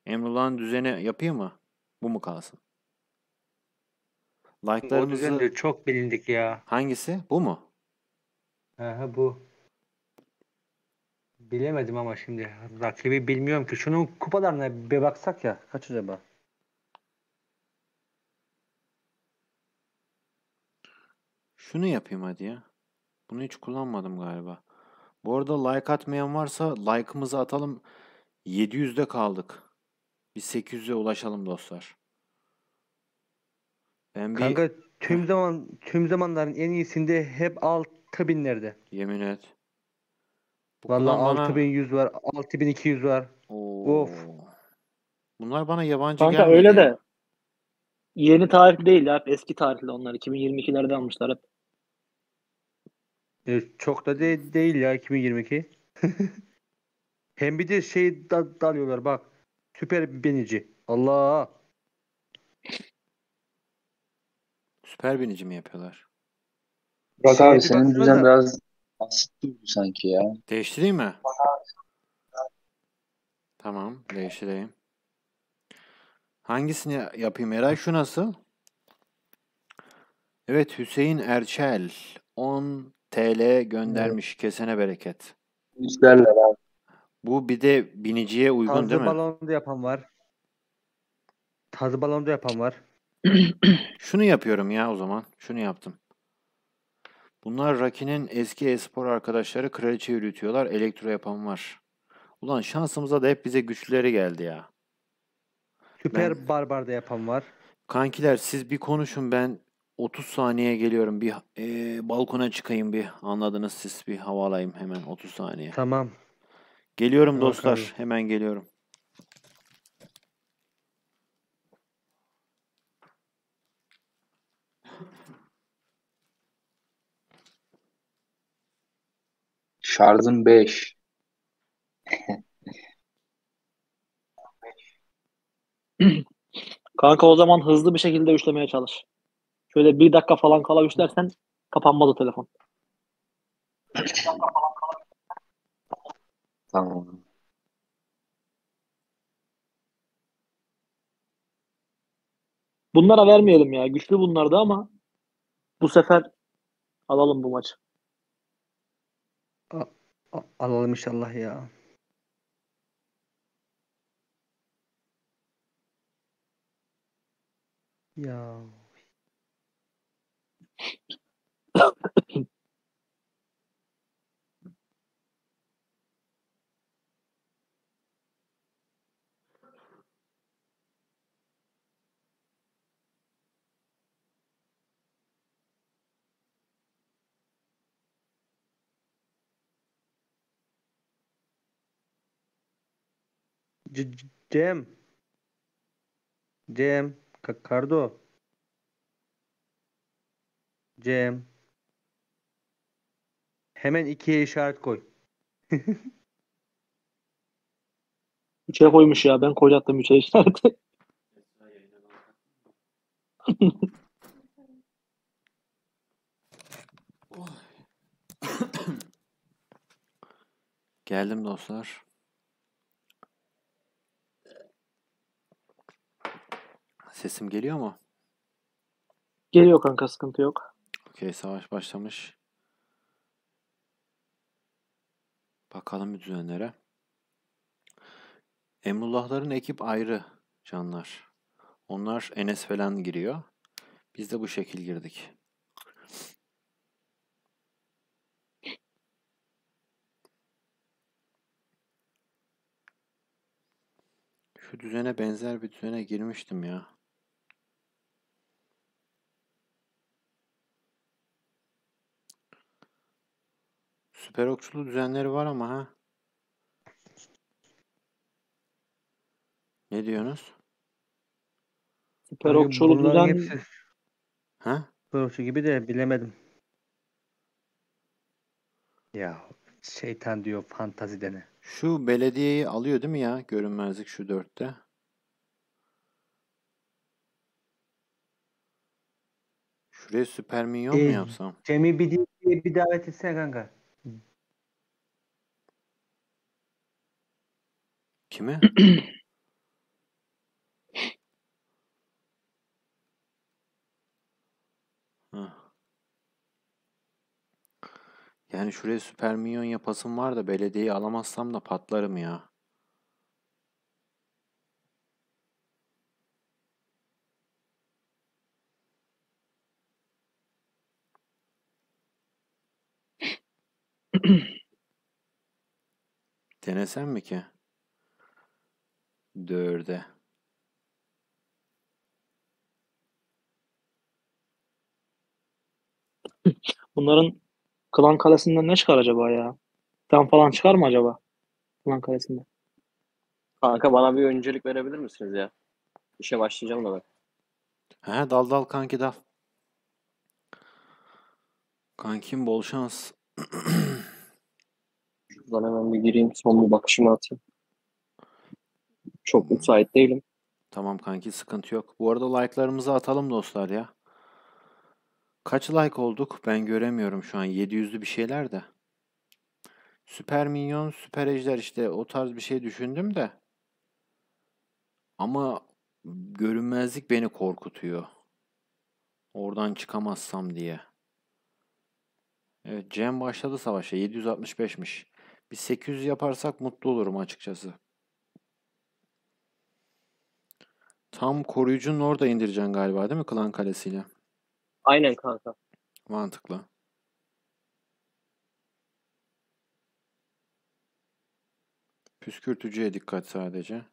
Emrullah'ın düzeni yapayım mı? Bu mu kalsın? Like'larımızı... O düzendir, çok bilindik ya. Hangisi? Bu mu? Aha, bu. Bilemedim ama şimdi. Rakibi bilmiyorum ki. Şunun kupalarına bir baksak ya. Kaç acaba? Şunu yapayım hadi ya. Bunu hiç kullanmadım galiba. Bu arada like atmayan varsa like'ımızı atalım. 700'de kaldık. Bir 800'e ulaşalım dostlar. Ben bir... Kanka tüm zamanların en iyisinde hep 6000'lerde. Yemin et. Bu vallahi 6100 var, 6200 var. Oo. Of. Bunlar bana yabancı kanka gelmedi. Kanka öyle de yeni tarih değil ya, eski tarihli onlar. 2022'lerde almışlar hep. Çok da değil ya 2022. Hem bir de şey dalıyorlar bak. Süper binici. Allah. Süper binici mi yapıyorlar? Bak abi, senin düzen biraz basit durdu sanki ya. Değiştireyim mi? Tamam, değiştireyim. Hangisini yapayım Eray? Şu nasıl? Evet, Hüseyin Erçel 10 TL göndermiş. Kesene bereket. İşlerle abi. Bu bir de biniciye uygun değil mi? Tazı balonda yapan var. Şunu yapıyorum ya o zaman. Şunu yaptım. Bunlar Raki'nin eski espor arkadaşları, kraliçe yürütüyorlar. Elektro yapan var. Ulan şansımıza da hep bize güçlüleri geldi ya. Süper ben... barbar da yapan var. Kankiler siz bir konuşun, ben 30 saniye geliyorum. Bir balkona çıkayım bir. Anladınız siz, bir hava alayım hemen 30 saniye. Tamam. Geliyorum tamam, dostlar. Bakalım. Hemen geliyorum. Şarjım 5. Kanka o zaman hızlı bir şekilde üçlemeye çalış. Şöyle bir dakika falan kala üçlersen kapanmaz o telefon. Tamam. Bunlara vermeyelim ya. Güçlü bunlardı ama bu sefer alalım bu maçı. Alalım inşallah ya. Ya. Cem Kardo. Cem. Hemen 2'ye işaret koy. 3'e koymuş ya. Ben koyacaktım 3'e işareti. Geldim dostlar. Sesim geliyor mu? Geliyor kanka, sıkıntı yok. Okey, savaş başlamış. Bakalım bir düzenlere. Emrullahların ekip ayrı canlar. Onlar Enes falan giriyor. Biz de bu şekil girdik. Şu düzene benzer bir düzene girmiştim ya. Süper okçulu düzenleri var ama ha. Ne diyorsunuz? Süper okçulu düzen... Hepsi... Ha? Süper okçu gibi de bilemedim. Ya şeytan diyor fantazi dene. Şu belediyeyi alıyor değil mi ya? Görünmezlik şu 4'te. Şuraya süper minyon mu yapsam? Cem'i bir davet etsene kanka. Kimi? Yani şuraya süper minyon yapasım var da belediyeyi alamazsam da patlarım ya. Denesem mi ki? 4'e. Bunların Klan Kalesi'nden ne çıkar acaba ya? Titan falan çıkar mı acaba? Klan Kalesi'nden. Kanka bana bir öncelik verebilir misiniz ya? İşe başlayacağım da bak. He dal kanki dal. Kankim bol şans. Şuradan hemen bir gireyim, son bir bakışımı atayım. Çok müsait değilim. Tamam kanki, sıkıntı yok. Bu arada like'larımızı atalım dostlar ya. Kaç like olduk? Ben göremiyorum şu an. 700'lü bir şeyler de. Süper minyon, süper ejder işte o tarz bir şey düşündüm de. Ama görünmezlik beni korkutuyor. Oradan çıkamazsam diye. Evet, Cem başladı savaşa. 765'miş. Bir 800 yaparsak mutlu olurum açıkçası. Tam koruyucunun orada indireceksin galiba değil mi? Klan Kalesi'yle. Aynen kanka. Mantıklı. Püskürtücüye dikkat sadece.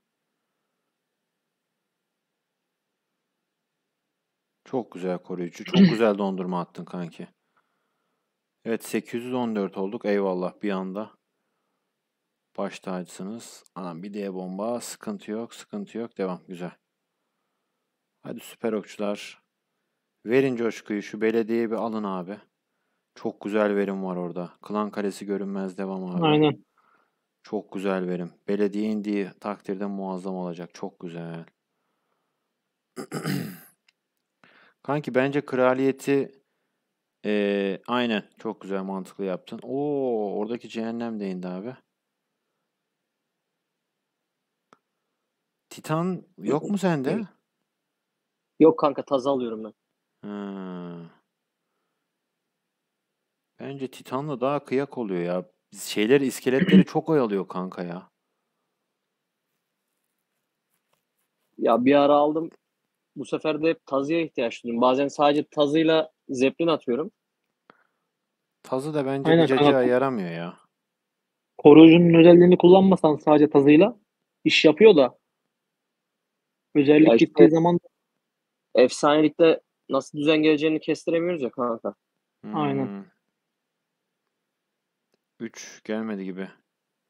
Çok güzel koruyucu. Çok güzel dondurma attın kanki. Evet 814 olduk. Eyvallah bir anda. Baş tacısınız. Anam bir diye bomba. Sıkıntı yok. Sıkıntı yok. Devam. Güzel. Hadi süper okçular. Verin coşkuyu. Şu belediyeyi bir alın abi. Çok güzel verim var orada. Klan Kalesi görünmez. Devam abi. Aynen. Çok güzel verim. Belediye indiği takdirde muazzam olacak. Çok güzel. Kanki bence kraliyeti aynen. Çok güzel mantıklı yaptın. Oo, oradaki cehennem de indi abi. Titan yok mu sende? Yok kanka taza alıyorum ben. Ha. Bence Titan'la daha kıyak oluyor ya. Şeyler iskeletleri çok oyalıyor kanka ya. Ya bir ara aldım. Bu sefer de hep tazıya ihtiyaç duydum. Bazen sadece tazıyla zeplin atıyorum. Tazı da bence geceye yaramıyor ya. Koruyucunun özelliğini kullanmasan sadece tazıyla iş yapıyor da. Özellik işte, gittiği zaman efsanelikte nasıl düzen geleceğini kestiremiyoruz ya kanka. Aynen. 3 gelmedi gibi.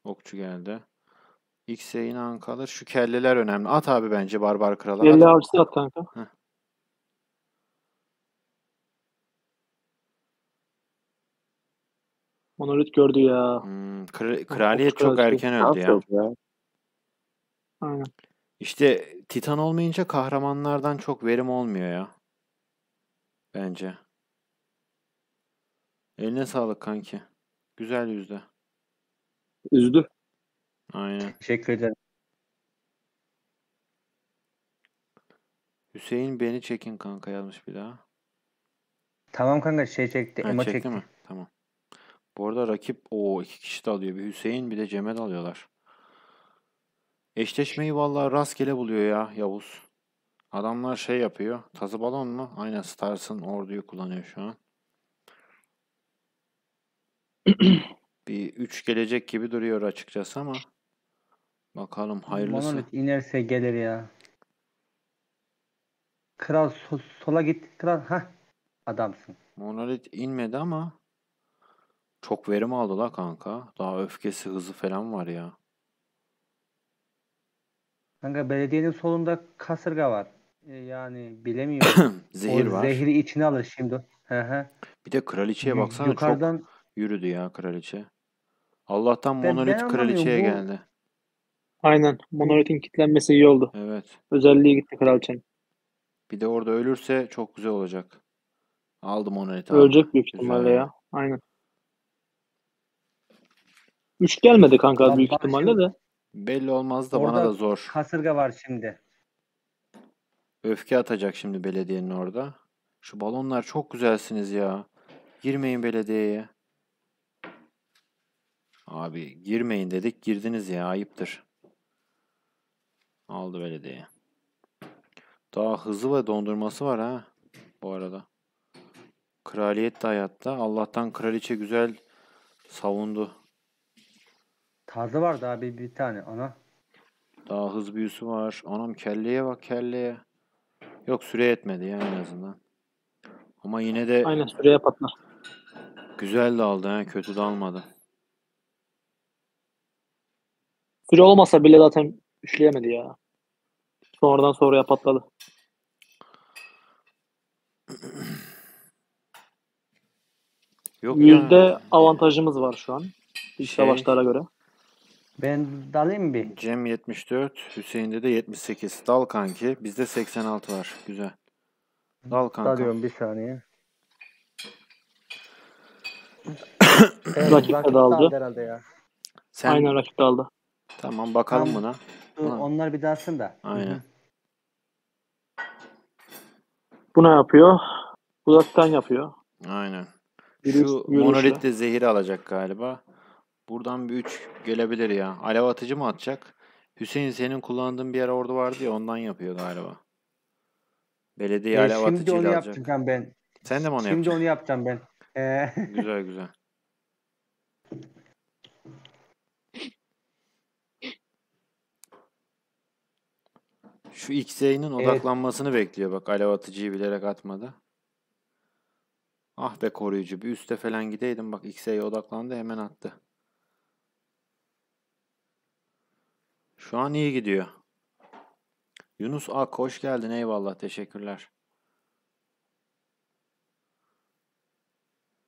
Okçu geldi. X'e inan kalır. Şu kelleler önemli. At abi bence Barbar Kral'a. Kelle avcısı at kanka. Heh. Monolit gördü ya. Kraliyet çok erken öldü ya. Aynen. İşte Titan olmayınca kahramanlardan çok verim olmuyor ya. Bence. Eline sağlık kanki. Güzel yüzde. Üzdü. Aynen. Teşekkür ederim. Hüseyin beni çekin kanka yazmış bir daha. Tamam kanka şey çekti. Ha, çekti mi? Tamam. Bu arada rakip o iki kişi de alıyor. Bir Hüseyin bir de Cem'e de alıyorlar. Eşleşmeyi vallahi rastgele buluyor ya Yavuz. Adamlar şey yapıyor. Tazı balon mu? Aynen Stars'ın orduyu kullanıyor şu an. Bir 3 gelecek gibi duruyor açıkçası ama bakalım hayırlısı. Monolit inerse gelir ya. Kral sola git. Kral ha adamsın. Monolit inmedi ama çok verim aldı la kanka. Daha öfkesi hızı falan var ya. Kanka belediyenin solunda kasırga var. Yani bilemiyorum. Zehir o var. Zehri içine alır şimdi. Bir de kraliçeye baksana yukarıdan... çok yürüdü ya kraliçe. Allah'tan Monolit kraliçeye geldi. Aynen. Monolit'in kilitlenmesi iyi oldu. Evet. Özelliği gitti kraliçenin. Bir de orada ölürse çok güzel olacak. Aldı Monolit'i. Ölecek büyük ihtimalle ya. Aynen. 3 gelmedi kanka az büyük ihtimalle de. Belli olmaz da orada bana da zor. Kasırga var şimdi. Öfke atacak şimdi belediyenin orada. Şu balonlar çok güzelsiniz ya. Girmeyin belediyeye. Abi girmeyin dedik. Girdiniz ya. Ayıptır. Aldı belediye. Daha hızı ve dondurması var ha. Bu arada. Kraliyet de hayatta. Allah'tan kraliçe güzel savundu. Tazı var daha bir tane ana. Daha hız büyüsü var. Anam kelleye bak kelleye. Yok süre yetmedi ya en azından. Ama yine de aynen süreye patlar. Güzel de aldı ha. Kötü de almadı. Süre olmasa bile zaten üçleyemedi ya. Sonradan sonraya patladı. Yok yüzde ya. Avantajımız var şu an. İlk savaşlara göre. Ben dalayım bir. Cem 74, Hüseyin'de de 78. Dal kanki. Bizde 86 var. Güzel. Dal kanka. Dalıyorum bir saniye. Rakip de daldı. Sen... Aynen rakip de aldı. Tamam bakalım tamam. Buna. Onlar bir dalsın da. Aynen. Bu ne yapıyor? Uzaktan yapıyor. Aynen. Şu Monolit de zehiri alacak galiba. Buradan bir 3 gelebilir ya. Alev atıcı mı atacak? Hüseyin senin kullandığın bir ara ordu vardı ya, ondan yapıyordu galiba. Belediye Alev Atıcı'yla alacak. Şimdi onu yaptım kan ben. Sen de mi onu yaptın? Şimdi onu yaptım ben. Güzel güzel. Şu X'nin odaklanmasını bekliyor bak. Alev Atıcı'yı bilerek atmadı. Ah be koruyucu. Bir üste falan gideydim. Bak X'ye odaklandı, hemen attı. Şu an iyi gidiyor. Yunus Ak hoş geldin. Eyvallah. Teşekkürler.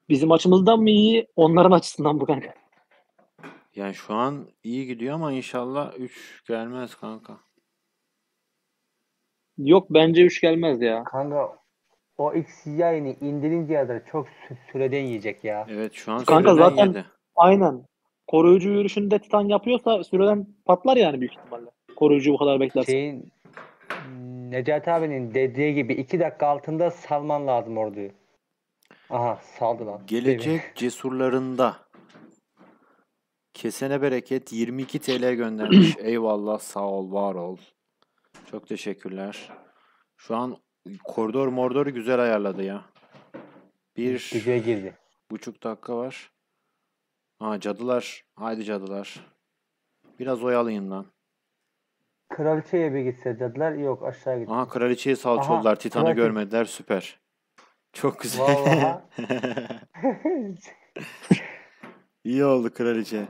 Bizim açımızdan mı iyi? Onların açısından mı kanka? Yani şu an iyi gidiyor ama inşallah 3 gelmez kanka. Yok bence 3 gelmez ya. Kanka o X yayını indirince kadar çok süreden yiyecek ya. Evet şu an kanka süreden zaten yedi. Aynen. Koruyucu yürüyüşünde Titan yapıyorsa süreden patlar yani büyük ihtimalle. Koruyucu bu kadar beklerse. Şeyin, Necati abinin dediği gibi 2 dakika altında salman lazım orduyu. Aha saldı lan. Gelecek cesurlarında. Kesene bereket 22 TL göndermiş. Eyvallah sağ ol var ol. Çok teşekkürler. Şu an koridor mordor güzel ayarladı ya. Bir girdi. Buçuk dakika var. Ha cadılar. Haydi cadılar. Biraz oyalayın lan. Kraliçeye bir gitse cadılar. Yok aşağı gitti. Aha kraliçeyi salçoldular. Titan'ı görmediler. Süper. Çok güzel. İyi oldu kraliçe.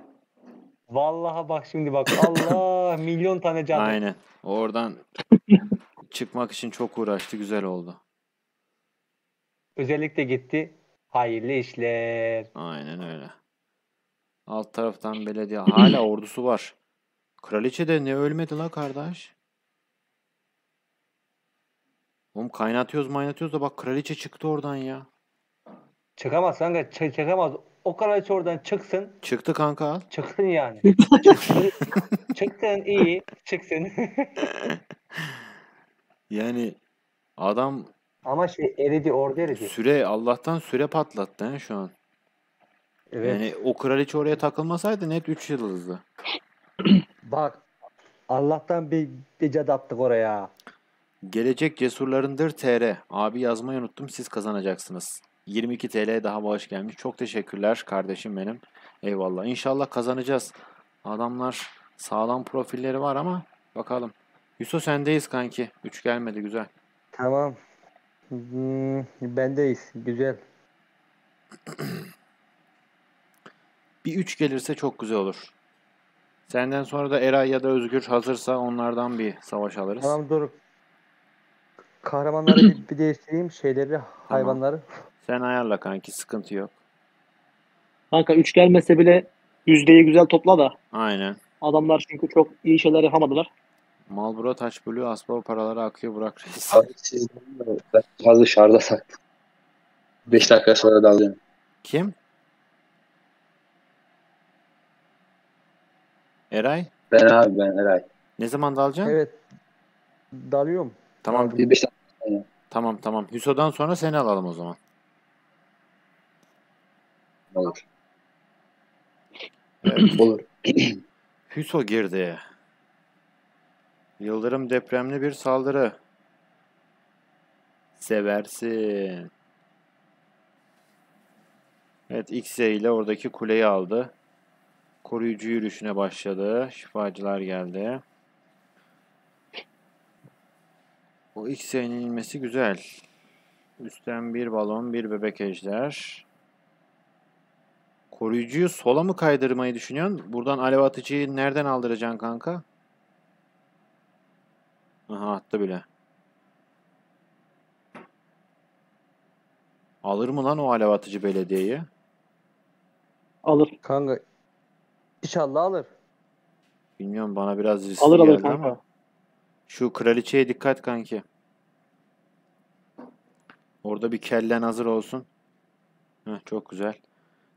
Vallahi bak şimdi bak. Allah milyon tane cadı. Aynen. Oradan çıkmak için çok uğraştı. Güzel oldu. Özellikle gitti. Hayırlı işler. Aynen öyle. Alt taraftan belediye. Hala ordusu var. Kraliçe de ne ölmedi la kardeş. Oğlum kaynatıyoruz da bak kraliçe çıktı oradan ya. Çıkamaz kanka. Çıkamaz. O kraliçe oradan çıksın. Çıktı kanka. Çıksın yani. Çıksın iyi. Çıksın. Yani adam ama şey eridi orada eridi. Süre Allah'tan süre patlattı he, şu an. Evet. Yani o kraliçe oraya takılmasaydı net 3 yıldızdı. Bak Allah'tan bir cadı attık oraya. Gelecek cesurlarındır TR. Abi yazmayı unuttum, siz kazanacaksınız. 22 TL daha bağış gelmiş. Çok teşekkürler kardeşim benim. Eyvallah. İnşallah kazanacağız. Adamlar sağlam profilleri var ama bakalım. Yusuf sendeyiz kanki. 3 gelmedi güzel. Tamam. Bendeyiz. Güzel. Bir 3 gelirse çok güzel olur. Senden sonra da Eray ya da Özgür hazırsa onlardan bir savaş alırız. Tamam dur. Kahramanları bir değiştireyim. Şeyleri, tamam. Hayvanları. Sen ayarla kanki. Sıkıntı yok. Kanka 3 gelmese bile yüzdeyi güzel topla da. Aynen. Adamlar çünkü çok iyi şeyler yapamadılar. Malbura taş bölüyor. Asbaba paraları akıyor. Burak reis. Biraz dışarıda saktım. 5 dakika sonra dalacağım. Kim? Eray? Ben Eray. Ne zaman dalacaksın? Evet. Dalıyorum. Tamam. Bir 5 dakika sonra. Tamam. Hüso'dan sonra seni alalım o zaman. Olur. Evet. Olur. Hüso girdi. Yıldırım depremli bir saldırı. Seversin. Evet XZ ile oradaki kuleyi aldı. Koruyucu yürüyüşüne başladı. Şifacılar geldi. O XZ'nin inmesi güzel. Üstten bir balon, bir bebek ejder. Koruyucuyu sola mı kaydırmayı düşünüyorsun? Buradan Alev Atıcı'yı nereden aldıracaksın kanka? Aha attı bile. Alır mı lan o Alev Atıcı belediyeyi? Alır. Kanka. İnşallah alır. Bilmiyorum bana biraz riskli geldi alır kanka. Ama. Şu kraliçeye dikkat kanki. Orada bir kellen hazır olsun. Heh, çok güzel.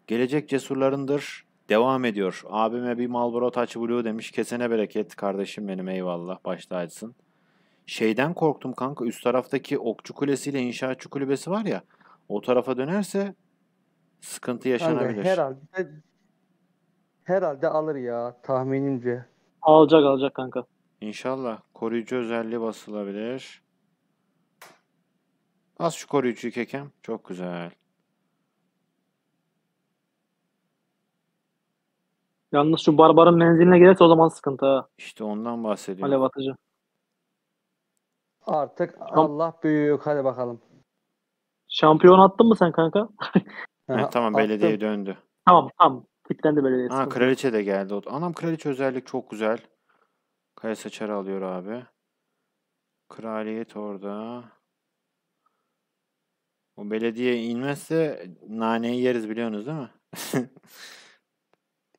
Gelecek cesurlarındır. Devam ediyor. Abime bir Marlboro Touch Blue demiş. Kesene bereket kardeşim benim eyvallah. Başta açsın. Şeyden korktum kanka. Üst taraftaki okçu kulesiyle inşaatçı kulübesi var ya. O tarafa dönerse sıkıntı yaşanabilir. Herhalde alır ya tahminimce. Alacak kanka. İnşallah. Koruyucu özelliği basılabilir. Az şu koruyucuyu kekem. Çok güzel. Yalnız şu barbarın menziline gelirse o zaman sıkıntı ha. İşte ondan bahsediyorum. Alev atıcı. Artık Allah büyük. Hadi bakalım. Şampiyon attın mı sen kanka? Evet, tamam belediye döndü. Tamam. Kitlendi belediye. Ha, kraliçe de geldi. Anam kraliçe özellik çok güzel. Kaya saçarı alıyor abi. Kraliyet orada. O belediye inmezse naneyi yeriz biliyorsunuz değil mi?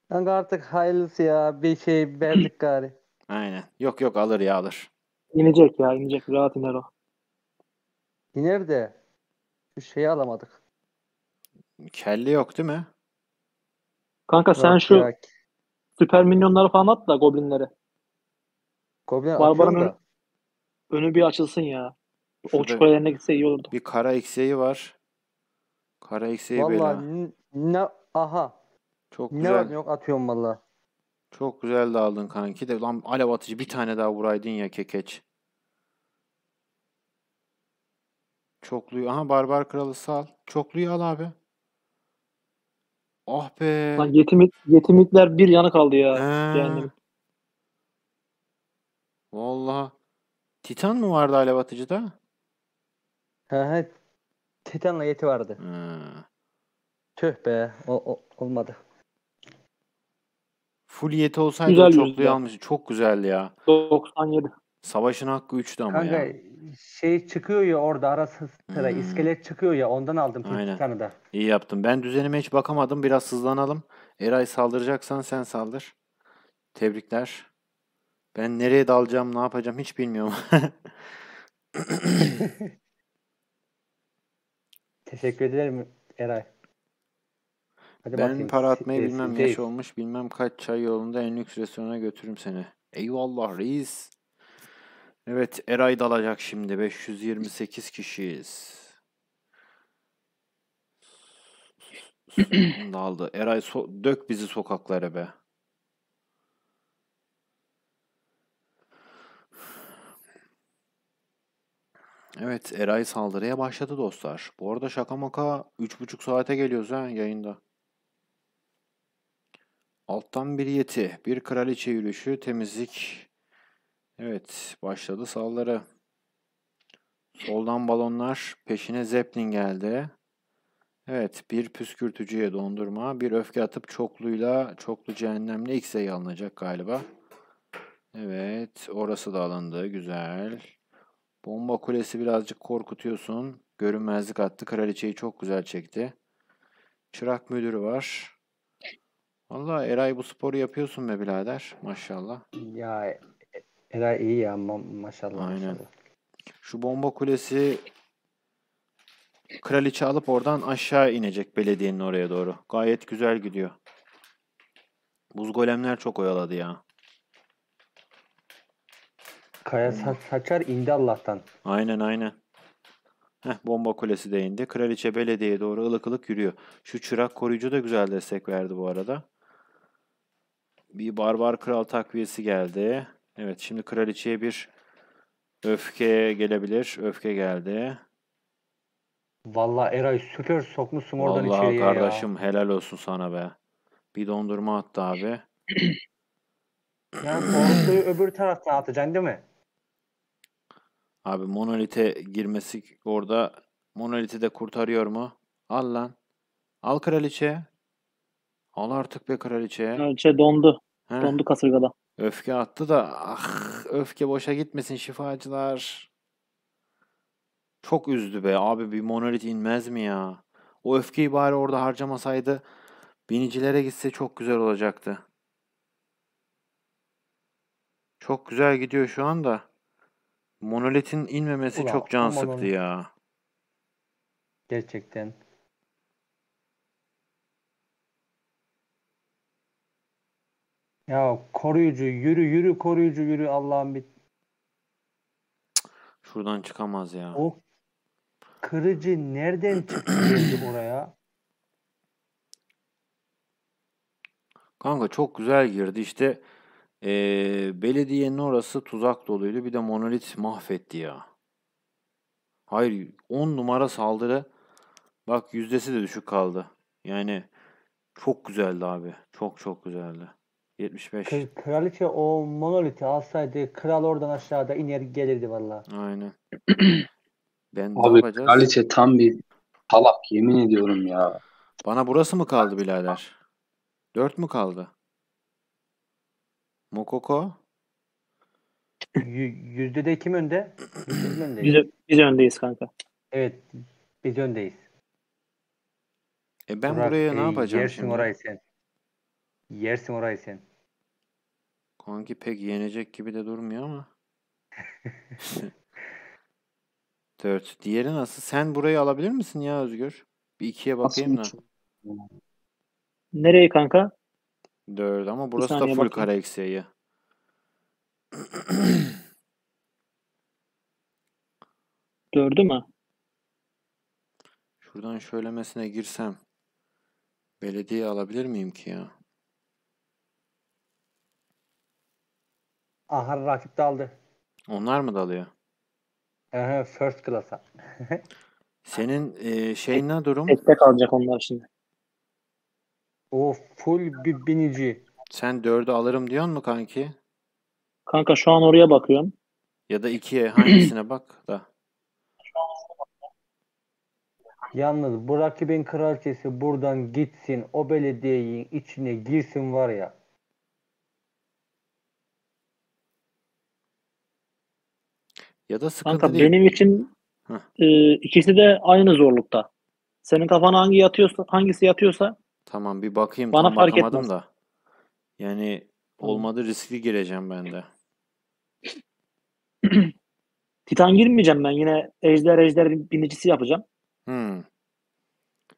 Kanka artık hayırlısı ya. Bir şey verdik gari. Aynen. Yok alır ya alır. İnecek ya inecek. Rahat iner o. İner de bir şeyi alamadık. Kelle yok değil mi? Kanka sen yok, şu yok. Süper minyonları falan at da goblinlere. Goblin Barbar'ın önü bir açılsın ya. Şurada o çikolarına gitse iyi olurdu. Bir kara eksiği var. Kara eksiği böyle. Vallahi ne aha. Çok ne güzel. Var yok atıyorum vallahi. Çok güzel de aldın kanki de. Lan alev atıcı bir tane daha vuraydın ya kekeç. Çokluyu. Aha barbar kralı sal. Çokluyu al abi. Ah be. Lan yetimitler bir yanı kaldı ya. Cehennem. Vallahi. Titan mı vardı alev atıcıda? He. Titan'la yeti vardı. Tüh be. O olmadı. Full yeti olsaydı güzel çokluyu almış. Çok güzeldi ya. 97. Savaşın hakkı 3'tü ama kanka, ya. Şey çıkıyor ya orada arası sıra iskelet çıkıyor ya ondan aldım Titan'ı da. İyi yaptım. Ben düzenime hiç bakamadım. Biraz hızlanalım. Eray saldıracaksan sen saldır. Tebrikler. Ben nereye dalacağım, ne yapacağım hiç bilmiyorum. Teşekkür ederim Eray. Hadi ben bakayım. Para atmayı bilmem, yaş olmuş bilmem kaç çay yolunda en lüks restorana götürürüm seni. Eyvallah reis. Evet Eray dalacak şimdi. 528 kişiyiz. Daldı. Eray dök bizi sokaklara be. Evet Eray saldırıya başladı dostlar. Bu arada şaka maka 3,5 saate geliyoruz ha yayında. Alttan bir yeti, bir kraliçe yürüyüşü, temizlik. Evet başladı saldırı. Soldan balonlar, peşine zeplin geldi. Evet bir püskürtücüye dondurma, bir öfke atıp çoklu cehennemle X'e alınacak galiba. Evet orası da alındı güzel. Bomba kulesi birazcık korkutuyorsun. Görünmezlik attı. Kraliçeyi çok güzel çekti. Çırak müdürü var. Vallahi Eray bu sporu yapıyorsun be birader. Maşallah. Ya Eray iyi ya maşallah. Aynen. Maşallah. Şu bomba kulesi kraliçe alıp oradan aşağı inecek belediyenin oraya doğru. Gayet güzel gidiyor. Buz golemler çok oyaladı ya. Kaya saçar indi Allah'tan. Aynen. Heh, bomba kulesi de indi. Kraliçe belediyeye doğru ılık ılık yürüyor. Şu çırak koruyucu da güzel destek verdi bu arada. Bir barbar kral takviyesi geldi. Evet şimdi kraliçeye bir öfke gelebilir. Öfke geldi. Vallahi Eray süper sokmuşsun oradan içeriye ya. Vallahi kardeşim helal olsun sana be. Bir dondurma attı abi. Ya korkuyu öbür taraftan atacaksın değil mi? Abi monolite girmesi orada. Monoliti de kurtarıyor mu? Al lan. Al kraliçe. Al artık be kraliçe. Kraliçe dondu. He. Dondu kasırgada. Öfke attı da öfke boşa gitmesin şifacılar. Çok üzdü be abi bir monolit inmez mi ya? O öfkeyi bari orada harcamasaydı binicilere gitse çok güzel olacaktı. Çok güzel gidiyor şu anda. Monolit'in inmemesi ulan, çok can sıktı ya. Gerçekten. Ya koruyucu yürü koruyucu yürü Allah'ım bir. Şuradan çıkamaz ya. O kırıcı nereden çıktı oraya? Kanka çok güzel girdi işte. Belediyenin orası tuzak doluydu. Bir de Monolit mahvetti ya. Hayır, 10 numara saldırı. Bak yüzdesi de düşük kaldı. Yani çok güzeldi abi. Çok güzeldi. 75. Kraliçe o Monolit'i alsaydı kral oradan aşağıda iner gelirdi valla. Aynen. Ben abi yapacağız? Kraliçe tam bir salak, yemin ediyorum ya. Bana burası mı kaldı birader? 4 mü kaldı? Mokoko? %2 kim önde? Biz öndeyiz kanka. Evet, biz öndeyiz. Ben Burak, buraya ne yapacağım yersin şimdi? Orayı sen. Yersin orayı sen. Kanki pek yenecek gibi de durmuyor ama. 4. Diğeri nasıl? Sen burayı alabilir misin ya Özgür? Bir 2'ye bakayım da. Nereye kanka? 4 ama burası da full bakayım. Kara eksiği ya. Dördü mü? Şuradan şöylemesine girsem belediye alabilir miyim ki ya? Aha rakip daldı. Onlar mı dalıyor? Aha first class'a. Senin şeyin ne durum? Tek kalacak onlar şimdi. O full bir binici. Sen 4'ü alırım diyorsun mu kanki? Kanka şu an oraya bakıyorum. Ya da 2'ye hangisine bak da. Yalnız bu rakibin kraliçesi buradan gitsin, o belediyenin içine girsin var ya. Ya da sıkıntı kanka değil. Benim için ikisi de aynı zorlukta. Senin kafana hangisi yatıyorsa. Tamam bir bakayım. Bana tam fark etmez. Da. Yani olmadı riskli gireceğim ben de. Titan girmeyeceğim ben. Yine ejder binicisi yapacağım.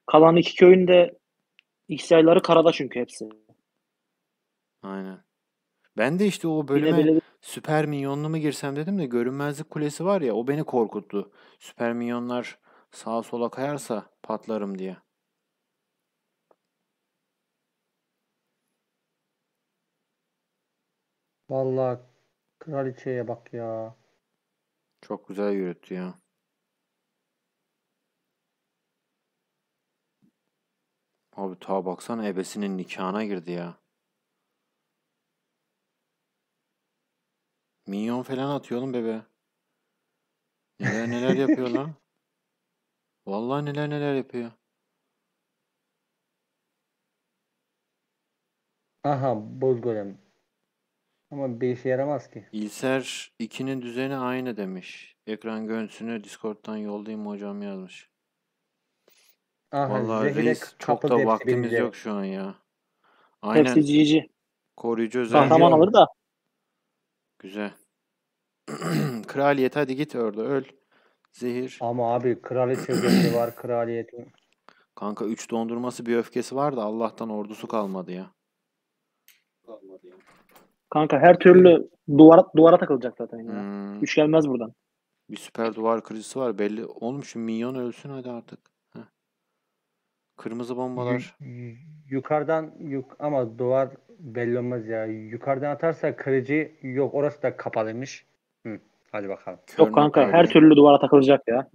Kalan 2 köyün de XY'ları karada çünkü hepsi. Aynen. Ben de işte o bölüme süper minyonlu mu girsem dedim de görünmezlik kulesi var ya, o beni korkuttu. Süper minyonlar sağa sola kayarsa patlarım diye. Vallahi kraliçeye bak ya. Çok güzel yürüttü ya. Abi ta baksana ebesinin nikahına girdi ya. Minyon falan atıyor oğlum bebe. Neler yapıyor lan. Vallahi neler yapıyor. Aha buz golem. Ama bir işe yaramaz ki. İlser 2'nin düzeni aynı demiş. Ekran görüntüsünü Discord'dan yollayayım hocam yazmış. Aha, vallahi reis çok da vaktimiz yok şu an ya. Aynen. Hepsi cici. Koruyucu özelliği. Tamam alır da. Güzel. Kraliyet hadi git orada öl. Zehir. Ama abi kraliyet özelliği var kraliyetin. Kanka 3 dondurması bir öfkesi var da Allah'tan ordusu kalmadı ya. Kanka her türlü duvara takılacak zaten. Ya. Üç gelmez buradan. Bir süper duvar kırıcısı var belli. Oğlum şu minyon ölsün hadi artık. Heh. Kırmızı bombalar. Yukarıdan ama duvar belli olmaz ya. Yukarıdan atarsa kırıcı yok, orası da kapalıymış. Hadi bakalım. Yok kanka her türlü duvara takılacak ya.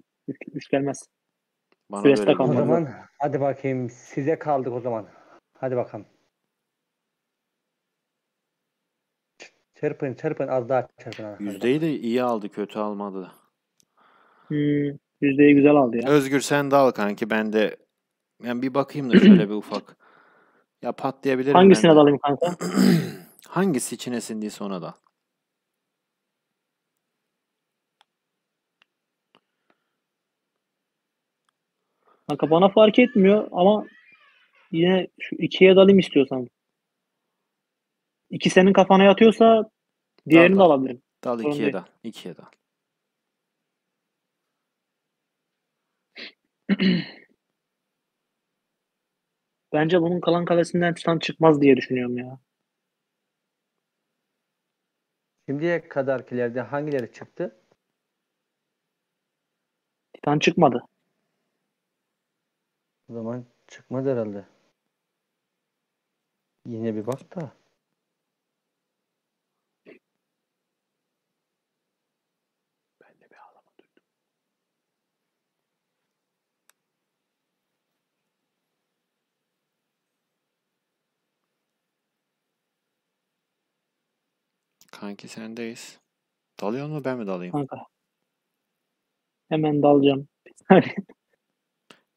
Üç gelmez. Süreste kalmadı. O zaman hadi bakayım size kaldık o zaman. Hadi bakalım. Çırpın az daha çırpın. Yüzdeyi de iyi aldı, kötü almadı. Yüzdeyi güzel aldı ya. Özgür sen de al kanki, ben de yani bir bakayım da şöyle bir ufak. Ya patlayabilirim. Hangisine dalayım kanka? Hangisi içine sindiyse ona da. Kanka bana fark etmiyor ama yine şu 2'ye dalayım istiyorsan. 2 senin kafana yatıyorsa diğerini de alabilirim. Dal 2'ye dal. 2'ye dal. Bence bunun Klan Kalesi'nden Titan çıkmaz diye düşünüyorum ya. Şimdiye kadarkilerde hangileri çıktı? Titan çıkmadı. O zaman çıkmaz herhalde. Yine bir bak da. Ben de bir ağlama duydum. Kanki sendeyiz. Dalıyor mu, ben mi dalayım? Kanka. Hemen dalacağım.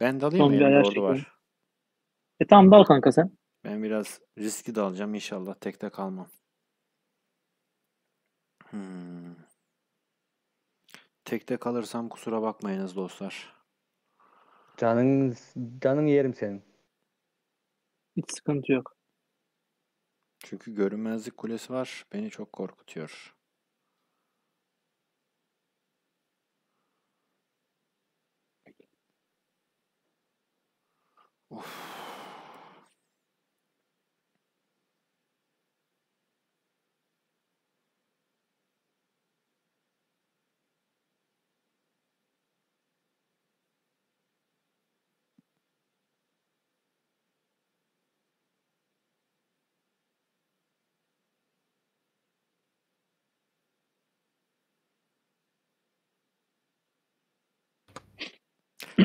Ben dalayım mı? Yani ordu var. Tamam dal kanka sen. Ben biraz riski de alacağım inşallah. Tekte kalmam. Tekte kalırsam kusura bakmayınız dostlar. Canın yerim senin. Hiç sıkıntı yok. Çünkü görünmezlik kulesi var. Beni çok korkutuyor. Of.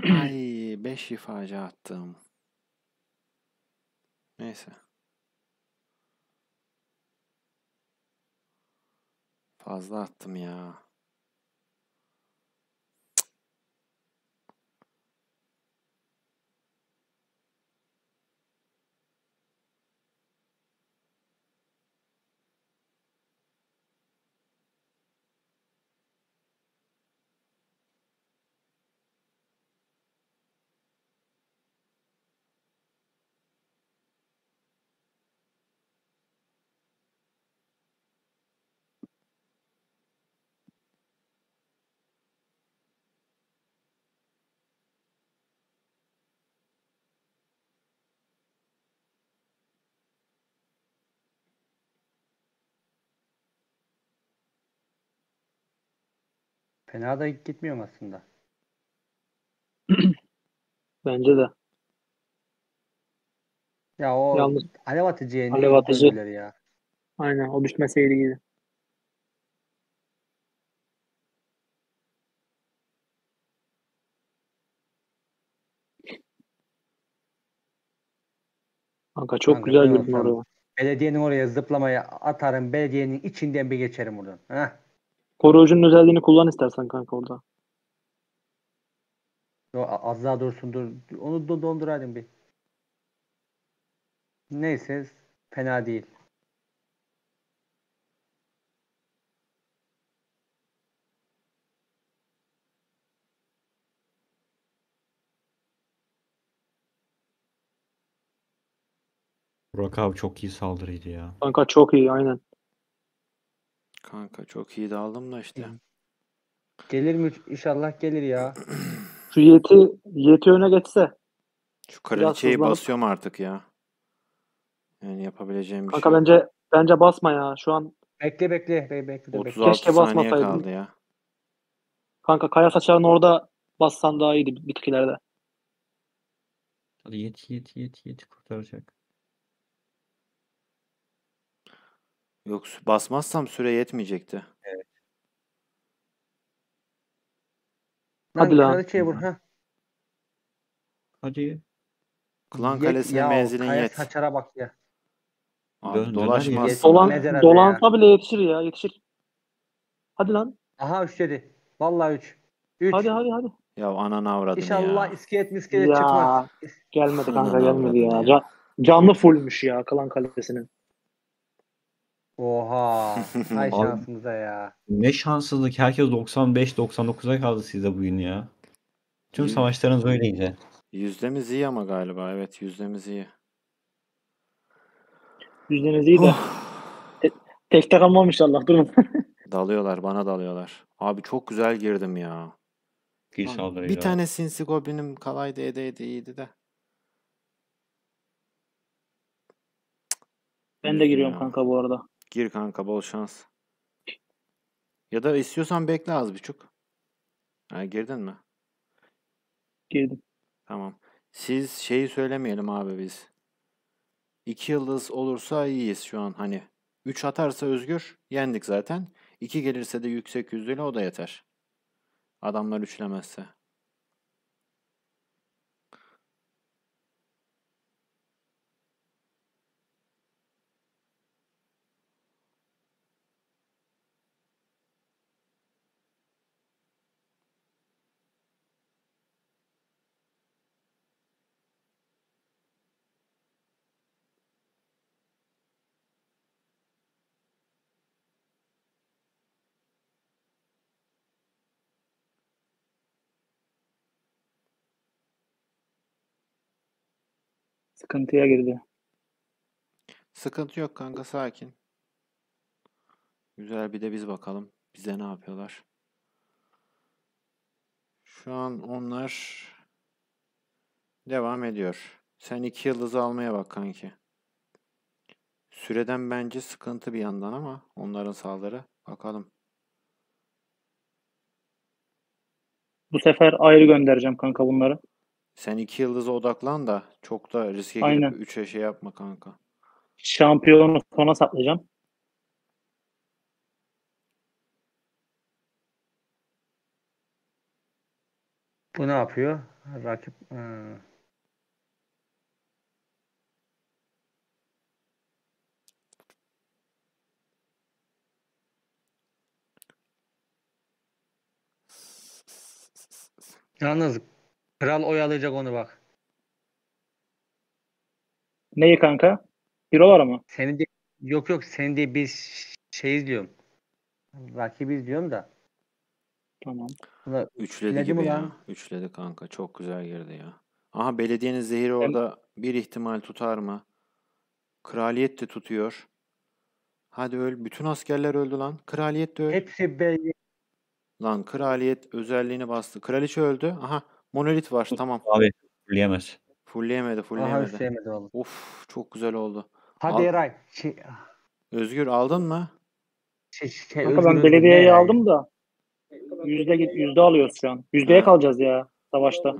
Ay 5 ifaca attım. Neyse. Fazla attım ya. Fena da gitmiyorum aslında. Bence de. Ya o yalnız, Alev Atıcı'ya Alev Atıcı ya. Aynen o düşmeseydi iyiydi. Kanka çok kanka, güzel gördün oraya. Belediyenin oraya zıplamaya atarım. Belediyenin içinden bir geçerim buradan. Heh. Koruyucunun özelliğini kullan istersen kanka orada. Yo, az daha dursun dur. Onu dondurayım bir. Neyse fena değil. Burak abi çok iyi saldırıydı ya. Kanka çok iyi aynen. Kanka çok iyi daldım da işte. Gelir mi? İnşallah gelir ya. Şu yeti öne geçse. Şu kraliçeyi basıyorum artık ya. Yani yapabileceğim bir kanka şey. Kanka bence basma ya şu an. Bekle. 36 keşke saniye kaldı ya. Kanka kaya saçağını orada bassan daha iyiydi bitkilerde. Hadi yeti kurtaracak. Yok basmazsam süre yetmeyecekti. Evet. Hadi lan. Hadi. Klan Kalesi'ne menzilin yet. Kaya saçara bak ya. Abi dolaşmaz. Dolansa bile yetişir ya. Yetişir. Hadi lan. Aha 3 dedi. Vallahi 3. Hadi. Ya ananı avradım ya. İnşallah iskelet çıkmaz. Gelmedi kanka gelmedi ya. Canlı fullmüş ya Klan Kalesi'nin. Oha. Hay şansınıza ya. Ne şanssızlık. Herkes 95-99'a kaldı sizde bugün ya. Tüm savaşlarınız öyleydi. Yüzdemiz iyi ama galiba. Evet yüzdemiz iyi. Yüzdemiz iyi de. Tekte kalmam inşallah. Durun. Dalıyorlar. Bana dalıyorlar. Abi çok güzel girdim ya. Abi, bir tane sinsi goblinim kalaydı edeydi iyiydi de. Ben de giriyorum ya. Kanka bu arada. Gir kanka bol şans. Ya da istiyorsan bekle az buçuk. Ha, girdin mi? Girdim. Tamam. Siz şeyi söylemeyelim abi biz. 2 yıldız olursa iyiyiz şu an hani. 3 atarsa Özgür yendik zaten. 2 gelirse de yüksek yüzdeli o da yeter. Adamlar üçlemezse. Sıkıntıya girdi. Sıkıntı yok kanka, sakin. Güzel, bir de biz bakalım bize ne yapıyorlar. Şu an onlar devam ediyor. Sen 2 yıldızı almaya bak kanki. Süreden bence sıkıntı bir yandan ama onların saldırı. Bakalım. Bu sefer ayrı göndereceğim kanka bunları. Sen 2 yıldıza odaklan da çok da riske girip 3'e şey yapma kanka. Şampiyonu sona saklayacağım. Bu ne yapıyor? Rakip... Yalnız... Kral oyalayacak onu bak. Neyi kanka? Eurolar mı? Seni de, yok yok, seni de bir şey izliyorum. Rakibi izliyorum da. Tamam. Üçledi gibi ya. Üçledi kanka. Çok güzel girdi ya. Aha, belediyenin zehiri orada bir ihtimal tutar mı? Kraliyet de tutuyor. Hadi öl. Bütün askerler öldü lan. Kraliyet de öldü. Hepsi belli. Lan kraliyet özelliğini bastı. Kraliçe öldü. Aha. Monolit var, tamam. Abi fulleyemez. Fulleyemedi oğlum. Of, çok güzel oldu. Hadi Eray. Özgür aldın mı? Kanka ben belediyeyi aldım da. Yüzde alıyoruz şu an. Yüzdeye kalacağız ya savaşta.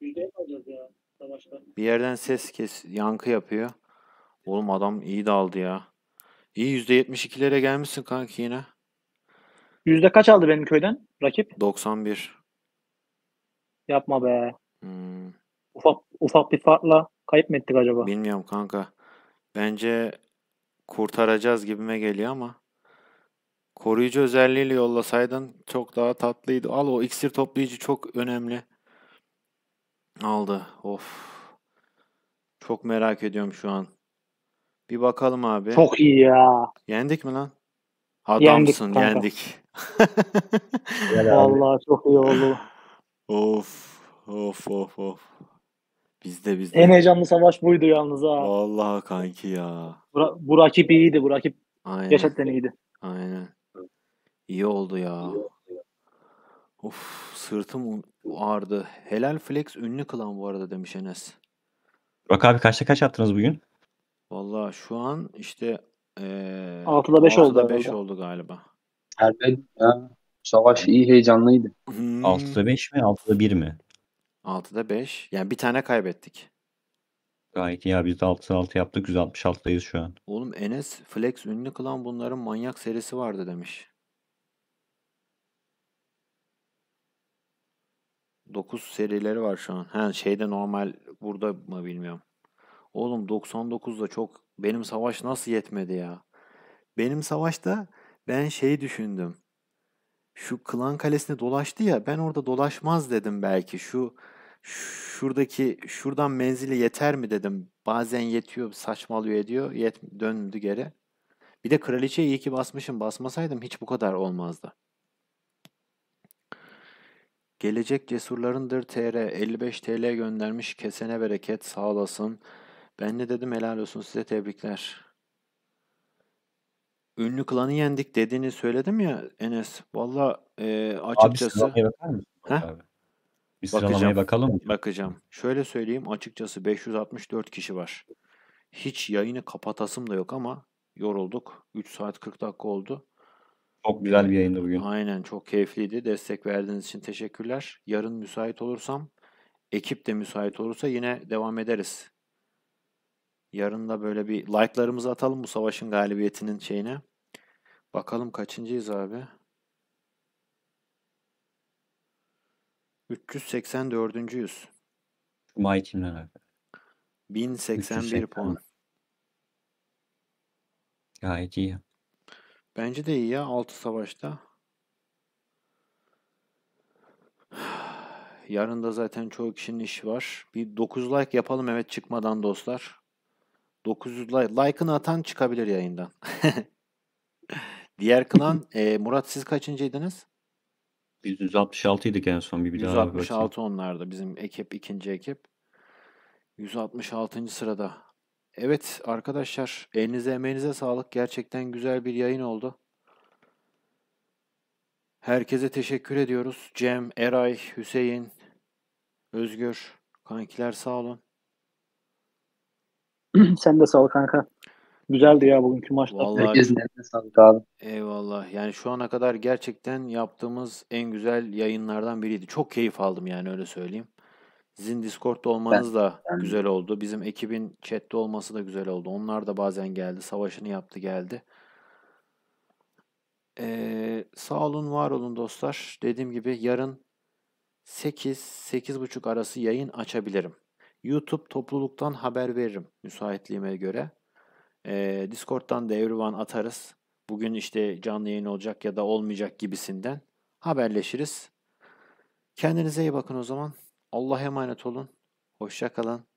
Yüzdeye kalacağız ya savaşta. Bir yerden ses yankı yapıyor. Oğlum adam iyi daldı ya. İyi, %72'lere gelmişsin kanki yine. Yüzde kaç aldı benim köyden rakip? 91. Yapma be. Ufak bir farkla kayıp mı ettik acaba? Bilmiyorum kanka. Bence kurtaracağız gibime geliyor ama koruyucu özelliğiyle yollasaydın çok daha tatlıydı. Al, o iksir toplayıcı çok önemli. Aldı. Of. Çok merak ediyorum şu an. Bir bakalım abi. Çok iyi ya. Yendik mi lan? Adamsın, yendik. Vallahi çok iyi oldu. Of. Bizde. En heyecanlı savaş buydu yalnız ha. Vallahi kanki ya. Bu rakip iyiydi, bu rakip. Aynen. Gerçekten iyiydi. Aynen. İyi oldu ya. Of, sırtım ağrıdı. Helal flex ünlü klan bu arada demiş Enes. Bak abi, kaçta kaç yaptınız bugün? Vallahi şu an işte 6'da 5 oldu. 6'da 5 oldu galiba. Herhalde ya. Savaş iyi, heyecanlıydı. 6'da 5 mi? 6'da 1 mi? 6'da 5. Yani bir tane kaybettik. Gayet ya, biz de 6'da 6 yaptık. 166'dayız şu an. Oğlum Enes, flex ünlü kılan bunların manyak serisi vardı demiş. 9 serileri var şu an. He, şeyde normal burada mı bilmiyorum. Oğlum 99'da çok. Benim savaş nasıl yetmedi ya? Benim savaşta ben şey düşündüm. Şu Klan Kalesi'ne dolaştı ya, ben orada dolaşmaz dedim belki. Şuradan menzile yeter mi dedim. Bazen yetiyor, saçmalıyor ediyor. Döndü geri. Bir de kraliçeyi iyi ki basmışım. Basmasaydım hiç bu kadar olmazdı. Gelecek cesurlarındır TR. 55 TL göndermiş. Kesene bereket, sağ olasın. Ben de dedim helal olsun size, tebrikler. Ünlü klanı yendik dediğini söyledim ya Enes. Valla açıkçası... Abi, bir sıralamaya bakalım mı? Bakacağım. Şöyle söyleyeyim, açıkçası 564 kişi var. Hiç yayını kapatasım da yok ama yorulduk. 3 saat 40 dakika oldu. Çok güzel bir yayındı bugün. Aynen, çok keyifliydi. Destek verdiğiniz için teşekkürler. Yarın müsait olursam, ekip de müsait olursa yine devam ederiz. Yarın da böyle bir like'larımızı atalım bu savaşın galibiyetinin şeyine. Bakalım kaçıncıyız abi. 384. May kimden abi? 1081 puan. Gayet iyi. Bence de iyi ya. 6 savaşta. Yarın da zaten çoğu kişinin işi var. Bir 9 like yapalım evet çıkmadan dostlar. 900 like. Like'ını atan çıkabilir yayından. Diğer klan. Murat siz kaçıncıydınız? Biz 166 idik en son. Bir 166 onlarda. Bizim ekip ikinci ekip. 166. sırada. Evet arkadaşlar elinize emeğinize sağlık. Gerçekten güzel bir yayın oldu. Herkese teşekkür ediyoruz. Cem, Eray, Hüseyin, Özgür, kankiler sağ olun. Sen de sağ ol kanka. Güzeldi ya bugünkü maçta. Herkesin eline sağlık abi. Eyvallah. Yani şu ana kadar gerçekten yaptığımız en güzel yayınlardan biriydi. Çok keyif aldım yani öyle söyleyeyim. Sizin Discord'da olmanız da güzel oldu. Bizim ekibin chat'te olması da güzel oldu. Onlar da bazen geldi. Savaşını yaptı geldi. Sağ olun var olun dostlar. Dediğim gibi yarın 8-8.30 arası yayın açabilirim. YouTube topluluktan haber veririm müsaitliğime göre. Discord'dan da everyone atarız. Bugün işte canlı yayın olacak ya da olmayacak gibisinden haberleşiriz. Kendinize iyi bakın o zaman. Allah'a emanet olun. Hoşça kalın.